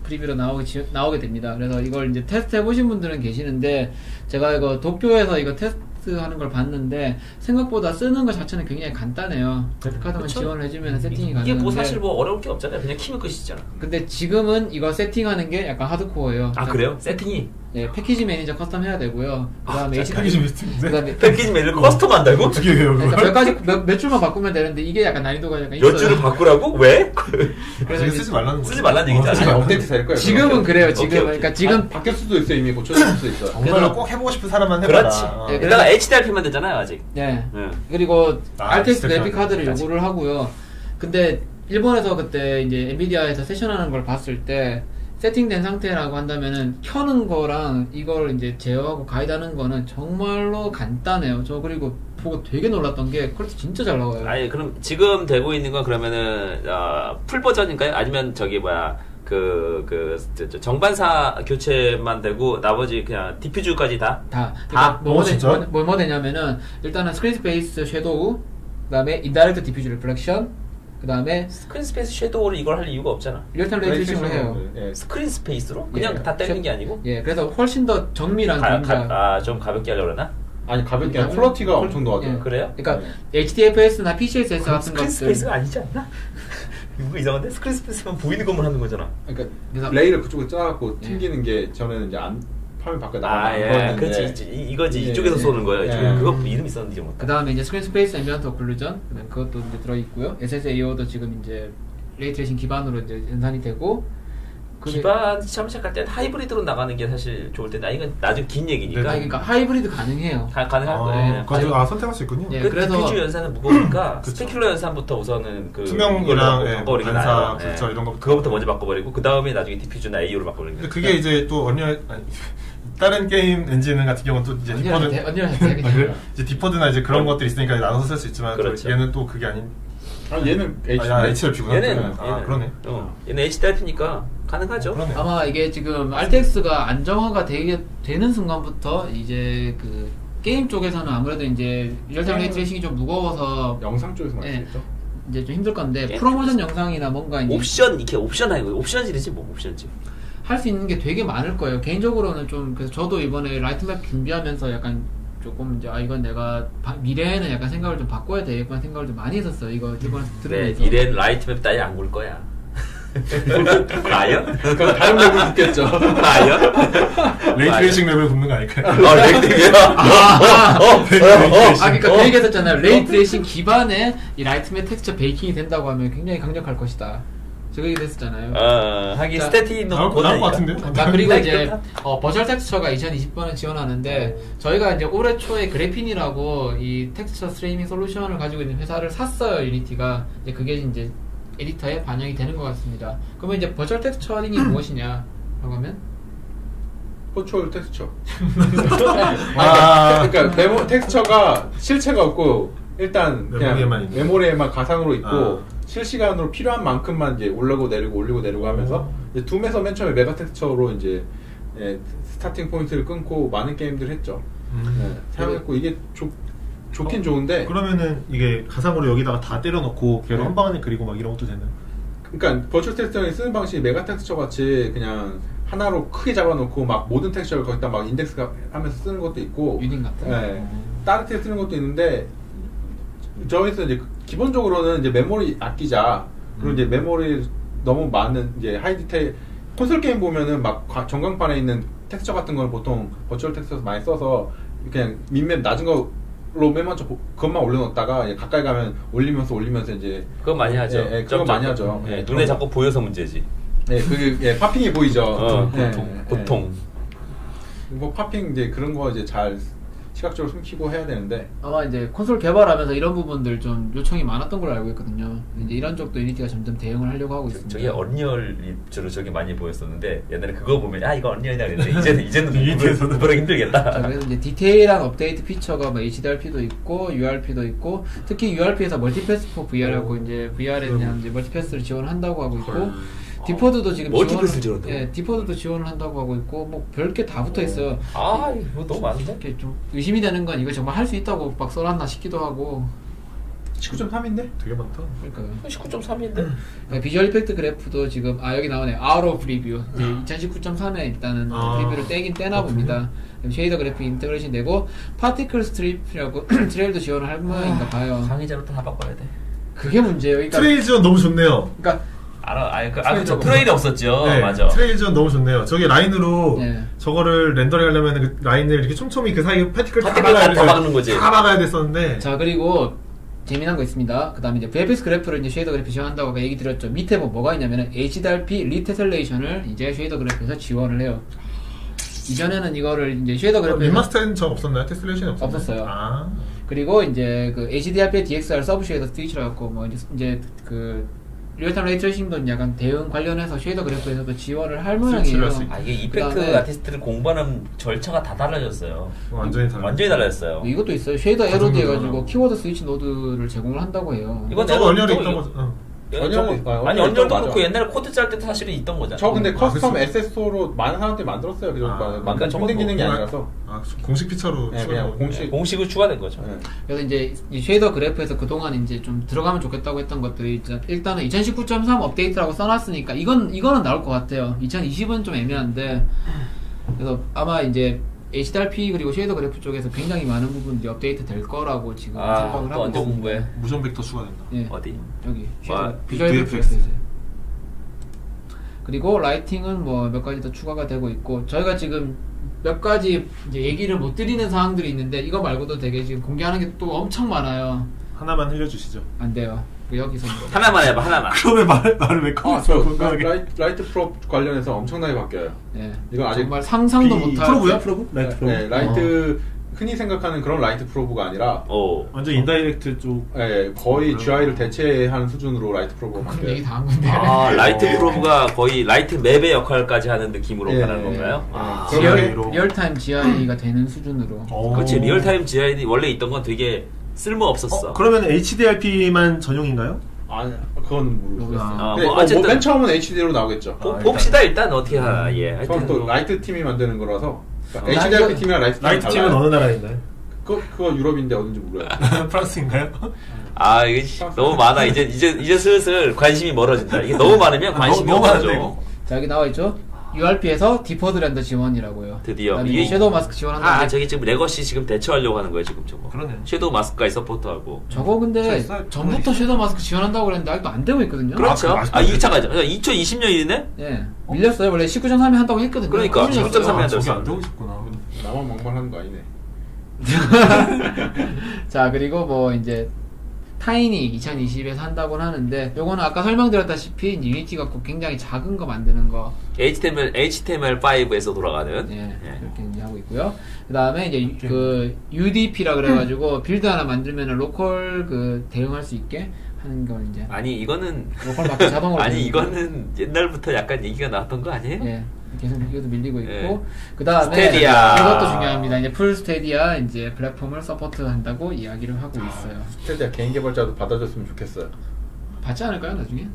프리뷰로 나오게 됩니다. 그래서 이걸 이제 테스트 해보신 분들은 계시는데 제가 이거 도쿄에서 이거 테스트하는 걸 봤는데 생각보다 쓰는 것 자체는 굉장히 간단해요. 그래픽카드만 지원을 해주면 세팅이 가능한데 이게 뭐 사실 뭐 어려울 게 없잖아요. 그냥 키면 끝이잖아. 근데 지금은 이거 세팅하는 게 약간 하드코어예요. 아 그래요? 세팅이 네, 패키지 매니저 커스텀 해야 되고요. 그다음에 아, 패키지 매니저. 패키지 매니저 커스텀 한다고? 어떻게 해요? 그러니까 몇 가지 몇 줄만 바꾸면 되는데 이게 약간 난이도가 약간 있어요. 몇 줄을 바꾸라고? 왜? 그래서 쓰지 말라는 거. 쓰지 말라는 얘기잖아요. 업데이트 될 거예요. 지금은 그래요. 지금 오케이. 그러니까 지금 아니, 바뀔 수도 있어. 이미 고쳐질 수도 있어. 정말로 꼭 해보고 싶은 사람만 해봐라. 그렇지. 네, 그러다가 HDRP만 되잖아요 아직. 네. 그리고 RTX 그래픽 카드를 요구를 하고요. 근데 일본에서 그때 이제 엔비디아에서 세션하는 걸 봤을 때. 세팅된 상태라고 한다면은 켜는 거랑 이걸 이제 제어하고 가이드하는 거는 정말로 간단해요. 저 그리고 보고 되게 놀랐던 게 퀄리티 진짜 잘 나와요. 아니 그럼 지금 되고 있는 건 그러면은 풀 버전인가요? 아니면 저기 뭐야 정반사 교체만 되고 나머지 그냥 디퓨즈까지 다 그러니까 뭐 되냐면은 일단은 스크린 스페이스 섀도우 그다음에 인다이렉트 디퓨즈 리플렉션 그 다음에 스크린 스페이스 섀도우를 이걸 할 이유가 없잖아. 리얼타임 레이트레이싱으로 해요. 예. 스크린 스페이스로? 그냥 예. 다 때리는 게 아니고? 예, 그래서 훨씬 더 정밀한 좀 가볍게 하려고 그러나? 아니 가볍게 아니라 플러티가 엄청 나와요. 예. 그래요? 그러니까 예. HDFS나 PCSS 같은 것들 스크린 스페이스가 아니지 않나? 이거 이상한데? 스크린 스페이스만 보이는 것만 하는 거잖아. 그러니까 레이를 그쪽으로 짜갖고 예. 튕기는 게 저는 이제 안 화면 밖에 나가는 거였는데 그렇지 이거지 예. 이쪽에서 쏘는 거야. 예. 그거 이름 있었는지 못. 그 다음에 이제 스크린 스페이스 앰비언트 오클루전 그것도 이제 들어있고요. SSAO도 지금 이제 레이트레이싱 기반으로 이제 연산이 되고 기반 처음 시작할 때는 하이브리드로 나가는 게 사실 좋을 텐데 이건 나중 긴 얘기니까. 네. 그러니까 하이브리드 가능해요. 가능할 거예요. 가지고 선택할 수 있군요. 예, 그래서 디퓨즈 연산은 무거우니까 스페큘러 연산부터 우선은 그 투명이랑 바꿔버리긴 하죠. 그렇죠. 이런 거 그거부터 먼저 바꿔버리고 그 다음에 나중에 디퓨즈나 AO로 바꿔버리는. 근데 그게 이제 또 언리얼 다른 게임 엔진 같은 경우는 또 이제 디퍼드나 이제 그런 것들이 있으니까 나눠서 쓸 수 있지만 그렇죠. 또 얘는 또 그게 아닌. 아 얘는 HDRP구나. 얘는 그러네. 얘는 HDRP니까 가능하죠. 그러네. 아마 이게 지금 RTX가 안정화가 되는 순간부터 이제 그 게임 쪽에서는 아무래도 이제 리얼타임 레이트레이싱이 좀 무거워서 영상 쪽에서 많이 쓰겠죠. 네. 이제 좀 힘들 건데 프로모션 영상이나 뭔가 이제 옵션 이렇게 옵션 아니고 옵션질이지 뭐 옵션질. 할 수 있는 게 되게 많을 거예요. 개인적으로는 좀 그래서 저도 이번에 라이트맵 준비하면서 약간 조금 이제 이건 내가 미래에는 약간 생각을 좀 바꿔야 되겠구나 생각을 좀 많이 했었어요. 이거 일본에서 들으면서 네, 미래에는 라이트맵 따위 안 볼 거야. 과연? 그럼 다른 맵을 굽겠죠. 과연? 레이트레이싱 맵을 굽는 거 아닐까요? 레이트레이싱? 그러니까 그 얘기 했었잖아요. 레이트레이싱 기반에 이 라이트맵 텍스처 베이킹이 된다고 하면 굉장히 강력할 것이다. 저 얘기 됐었잖아요. 하긴 스태틱 너무 고난인 것 같은데? 그리고 이제 버셜 텍스처가 2020번을 지원하는데 저희가 이제 올해 초에 그래핀이라고 이 텍스처 스트리밍 솔루션을 가지고 있는 회사를 샀어요. 유니티가. 이제 그게 이제 에디터에 반영이 되는 것 같습니다. 그러면 이제 버셜 텍스처링이 무엇이냐 라고 하면 버추얼 텍스처. 그러니까 네모 텍스처가 실체가 없고 일단 그냥 메모리에만 가상으로 있고 실시간으로 필요한 만큼만 이제 올리고 내리고 하면서 이제 둠에서 맨 처음에 메가 텍스처로 이제 스타팅 포인트를 끊고 많은 게임들을 했죠. 네, 사용했고 이게 좋긴 좋은데 그러면은 이게 가상으로 여기다가 다 때려넣고 걔로 한 방 안에 그리고 막 이런 것도 되나요? 그러니까 버추얼 텍스처를 쓰는 방식이 메가 텍스처 같이 그냥 하나로 크게 잡아놓고 막 모든 텍스처를 거기다 막 인덱스 하면서 쓰는 것도 있고 유닛 같은 네, 다른 텍스처 쓰는 것도 있는데 저기서 이제 기본적으로는 이제 메모리 아끼자. 그리고 이제 메모리 너무 많은 이제 하이 디테일 콘솔 게임 보면은 막 전광판에 있는 텍스처 같은 건 보통 버추얼 텍스처에서 많이 써서 그냥 민맵 낮은 거로 맨 먼저 그것만 올려놓다가 이제 가까이 가면 올리면서 이제 그거 많이 하죠. 예, 그거 많이 하죠. 예, 눈에 자꾸 보여서 문제지. 예, 그게 예, 파핑이 보이죠. 고통. 예. 뭐 파핑 이제 그런 거 이제 잘. 시각적으로 숨기고 해야 되는데 아마 이제 콘솔 개발하면서 이런 부분들 좀 요청이 많았던 걸로 알고 있거든요. 이제 이런 쪽도 유니티가 점점 대응을 하려고 하고 있습니다. 저게 언리얼 주로 저게 많이 보였었는데 옛날에 그거 보면 아 이거 언리얼이다 그랬는데 이제는 유니티에서도 보기 힘들겠다. 자, 그래서 이제 디테일한 업데이트 피처가 뭐 HDRP도 있고 URP도 있고 특히 URP에서 멀티패스 포 VR하고 이제 VR에 그냥 이제 멀티패스를 지원한다고 하고 있고. 헐. 디포드도 지금 지원을, 예, 디포드도 지원을 한다고 하고 있고 뭐 별게 다 붙어 있어요. 아 이거 너무 많은데? 이렇게 좀 의심이 되는 건 이거 정말 할 수 있다고 막 써놨나 싶기도 하고. 19.3인데? 되게 많다. 그러니까요. 19.3인데? 그러니까 비주얼 이펙트 그래프도 지금 여기 나오네. 아우로 프리뷰. 이제 2019.3에 일단은 프리뷰를 떼긴 떼나 봅니다. 쉐이더 그래프 인테그레이션 되고 파티클 스트립이라고 트레일도 지원을 할 모양인가 봐요. 강의자로 다 바꿔야 돼. 그게 문제예요. 그러니까 트레일 지원 너무 좋네요. 그러니까 알아. 그렇죠. 트레일이 없었죠. 네, 맞아. 트레일전 너무 좋네요. 저게 라인으로 네. 저거를 렌더링 하려면 그 라인을 이렇게 촘촘히 그 사이에 파티클 다 막는 거지. 다 막아야 됐었는데. 자, 그리고 재미난 거 있습니다. 그 다음에 이제 VFX 그래프를 이제 쉐이더 그래프 지원한다고 아까 얘기 드렸죠. 밑에 뭐가 있냐면은 HDRP 리테셀레이션을 이제 쉐이더 그래프에서 지원을 해요. 이전에는 이거를 이제 쉐이더 그래프 리마스터는 저 없었나요? 테스레이션이 없었어요. 아. 그리고 이제 그 HDRP DXR 서브 쉐이더 스위치라고 뭐 이제 그 리얼타임 레이트레이싱도 약간 대응 관련해서 쉐이더 그래프에서도 지원을 할 모양이에요. 아, 이게 이펙트 아티스트를 공부하는 절차가 다 달라졌어요. 완전히 달라졌어요. 이것도 있어요. 쉐이더 에로드 해가지고 키워드 스위치 노드를 제공을 한다고 해요. 이건 저거 언리얼에 있던 거죠. 아니 언리얼도 그렇고 옛날에 코드 짤 때 사실은 있던 거잖아. 저 근데 커스텀 SSO로 많은 사람들이 만들었어요. 그러니까 정된 기능이 아니라서 공식 피처로 네, 그냥 공식으로 추가된 거죠. 네. 그래서 이제 이 쉐이더 그래프에서 그동안 이제 좀 들어가면 좋겠다고 했던 것들이 일단은 2019.3 업데이트라고 써놨으니까 이거는 나올 것 같아요. 2020은 좀 애매한데 그래서 아마 이제 HDRP 그리고 쉐이더 그래프 쪽에서 굉장히 많은 부분들이 업데이트 될 거라고 지금 생각을 하고 있습니다. 공부해? 무전 벡터 추가된다. 예. 어디? 여기 비주얼 벡터 있어요. 그리고 라이팅은 뭐 몇 가지 더 추가가 되고 있고 저희가 지금 몇 가지 이제 얘기를 못 드리는 사항들이 있는데 이거 말고도 되게 지금 공개하는 게 또 엄청 많아요. 하나만 흘려주시죠. 안 돼요. 여기서 하나만 해봐. 하나만. 그러면 말을 왜 커? 라이트 프로 관련해서 엄청나게 바뀌어요. 네. 이거 아직 정말 상상도 못할 프로브요? 프로브? 라이트 프로브. 네, 라이트 흔히 생각하는 그런 라이트 프로브가 아니라 완전 인다이렉트 쪽. 네, 거의 GI를 대체하는 수준으로 라이트 프로브가 바뀌어요. 그런 얘기 다 한 건데. 아, 라이트 프로브가 거의 라이트 맵의 역할까지 하는 느낌으로 변하는 건가요? 아, 리얼타임 GI가 되는 수준으로. 그렇지. 리얼타임 GI 원래 있던 건 되게 쓸모 없었어. 그러면 HDRP만 전용인가요? 아니, 그건 모르겠어요. 어쨌든 맨 처음은 HD로 나오겠죠. 봅시다 일단 어떻게 하나. 예. 처음 또 라이트 팀이 만드는 거라서 그러니까 HDRP 팀이랑 라이트 팀은 어느 나라인가요? 그거 유럽인데 어딘지 몰라요. 프랑스인가요? 아 이게 너무 많아. 이제 슬슬 관심이 멀어진다. 이게 너무 많으면 관심이 멀어져. 자 여기 나와 있죠. URP에서 디퍼드 렌더 지원이라고요. 드디어 이게 섀도우 마스크 지원한다. 저기 지금 레거시 지금 대처하려고 하는 거예요 지금 저거. 그러네. 섀도우 마스크까지 서포트하고. 저거 근데 전부터 섀도우 마스크 지원한다고 그랬는데 아직도 안 되고 있거든요. 그렇죠. 잠깐만요. 2020년이네. 네. 밀렸어요. 원래 19.3이 한다고 했거든요. 그러니까 19.3이 한다고. 저게 안 되고 있었구나. 나만 막말하는 거 아니네. 자 그리고 뭐 이제. 타이니 2020에서 한다고는 하는데 요거는 아까 설명드렸다시피 유니티 갖고 굉장히 작은 거 만드는 거 HTML5에서 돌아가는 이렇게 이제 하고 있고요. 그 다음에 이제 그 UDP라 그래가지고 빌드 하나 만들면은 로컬 그 대응할 수 있게 하는 걸 이제 아니 이거는 로컬 밖에 자동으로 아니 이거는 옛날부터 약간 얘기가 나왔던 거 아니에요? 네. 계속 이것도 밀리고 있고 그 다음에 스테디아 이것도 중요합니다. 이제 풀 스테디아 이제 플랫폼을 서포트한다고 이야기를 하고 있어요. 스테디아 개인 개발자도 받아줬으면 좋겠어요. 받지 않을까요 나중에?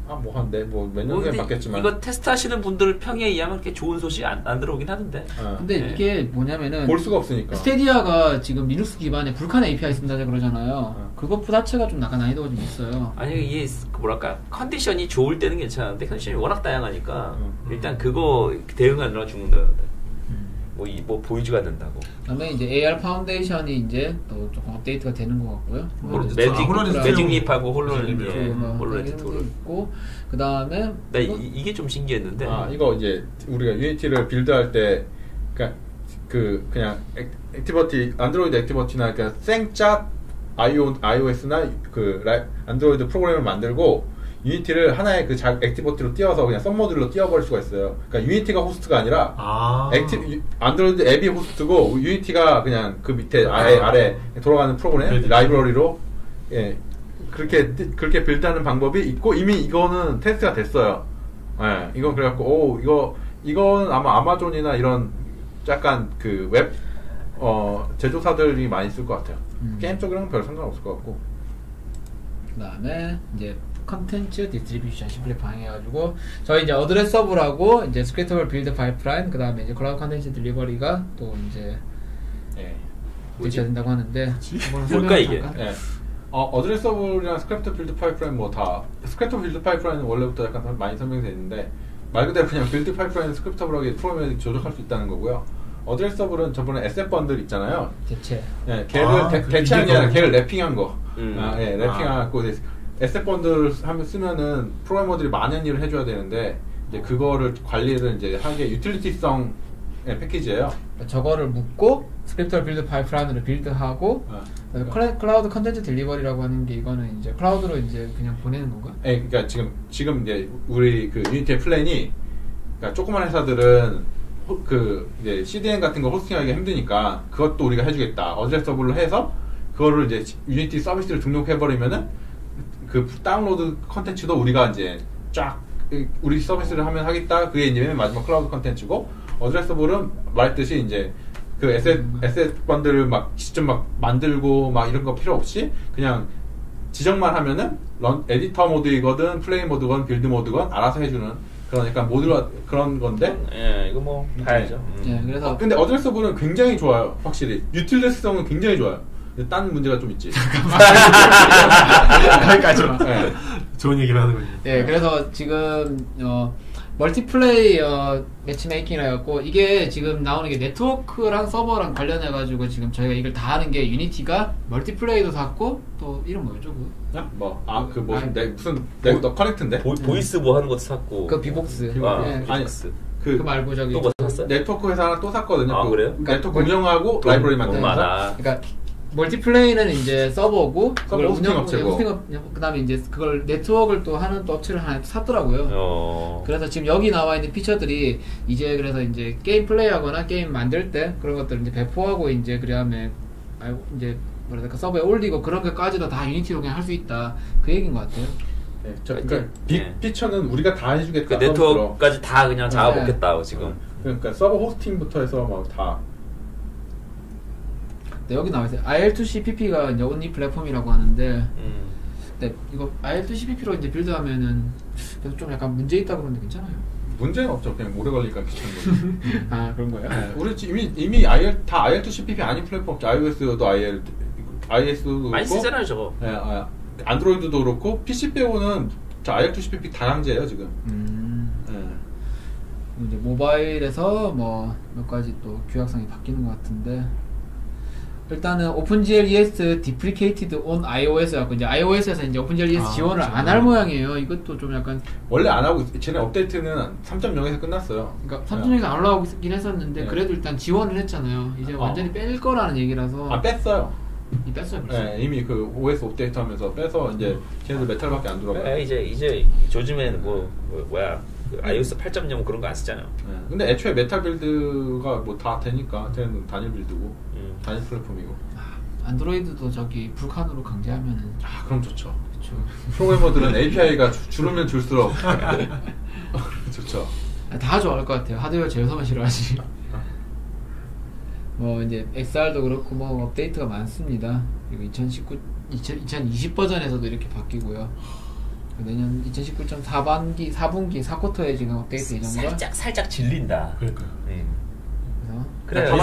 몇 년 전에 받겠지만 이거 테스트하시는 분들 평에 의하면 이렇게 좋은 소식 안 들어오긴 하던데. 근데 이게 뭐냐면은 볼 수가 없으니까 스테디아가 지금 리눅스 기반에 불칸 API 쓴다 그러잖아요. 그거 자체가 좀 약간 난이도가 좀 있어요. 아니 이게 뭐랄까 컨디션이 좋을 때는 괜찮은데 컨디션이 워낙 다양하니까 일단 그거 대응하느라 죽는다는데 뭐 보이지가 않는다고. 그다음에 이제 AR 파운데이션이 이제 또 조금 업데이트가 되는 것 같고요. 매직립하고 홀로렌즈 툴 있고 그다음에 이게 좀 신기했는데. 이거 이제 우리가 UAT를 빌드할 때 그냥 액티버티 안드로이드 액티버티나 그냥 생짜 iOS나 그 안드로이드 프로그램을 만들고 유니티를 하나의 그 액티버티로 띄워서 그냥 서브모듈로 띄워버릴 수가 있어요. 그러니까 유니티가 호스트가 아니라 안드로이드 앱이 호스트고 유니티가 그냥 그 밑에 아래 돌아가는 프로그램 라이브러리로 그렇게 빌드하는 방법이 있고 이미 이거는 테스트가 됐어요. 이건 그래갖고 이건 아마 아마존이나 이런 약간 그 웹 제조사들이 많이 쓸 것 같아요. 게임 쪽이랑은 별 상관없을 것 같고. 그 다음에 이제 컨텐츠 디스트리뷰션 심플리파잉 해가지고 저희 이제 어드레서블하고 이제 스크립터블 빌드 파이프라인 그 다음에 이제 클라우드 컨텐츠 딜리버리가 또 이제 된다고 하는데 뭘까 이게? 어드레서블이랑 스크립터 빌드 파이프라인 스크립터 빌드 파이프라인은 원래부터 약간 많이 설명되어 있는데 말 그대로 그냥 빌드 파이프라인 스크립터블하게 프로그램을 조작할 수 있다는 거고요. 어드레서블은 저번에 SF 번들 있잖아요. 대체. 걔를 대체한 게 아니라 걔를 래핑한 거. 래핑하고 에셋펀드를 쓰면은 프로그래머들이 많은 일을 해줘야 되는데 이제 그거를 관리를 이제 하게 유틸리티성 패키지예요. 저거를 묶고 스크립트를 빌드 파이프라인으로 빌드하고 클라우드 컨텐츠 딜리버리라고 하는 게 이거는 이제 클라우드로 이제 그냥 보내는 건가? 예, 그러니까 지금 이제 우리 그 유니티의 플랜이 그러니까 조그만 회사들은 그 이제 CDN 같은 거 호스팅하기 힘드니까 그것도 우리가 해주겠다. 어드레서블로 해서 그거를 이제 유니티 서비스를 등록해버리면은 그 다운로드 컨텐츠도 우리가 이제 쫙 우리 서비스를 하면 하겠다. 그게 이제 맨 마지막 클라우드 컨텐츠고 어드레서블은 말했듯이 이제 그 에셋 번들을 막 직접 막 만들고 막 이런 거 필요 없이 그냥 지정만 하면은 에디터 모드이거든 플레이 모드건 빌드 모드건 알아서 해주는. 그러니까 모듈러 그런 건데. 예, 이거 뭐 다야죠. 예, 그래서 근데 어드레서블은 굉장히 좋아요, 확실히. 유틸리티성은 굉장히 좋아요. 근데 딴 문제가 좀 있지. 여기까지. 예. 좋은 얘기를 하는군요. 예, 그래서 지금 멀티플레이어 매치메이킹을 해갖고 이게 지금 나오는 게 네트워크랑 서버랑 관련해가지고 지금 저희가 이걸 다 하는 게 유니티가 멀티플레이도 샀고 또 이름 뭐였죠? 커넥트인데? 보이스 뭐 하는 것도 샀고 그 비복스 비복스 그 말고 저기 또 뭐 샀어요? 네트워크 회사 하나 또 샀거든요. 아, 그래요? 네트워크 운영하고 라이브러리 만들면서 그러니까 멀티플레이는 이제 서버고 그걸 운영 업체고 그다음에 이제 그걸 네트워크를 또 하는 또 업체를 하나 샀더라고요. 그래서 지금 여기 나와 있는 피처들이 이제 그래서 이제 게임 플레이하거나 게임 만들 때 그런 것들을 이제 배포하고 이제 그다음에 이제 뭐랄까 서버에 올리고 그런 것까지도 다 유니티로 그냥 할 수 있다. 그 얘기인 것 같아요. 네, 그러니까 피처는 우리가 다 해주겠다. 그 네트워크까지 다 그냥 잡아먹겠다고 지금. 그러니까 서버 호스팅부터 해서 막 다. 네, 여기 나와있어요. IL2CPP가 이제 온리 플랫폼이라고 하는데, 네, 이거 IL2CPP로 이제 빌드하면은 좀 약간 문제 있다 그러는데 괜찮아요? 문제는 없죠. 그냥 오래 걸리니까 귀찮은 거예요. 아, 그런 거예요? 네. 우리 이미 다 IL2CPP 아닌 플랫폼 없죠. iOS도 IS도 그렇고. 많이 쓰잖아요, 저거. 네, 안드로이드도 그렇고, PC 빼고는 저 IL2CPP 다양제예요, 지금. 네. 이제 모바일에서 뭐 몇 가지 또 규약상이 바뀌는 것 같은데. 일단은 OpenGL ES deprecated on iOS 갖고 이제 iOS에서 이제 OpenGL ES 지원을 안 할 모양이에요. 이것도 좀 약간 원래 안 하고 쟤네 업데이트는 3.0에서 끝났어요. 그러니까 3.0에서 안 올라오고 있긴 했었는데 네. 그래도 일단 지원을 했잖아요. 이제 완전히 뺄 거라는 얘기라서. 아, 뺐어요. 뺐어요. 네, 이미 그 OS 업데이트하면서 빼서 이제 쟤네들 메탈밖에 안 들어가요. 네, 이제 요즘에는 뭐야? 그 iOS 8.0 그런 거 안 쓰잖아요. 네. 근데 애초에 메탈 빌드가 뭐 다 되니까 쟤는 단일 빌드고 단일 플랫폼이고. 안드로이드도 저기 불칸으로 강제하면은. 아, 그럼 좋죠. 그렇죠. 프로그래머들은 API가 줄으면 줄수록 좋죠. 다 좋아할 것 같아요. 하드웨어 제어서만 싫어하지. 뭐 이제 XR도 그렇고 뭐 업데이트가 많습니다. 그리고 2020 버전에서도 이렇게 바뀌고요. 내년 2019년 4분기 4쿼터에 지금 업데이트 예정이라 살짝 질린다. 그러니까요. 네. 그래요.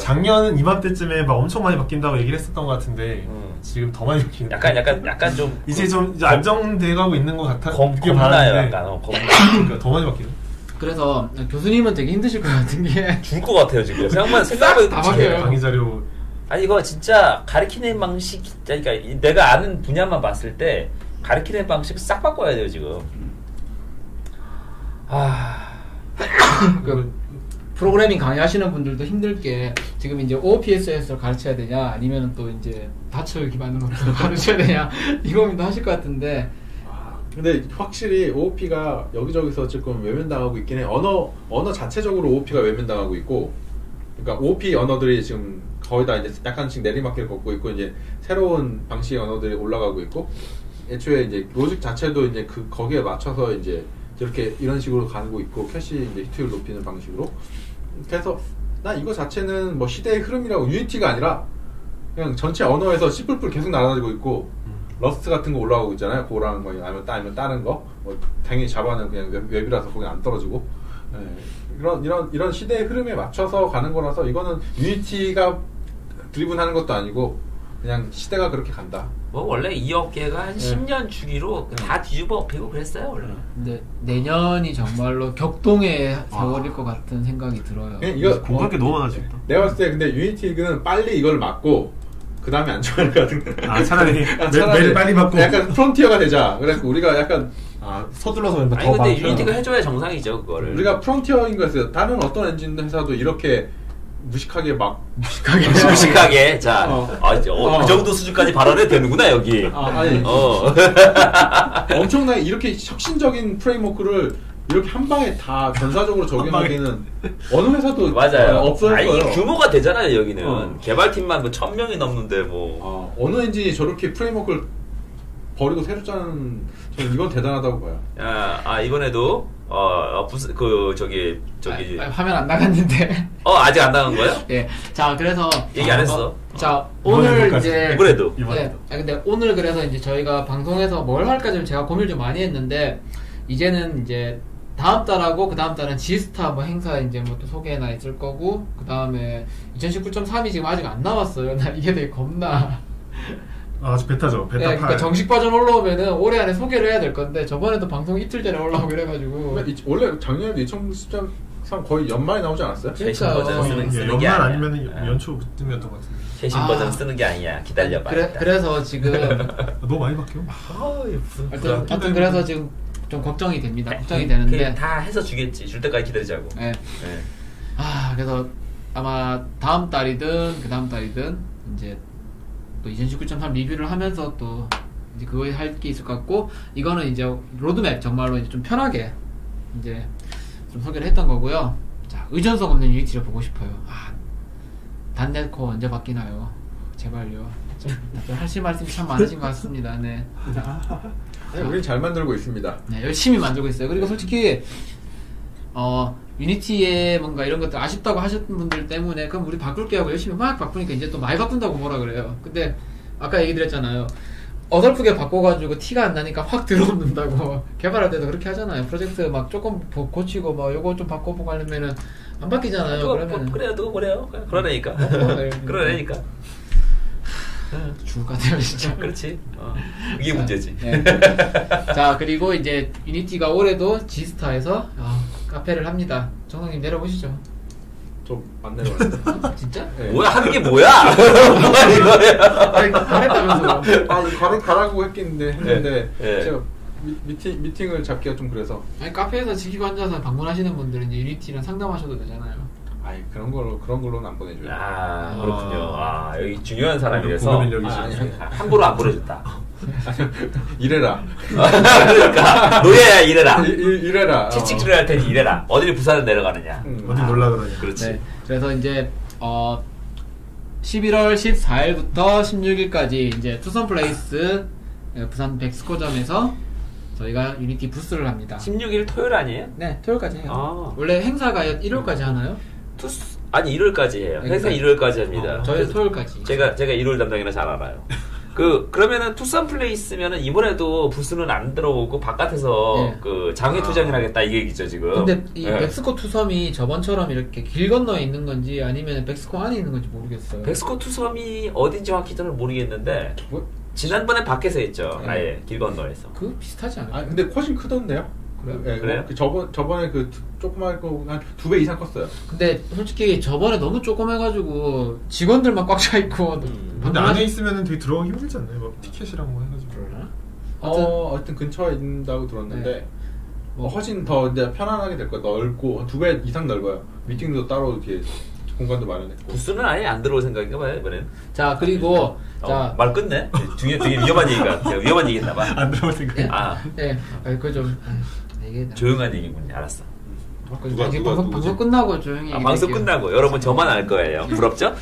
작년은 이맘때쯤에 막 엄청 많이 바뀐다고 얘기를 했었던 것 같은데 지금 더 많이 바뀌는. 약간 좀 이제 좀 이제 안정돼가고 있는 것 같아. 겁나요, 약간. 그러니까 더 많이 바뀌는. 그래서 교수님은 되게 힘드실 것 같은 게 줄 것 같아요 지금. 생각만 다 바뀌어요. 강의 자료. 아니 이거 진짜 가르치는 방식, 그러니까 내가 아는 분야만 봤을 때. 가르치는 방식을 싹 바꿔야 돼요 지금. 그 프로그래밍 강의하시는 분들도 힘들게 지금 이제 OPSS를 가르쳐야 되냐 아니면 또 이제 다툴 기반으로 가르쳐야 되냐 이 고민도 하실 것 같은데. 근데 확실히 OOP가 여기저기서 조금 외면당하고 있긴 해. 언어 자체적으로 OOP가 외면당하고 있고, 그러니까 OOP 언어들이 지금 거의 다 이제 약간씩 내리막길 걷고 있고 이제 새로운 방식의 언어들이 올라가고 있고. 애초에 이제 로직 자체도 이제 거기에 맞춰서 이제 이렇게 이런 식으로 가고 있고 캐시 이제 히트율 높이는 방식으로. 그래서 난 이거 자체는 뭐 시대의 흐름이라고 유니티가 아니라 그냥 전체 언어에서 C++ 계속 날아다니고 있고 러스트 같은 거 올라오고 있잖아요. 고랑 뭐 아니면 다른 거. 뭐 당연히 자바는 그냥 웹이라서 거기 안 떨어지고. 네. 이런 시대의 흐름에 맞춰서 가는 거라서 이거는 유니티가 드리븐하는 것도 아니고. 그냥 시대가 그렇게 간다. 뭐 원래 이 업계가 한 10년 주기로 다 뒤집어 엎이고 그랬어요 원래. 근데 내년이 정말로 격동의 세월일 것 같은 생각이 들어요. 이거 공부할 게 너무 많아졌다. 내가 봤을 때 근데 유니티는 빨리 이걸 막고 그 다음에 안 좋아할 것 같은. 아, 차라리 매를 빨리 받고 약간 프론티어가 되자. 그래갖고 우리가 약간 서둘러서 더. 아니 근데 유니티가 해줘야 정상이죠 그거를. 우리가 프론티어인 거에서 다른 어떤 엔진 회사도 이렇게 무식하게 자, 그 정도 수준까지 발언해도 되는구나 여기. 아니. 엄청나게 이렇게 혁신적인 프레임워크를 이렇게 한 방에 다 전사적으로 적용하기는 어느 회사도 맞아요. 없을 거예요. 아니 규모가 되잖아요 여기는. 개발팀만 뭐 1000명이 넘는데 뭐. 어느 엔진이 저렇게 프레임워크를 버리고 새로 짜는, 저는 이건 대단하다고 봐요. 이번에도 화면 안 나갔는데. 아직 안 나간 거예요? 예. 자, 그래서 얘기 안 했어. 오늘 이제 이번에도. 근데 오늘 그래서 이제 저희가 방송에서 뭘 할까 좀 제가 고민을 좀 많이 했는데, 이제는 이제 다음 달하고 그 다음 달은 지스타 뭐 행사 이제 뭐 또 소개나 있을 거고, 그 다음에 2019.3이 지금 아직 안 나왔어요. 나 이게 되게 겁나. 아직 베타죠. 베타 8. 그러니까 정식 버전 올라오면은 올해 안에 소개를 해야 될 건데, 저번에도 방송 이틀 전에 올라오고 이래가지고. 원래 작년에 2013 거의 연말에 나오지 않았어요? 최신 버전 쓰는 게 연말 아니면 연초쯤이었던 것 같은데. 최신 버전 쓰는 게 아니야. 기다려봐. 그래서 지금 너무 많이 바뀌어. 하여튼 그래서 지금 좀 걱정이 됩니다. 걱정이 되는데 다 해서 주겠지. 줄 때까지 기다리자고. 네. 그래서 아마 다음 달이든 그 다음 달이든 이제. 또 2019.3 리뷰를 하면서 또 이제 그거에 할 게 있을 것 같고, 이거는 이제 로드맵 정말로 이제 좀 편하게 이제 좀 소개를 했던 거고요. 자, 의존성 없는 유니티를 보고 싶어요. 단내코 언제 바뀌나요? 제발요. 좀 하실 말씀이 참 많으신 것 같습니다. 네. 우리 잘 만들고 있습니다. 네, 열심히 만들고 있어요. 그리고 솔직히 유니티에 뭔가 이런 것들 아쉽다고 하셨던 분들 때문에, 그럼 우리 바꿀게 하고 열심히 막 바꾸니까 이제 또 많이 바꾼다고 뭐라 그래요. 근데 아까 얘기 드렸잖아요. 어설프게 바꿔가지고 티가 안 나니까 확 들어오는다고. 개발할 때도 그렇게 하잖아요. 프로젝트 막 조금 고치고 막 요거 좀 바꿔보고 하려면은 안 바뀌잖아요. 그러면 그래요, 누구 그래요? 그러라니까. 그러라니까. 죽을 것 같아요 진짜. 그렇지. 이게 문제지. 네. 자, 그리고 이제 유니티가 올해도 지스타에서 카페를 합니다. 정성님 내려보시죠. 좀 안 내려왔어요. 진짜? 네. 뭐야 하는 게 뭐야? 아니 가랬다면서. 가라고 했는데 네. 제가 미팅을 잡기가 좀 그래서. 아니 카페에서 지키고 앉아서 방문하시는 분들은 이제 유니티랑 상담하셔도 되잖아요. 아니 그런 걸로는 안 보내줘요. 그렇군요. 여기 중요한 사람이라서 함부로 안 보내줬다. 이래라. 그러니까 노예야 이래라. 이래라. 채찍질을 할 테니 이래라. 어디를 부산에 내려가느냐. 어디 놀라 그러냐. 그렇지. 네. 그래서 이제 11월 14일부터 16일까지 이제 투썸 플레이스 부산 백스코점에서 저희가 유니티 부스를 합니다. 16일 토요일 아니에요? 네, 토요일까지 해요. 원래 행사가 일요일까지 하나요? 아니 1월까지 해요. 항상 1월까지 합니다. 저희 토요일까지. 제가 1월 담당이라 잘 알아요. 그러면은 투썸 플레이스면은 이번에도 부스는 안 들어오고 바깥에서 그 장외 투쟁을 하겠다 이 얘기죠 지금. 근데 이 백스코 투섬이 저번처럼 이렇게 길 건너에 있는 건지 아니면 백스코 안에 있는 건지 모르겠어요. 백스코 투섬이 어딘지 확실히는 모르겠는데 지난번에 밖에서 했죠. 아예 길 건너에서. 그 비슷하지 않아요? 근데 훨씬 크던데요? 그래요? 저번에 그 조그만 거 한 2배 이상 컸어요. 근데 솔직히 저번에 너무 조그매가지고 직원들만 꽉 차 있고. 근데 안에 있으면은 되게 들어가기 힘들지 않나요? 막 티켓이랑 뭐 해가지고. 그러나? 어쨌든 근처에 있다고 들었는데 훨씬 더 이제 편안하게 될 거예요. 넓고 2배 이상 넓어요. 미팅도 따로 이렇게 공간도 마련했고. 부스는 아예 안 들어올 생각인가 봐요 이번엔. 자, 그리고 말 끝내. 되게 위험한 얘기가 위험한 얘기했나 봐. 안 들어올 생각. 그거 좀. 조용한 얘기군요. 알았어. 방송 끝나고 조용히 방송 끝나고 여러분 저만 알 거예요. 부럽죠?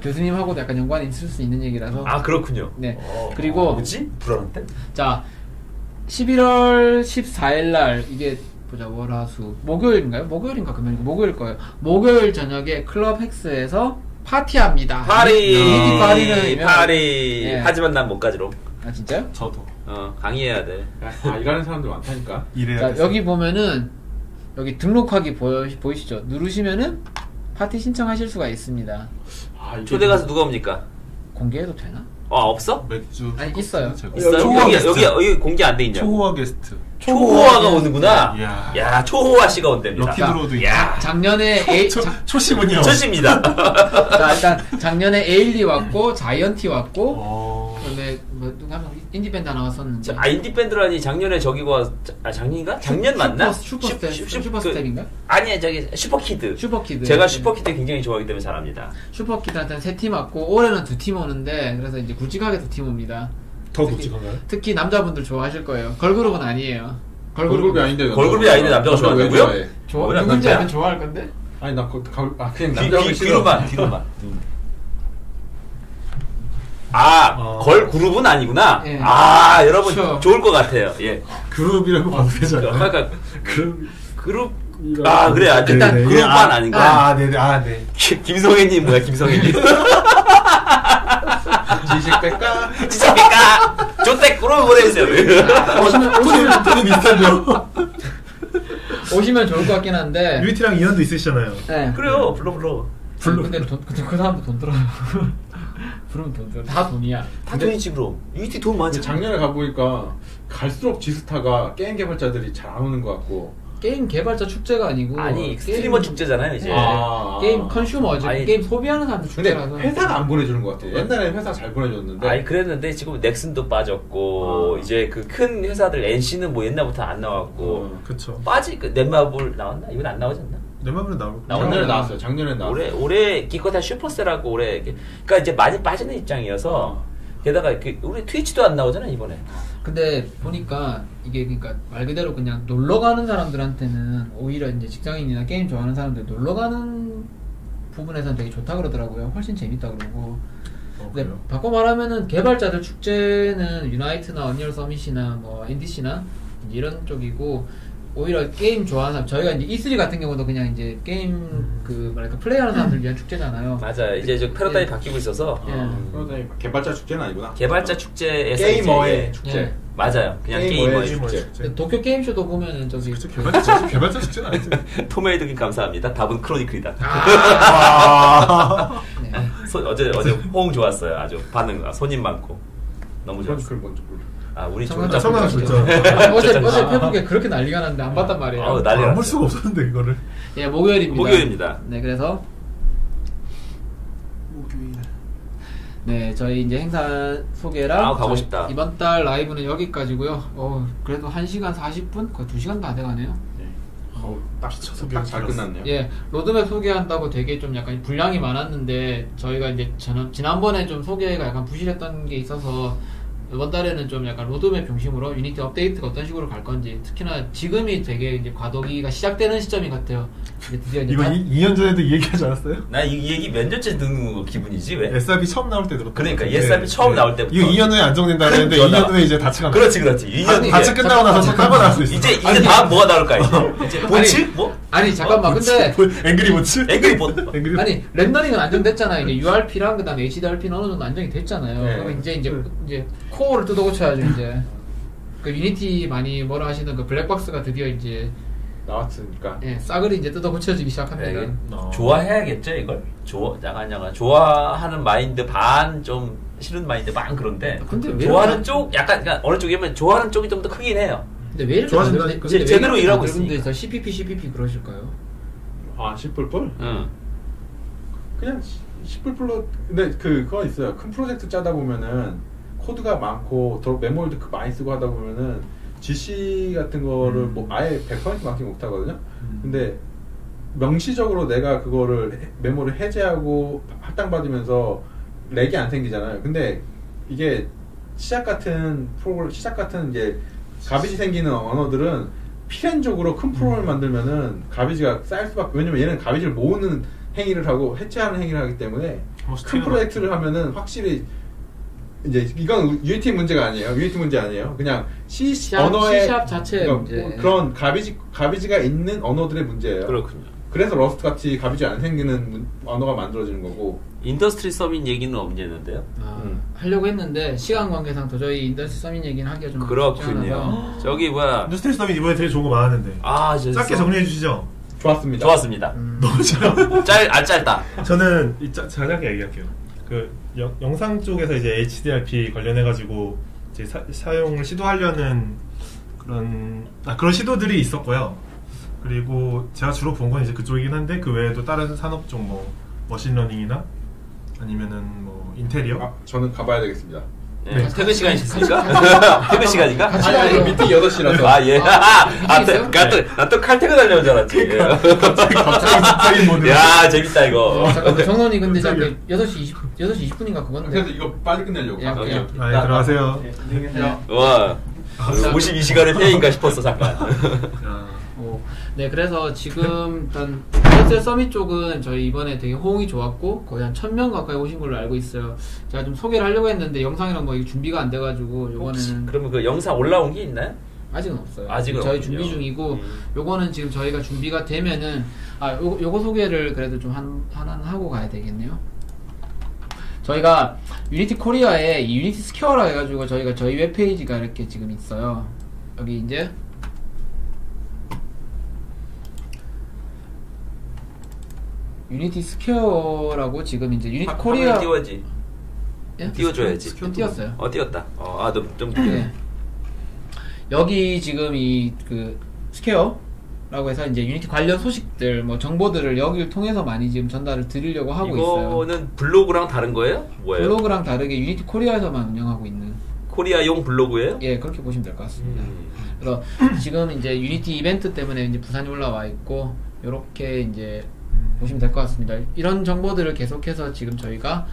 교수님하고도 약간 연관이 있을 수 있는 얘기라서. 그렇군요. 네. 그리고 뭐지? 부러운데? 자, 11월 14일 날 이게 보자 월화수 목요일인가요? 목요일인가 금요일인가? 목요일 거예요. 목요일 저녁에 클럽 헥스에서 파티합니다. 파리. 네. 하지만 난 못 가지롱. 진짜요? 저도. 강의해야 돼. 일하는 사람들 많다니까. 자, 여기 보면은 여기 등록하기 보이시죠? 누르시면은 파티 신청하실 수가 있습니다. 초대 가서 누가 옵니까? 공개해도 되나? 아 없어? 맥주. 아니 있어요. 있어요? 여기 공개 안 돼 있냐고. 초호화 게스트. 초호화가 오는구나. 이야. 야, 초호화 씨가 온답니다. 럭키드로도 있고. 작년에 초심은요. 초심입니다. 자, 일단 작년에 에일리 왔고 자이언티 왔고. 그다음에 뭐 누가 한 명 인디밴드 나왔었는데. 아, 인디밴드라니 작년에 저기고 아 작년인가? 작년 맞나? 슈퍼스텔인가? 아니야, 저기 슈퍼키드. 슈퍼키드. 제가 슈퍼키드 굉장히 좋아하기 때문에 잘 압니다. 슈퍼키드한테는 3팀 왔고 올해는 2팀 오는데 그래서 이제 굵직하게 2팀 옵니다. 더 굵직한가요? 특히 남자분들 좋아하실 거예요. 걸그룹은 아니에요. 걸그룹이 아닌데 남자가 좋아한다고요? 누군지 알면 좋아할 건데? 아니 나 그냥 남자가 싫어. 뒤로만. 아, 걸그룹은 아니구나. 예. 아, 여러분 sure. 좋을 것 같아요. 예. 그룹이라고 봐도 되잖아요. 그러니까 그룹 아, 그래. 아, 일단 네네. 그룹만 아닌가? 아, 네. 아, 네. 김성애 님 뭐야? 김성애 님. 지식 백가 조택으로 보내주세요. 오시면 비슷하죠. 오시면 좋을 것 같긴 한데 유이티랑 인연도 있으시잖아요. 네. 그래요. 불러. 근데 그 사람도 돈 들어요. 부르면 돈 들어. 다 돈이야. 다 돈이지 그럼. 유이티 돈 많이. 작년에 가보니까 갈수록 지스타가 게임 개발자들이 잘 안 오는 것 같고. 게임 개발자 축제가 아니고 스트리머 축제잖아요 이제. 게임 컨슈머죠. 게임 소비하는 사람들 축제라서. 근데 회사가 안 보내주는 것 같아요. 옛날에 회사 잘 보내줬는데. 아니 그랬는데 지금 넥슨도 빠졌고 이제 그 큰 회사들 NC는 뭐 옛날부터 안 나왔고. 그렇죠. 그 넷마블 나왔나? 이건 안 나오지 않나? 넷마블은 작년에 나왔어요. 올해 기껏 한 슈퍼셀하고 올해 그러니까 이제 많이 빠지는 입장이어서 게다가 그 우리 트위치도 안 나오잖아 이번에. 근데 보니까 이게 그러니까 말 그대로 그냥 놀러 가는 사람들한테는 오히려 이제 직장인이나 게임 좋아하는 사람들 놀러 가는 부분에서는 되게 좋다 그러더라고요. 훨씬 재밌다 그러고. 근데 바꿔 말하면은 개발자들 축제는 유나이트나 언리얼 서밋이나 뭐 NDC나 이런 쪽이고 오히려 게임 좋아하는 사람, 저희가 이제 E3 같은 경우도 그냥 이제 게임 그 뭐랄까 플레이하는 사람들 위한 축제잖아요. 맞아요. 이제 좀 패러다임이 바뀌고 있어서. 패러다임 개발자 축제는 아니구나. 개발자 축제에서 게이머의 축제. 예. 맞아요. 그냥 게이머의 축제. 도쿄 게임쇼도 보면은 저기 개발자 축제는 아니지. 토메이드님 감사합니다. 답은 크로니클이다. 네. 어제 호응 좋았어요. 아주 반응 손님 많고 너무 좋았어요. 크로니클 먼저 볼래. 아, 우리 청자 어제 페북에 그렇게 난리가 났는데 안 봤단 말이에요. 안 볼 수가 없었는데 이거를. 예, 목요일입니다. 네, 그래서 목요일. 네, 저희 이제 행사 소개랑 가고 싶다. 이번 달 라이브는 여기까지고요. 그래도 1시간 40분? 거의 2시간 다 돼 가네요. 네. 딱 잘 끝났네요. 예, 로드맵 소개한다고 되게 좀 약간 분량이 많았는데 저희가 이제 지난번에 좀 소개가 약간 부실했던 게 있어서 이번 달에는 좀 약간 로드맵 중심으로 유니티 업데이트가 어떤 식으로 갈 건지 특히나 지금이 되게 이제 과도기가 시작되는 시점인 것 같아요. 이제 드디어 이제 이거 2년 전에도 이 얘기하지 않았어요? 나 이 얘기 몇 년째 듣는 기분이지 왜? SRB 처음 나올 때 들었거든. 그러니까 SRB 처음 나올 때부터 이거 2년 후에 안정된다 그랬는데 2년 후에 이제 다치가 그렇지 2년 다치 끝나고 나서 잠깐만 나올 수 있어. 이제 다음 뭐가 나올까 이제 보츠? 뭐? 아니 잠깐만 근데 앵그리 보츠? 아니 렌더링은 안정됐잖아. 이게 URP랑 그다음 HDRP는 어느 정도 안정이 됐잖아요. 그럼 이제 코어를 뜯어 고쳐야죠 이제. 그 유니티 많이 뭐라 하시던 그 블랙박스가 드디어 이제 나왔으니까. 예, 싸그리 이제 뜯어 고쳐지기 시작합니다. 네, 좋아해야겠죠 이걸. 좋아하는 마인드 반, 좀 싫은 마인드 반 그런데. 근데 좋아하는 쪽 약간 그러니까 어느 쪽이면 좋아하는 쪽이 좀 더 크긴 해요. 근데 왜 이렇게 근데 제대로 일하고 있으니까. 근데 CPP 그러실까요? 아, 10불? 응. 그냥 10불로 근데 그거 있어요. 큰 프로젝트 짜다 보면은. 코드가 많고 메모리도 많이 쓰고 하다 보면은 GC 같은 거를 뭐 아예 100% 마킹 못 하거든요. 근데 명시적으로 내가 그거를 메모를 해제하고 할당받으면서 렉이 안 생기잖아요. 근데 이게 시작 같은 이제 가비지 생기는 언어들은 필연적으로 큰 프로그램을 만들면은 가비지가 쌓일 수밖에. 왜냐면 얘는 가비지를 모으는 행위를 하고 해체하는 행위를 하기 때문에 큰 프로젝트를 하면은 확실히 이제 이건 UET 문제가 아니에요. 그냥 C# 언어의 자체 문제. 그런 가비지가 있는 언어들의 문제예요. 그렇군요. 그래서 러스트 같이 가비지 안 생기는 언어가 만들어지는 거고. 인더스트리 서밋 얘기는 없는데요. 하려고 했는데 시간 관계상 도저히 인더스트리 서밋 얘기는 하기가 좀 그렇군요. 저기 뭐야? 인더스트리 서밋 이번에 되게 좋은 거 많았는데. 아, 짧게 정리해 주시죠. 좋았습니다. 너무 짧다. 저는 짧게 얘기할게요. 그 영상 쪽에서 이제 HDRP 관련해가지고 이제 사용을 시도하려는 그런 그런 시도들이 있었고요. 그리고 제가 주로 본 건 이제 그쪽이긴 한데 그 외에도 다른 산업 쪽 뭐 머신러닝이나 아니면은 뭐 인테리어. 저는 가봐야 되겠습니다. 네. 네. 퇴근 시간이 있습니까? 퇴근 시간인가? 아니, 미팅 8시라서. 아, 예. 나 또 칼퇴근하려는 줄 알았지. 갑자기 모드. 야, 재밌다, 이거. 성원이 근데 잠깐 6시 20분인가 그건데. 그래서 이거 빨리 끝내려고. 예, 아, 들어가세요. 와, 52시간의 회의인가 싶었어, 잠깐. 네, 그래서 지금 일단 헬스 서밋 쪽은 저희 이번에 되게 호응이 좋았고 거의 한 1,000명 가까이 오신 걸로 알고 있어요. 제가 좀 소개를 하려고 했는데 영상이랑 뭐 준비가 안 돼가지고 요거는 그러면 그 영상 올라온 게 있나요? 아직은 없어요. 아직은 저희 없군요. 준비 중이고 요거는 지금 저희가 준비가 되면은 요거 소개를 그래도 좀 하나는 하고 가야 되겠네요. 저희가 유니티 코리아에 이 유니티 스퀘어라 해가지고 저희 웹페이지가 이렇게 지금 있어요. 여기 이제 유니티 스퀘어라고 지금 이제 유니티 코리아 띄워야지. 예? 띄워줘야지. 띄웠어요. 띄웠다. 좀 띄워. 여기 지금 이 그 스퀘어라고 해서 이제 유니티 관련 소식들 뭐 정보들을 여기를 통해서 많이 지금 전달을 드리려고 하고 있어요. 이거는 블로그랑 다른 거예요? 뭐예요? 블로그랑 다르게 유니티 코리아에서만 운영하고 있는 코리아용 블로그예요? 예, 그렇게 보시면 될 것 같습니다. 그래서 지금 이제 유니티 이벤트 때문에 이제 부산이 올라와 있고 요렇게 이제 보시면 될 것 같습니다. 이런 정보들을 계속해서 지금 저희가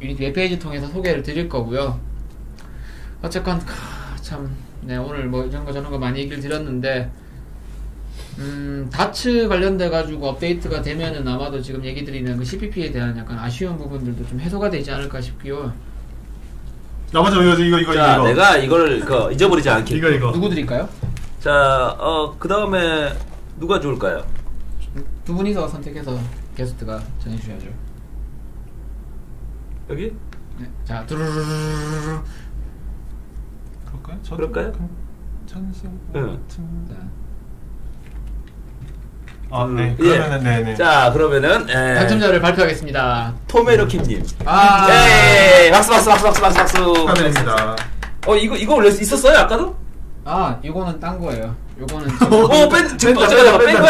유니티 웹페이지 통해서 소개를 드릴 거고요. 어쨌건 참 네, 오늘 뭐 이런 거 저런 거 많이 얘기를 드렸는데 다츠 관련돼 가지고 업데이트가 되면은 아마도 지금 얘기 드리는 그 CPP에 대한 약간 아쉬운 부분들도 좀 해소가 되지 않을까 싶고요. 맞아, 이거. 자, 이거. 내가 이걸 잊어버리지 않게. 이거. 누구 드릴까요? 자, 그다음에 누가 좋을까요? 두 분이서 선택해서 게스트가 정해주셔야죠. 여기? 네. 자, 두루루루루루. 그럴까요? 네. 그러면은, 네. 자, 그러면은, 당첨자를 발표하겠습니다. 토메로킴님. 예! 박수! 축하드립니다. 이거 원래 있었어요, 아까도? 이거는 딴 거예요. 요거는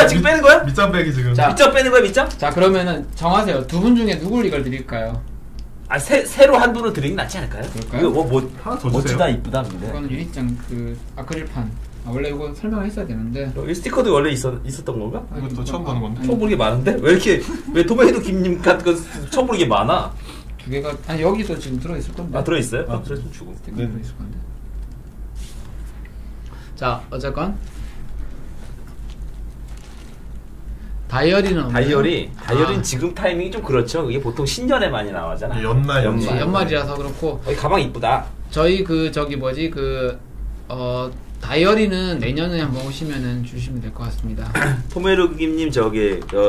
지금 빼는 거야? 밑장 빼기 지금. 자, 밑장 빼는 거야, 밑장? 자, 그러면은 정하세요. 두 분 중에 누굴 이걸 드릴까요? 새로 한 분을 드리긴 낫지 않을까요? 그럴까요? 이거 하나 더 주세요. 멋지다, 이쁘다, 근데. 이거는 유리장 아크릴판. 원래 이거 설명을 했어야 되는데. 이 스티커도 원래 있었던 건가? 이것도 처음 보는 건데. 처음 보는 게 많은데? 왜 이렇게 왜 토마토 김님 같은 거 처음 보는 게 많아? 두 개가 여기도 지금 들어 있을 건데. 들어 있어요? 그래서 좀 주고. 스티커 들어 있을 건데. 자, 어쨌건 다이어리는 없나요? 다이어리는 지금 타이밍이 좀 그렇죠. 그게 보통 신년에 많이 나오잖아. 연말이라서 그렇고. 가방 이쁘다. 저희 다이어리는 내년에 한번 오시면은 주시면 될 것 같습니다. 토메르김님 누구야?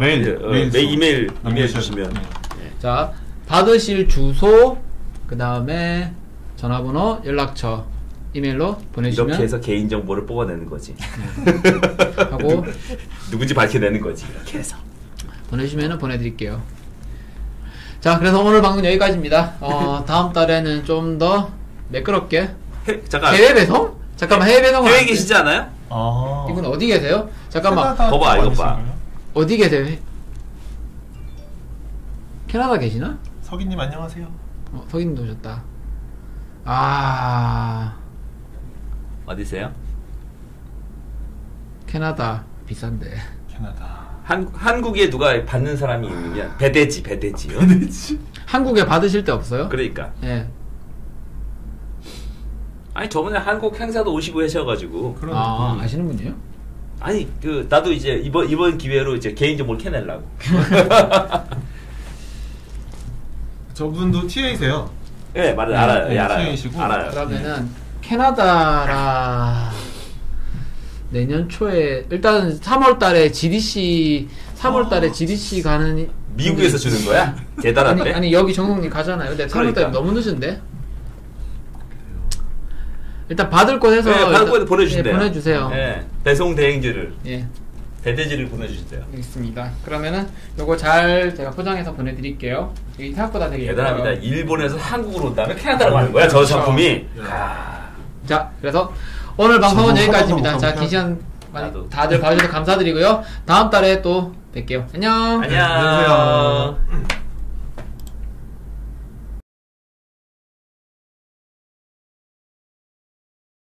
메일. 이메일 주시면. 네. 자, 받으실 주소 그 다음에. 전화번호, 연락처, 이메일로 보내주시면 이렇게 해서 개인정보를 뽑아내는 거지. 하고 누군지 밝혀내는 거지. 이렇게 해서 보내주시면 보내드릴게요. 자, 그래서 오늘 방송 여기까지입니다. 다음 달에는 좀 더 매끄럽게 해외 배송? 잠깐만, 해외 배송은 해외 계시지 않아요? 이분 어디 계세요? 잠깐만 거봐, 이거 봐. 어디 계세요? 캐나다 계시나? 서기님 안녕하세요. 서기님도 오셨다. 어디세요? 캐나다. 비싼데. 캐나다. 한국에 누가 받는 사람이 있는 게 배대지요. 한국에 받으실 데 없어요? 그러니까. 예. 아니 저번에 한국 행사도 오시고 하셔가지고. 그럼. 아시는 분이에요? 아니 나도 이제 이번 기회로 이제 개인정보를 캐내려고. 저분도 TA세요? 예, 알아요. 알아요. 그러면은 캐나다라 내년 초에 일단 3월달에 GDC 가는 미국에서 주는 거야? 대단한데? 아니 여기 정국님 가잖아요. 근데 3월달에 너무 늦은데? 일단 받을 곳에서 보내주세요. 배송 대행지를. 배대지를 보내주세요. 알겠습니다. 그러면은 요거 잘 제가 포장해서 보내드릴게요. 이게 생각보다 되게 대단합니다. 예뻐요. 일본에서 한국으로 온 다음에 캐나다로 가는 거야. 저 작품이. 자, 그래서 오늘 방송은 여기까지입니다. 자, 기시한 다들 봐주셔서 감사드리고요. 다음 달에 또 뵐게요. 안녕. 안녕. 안녕하세요.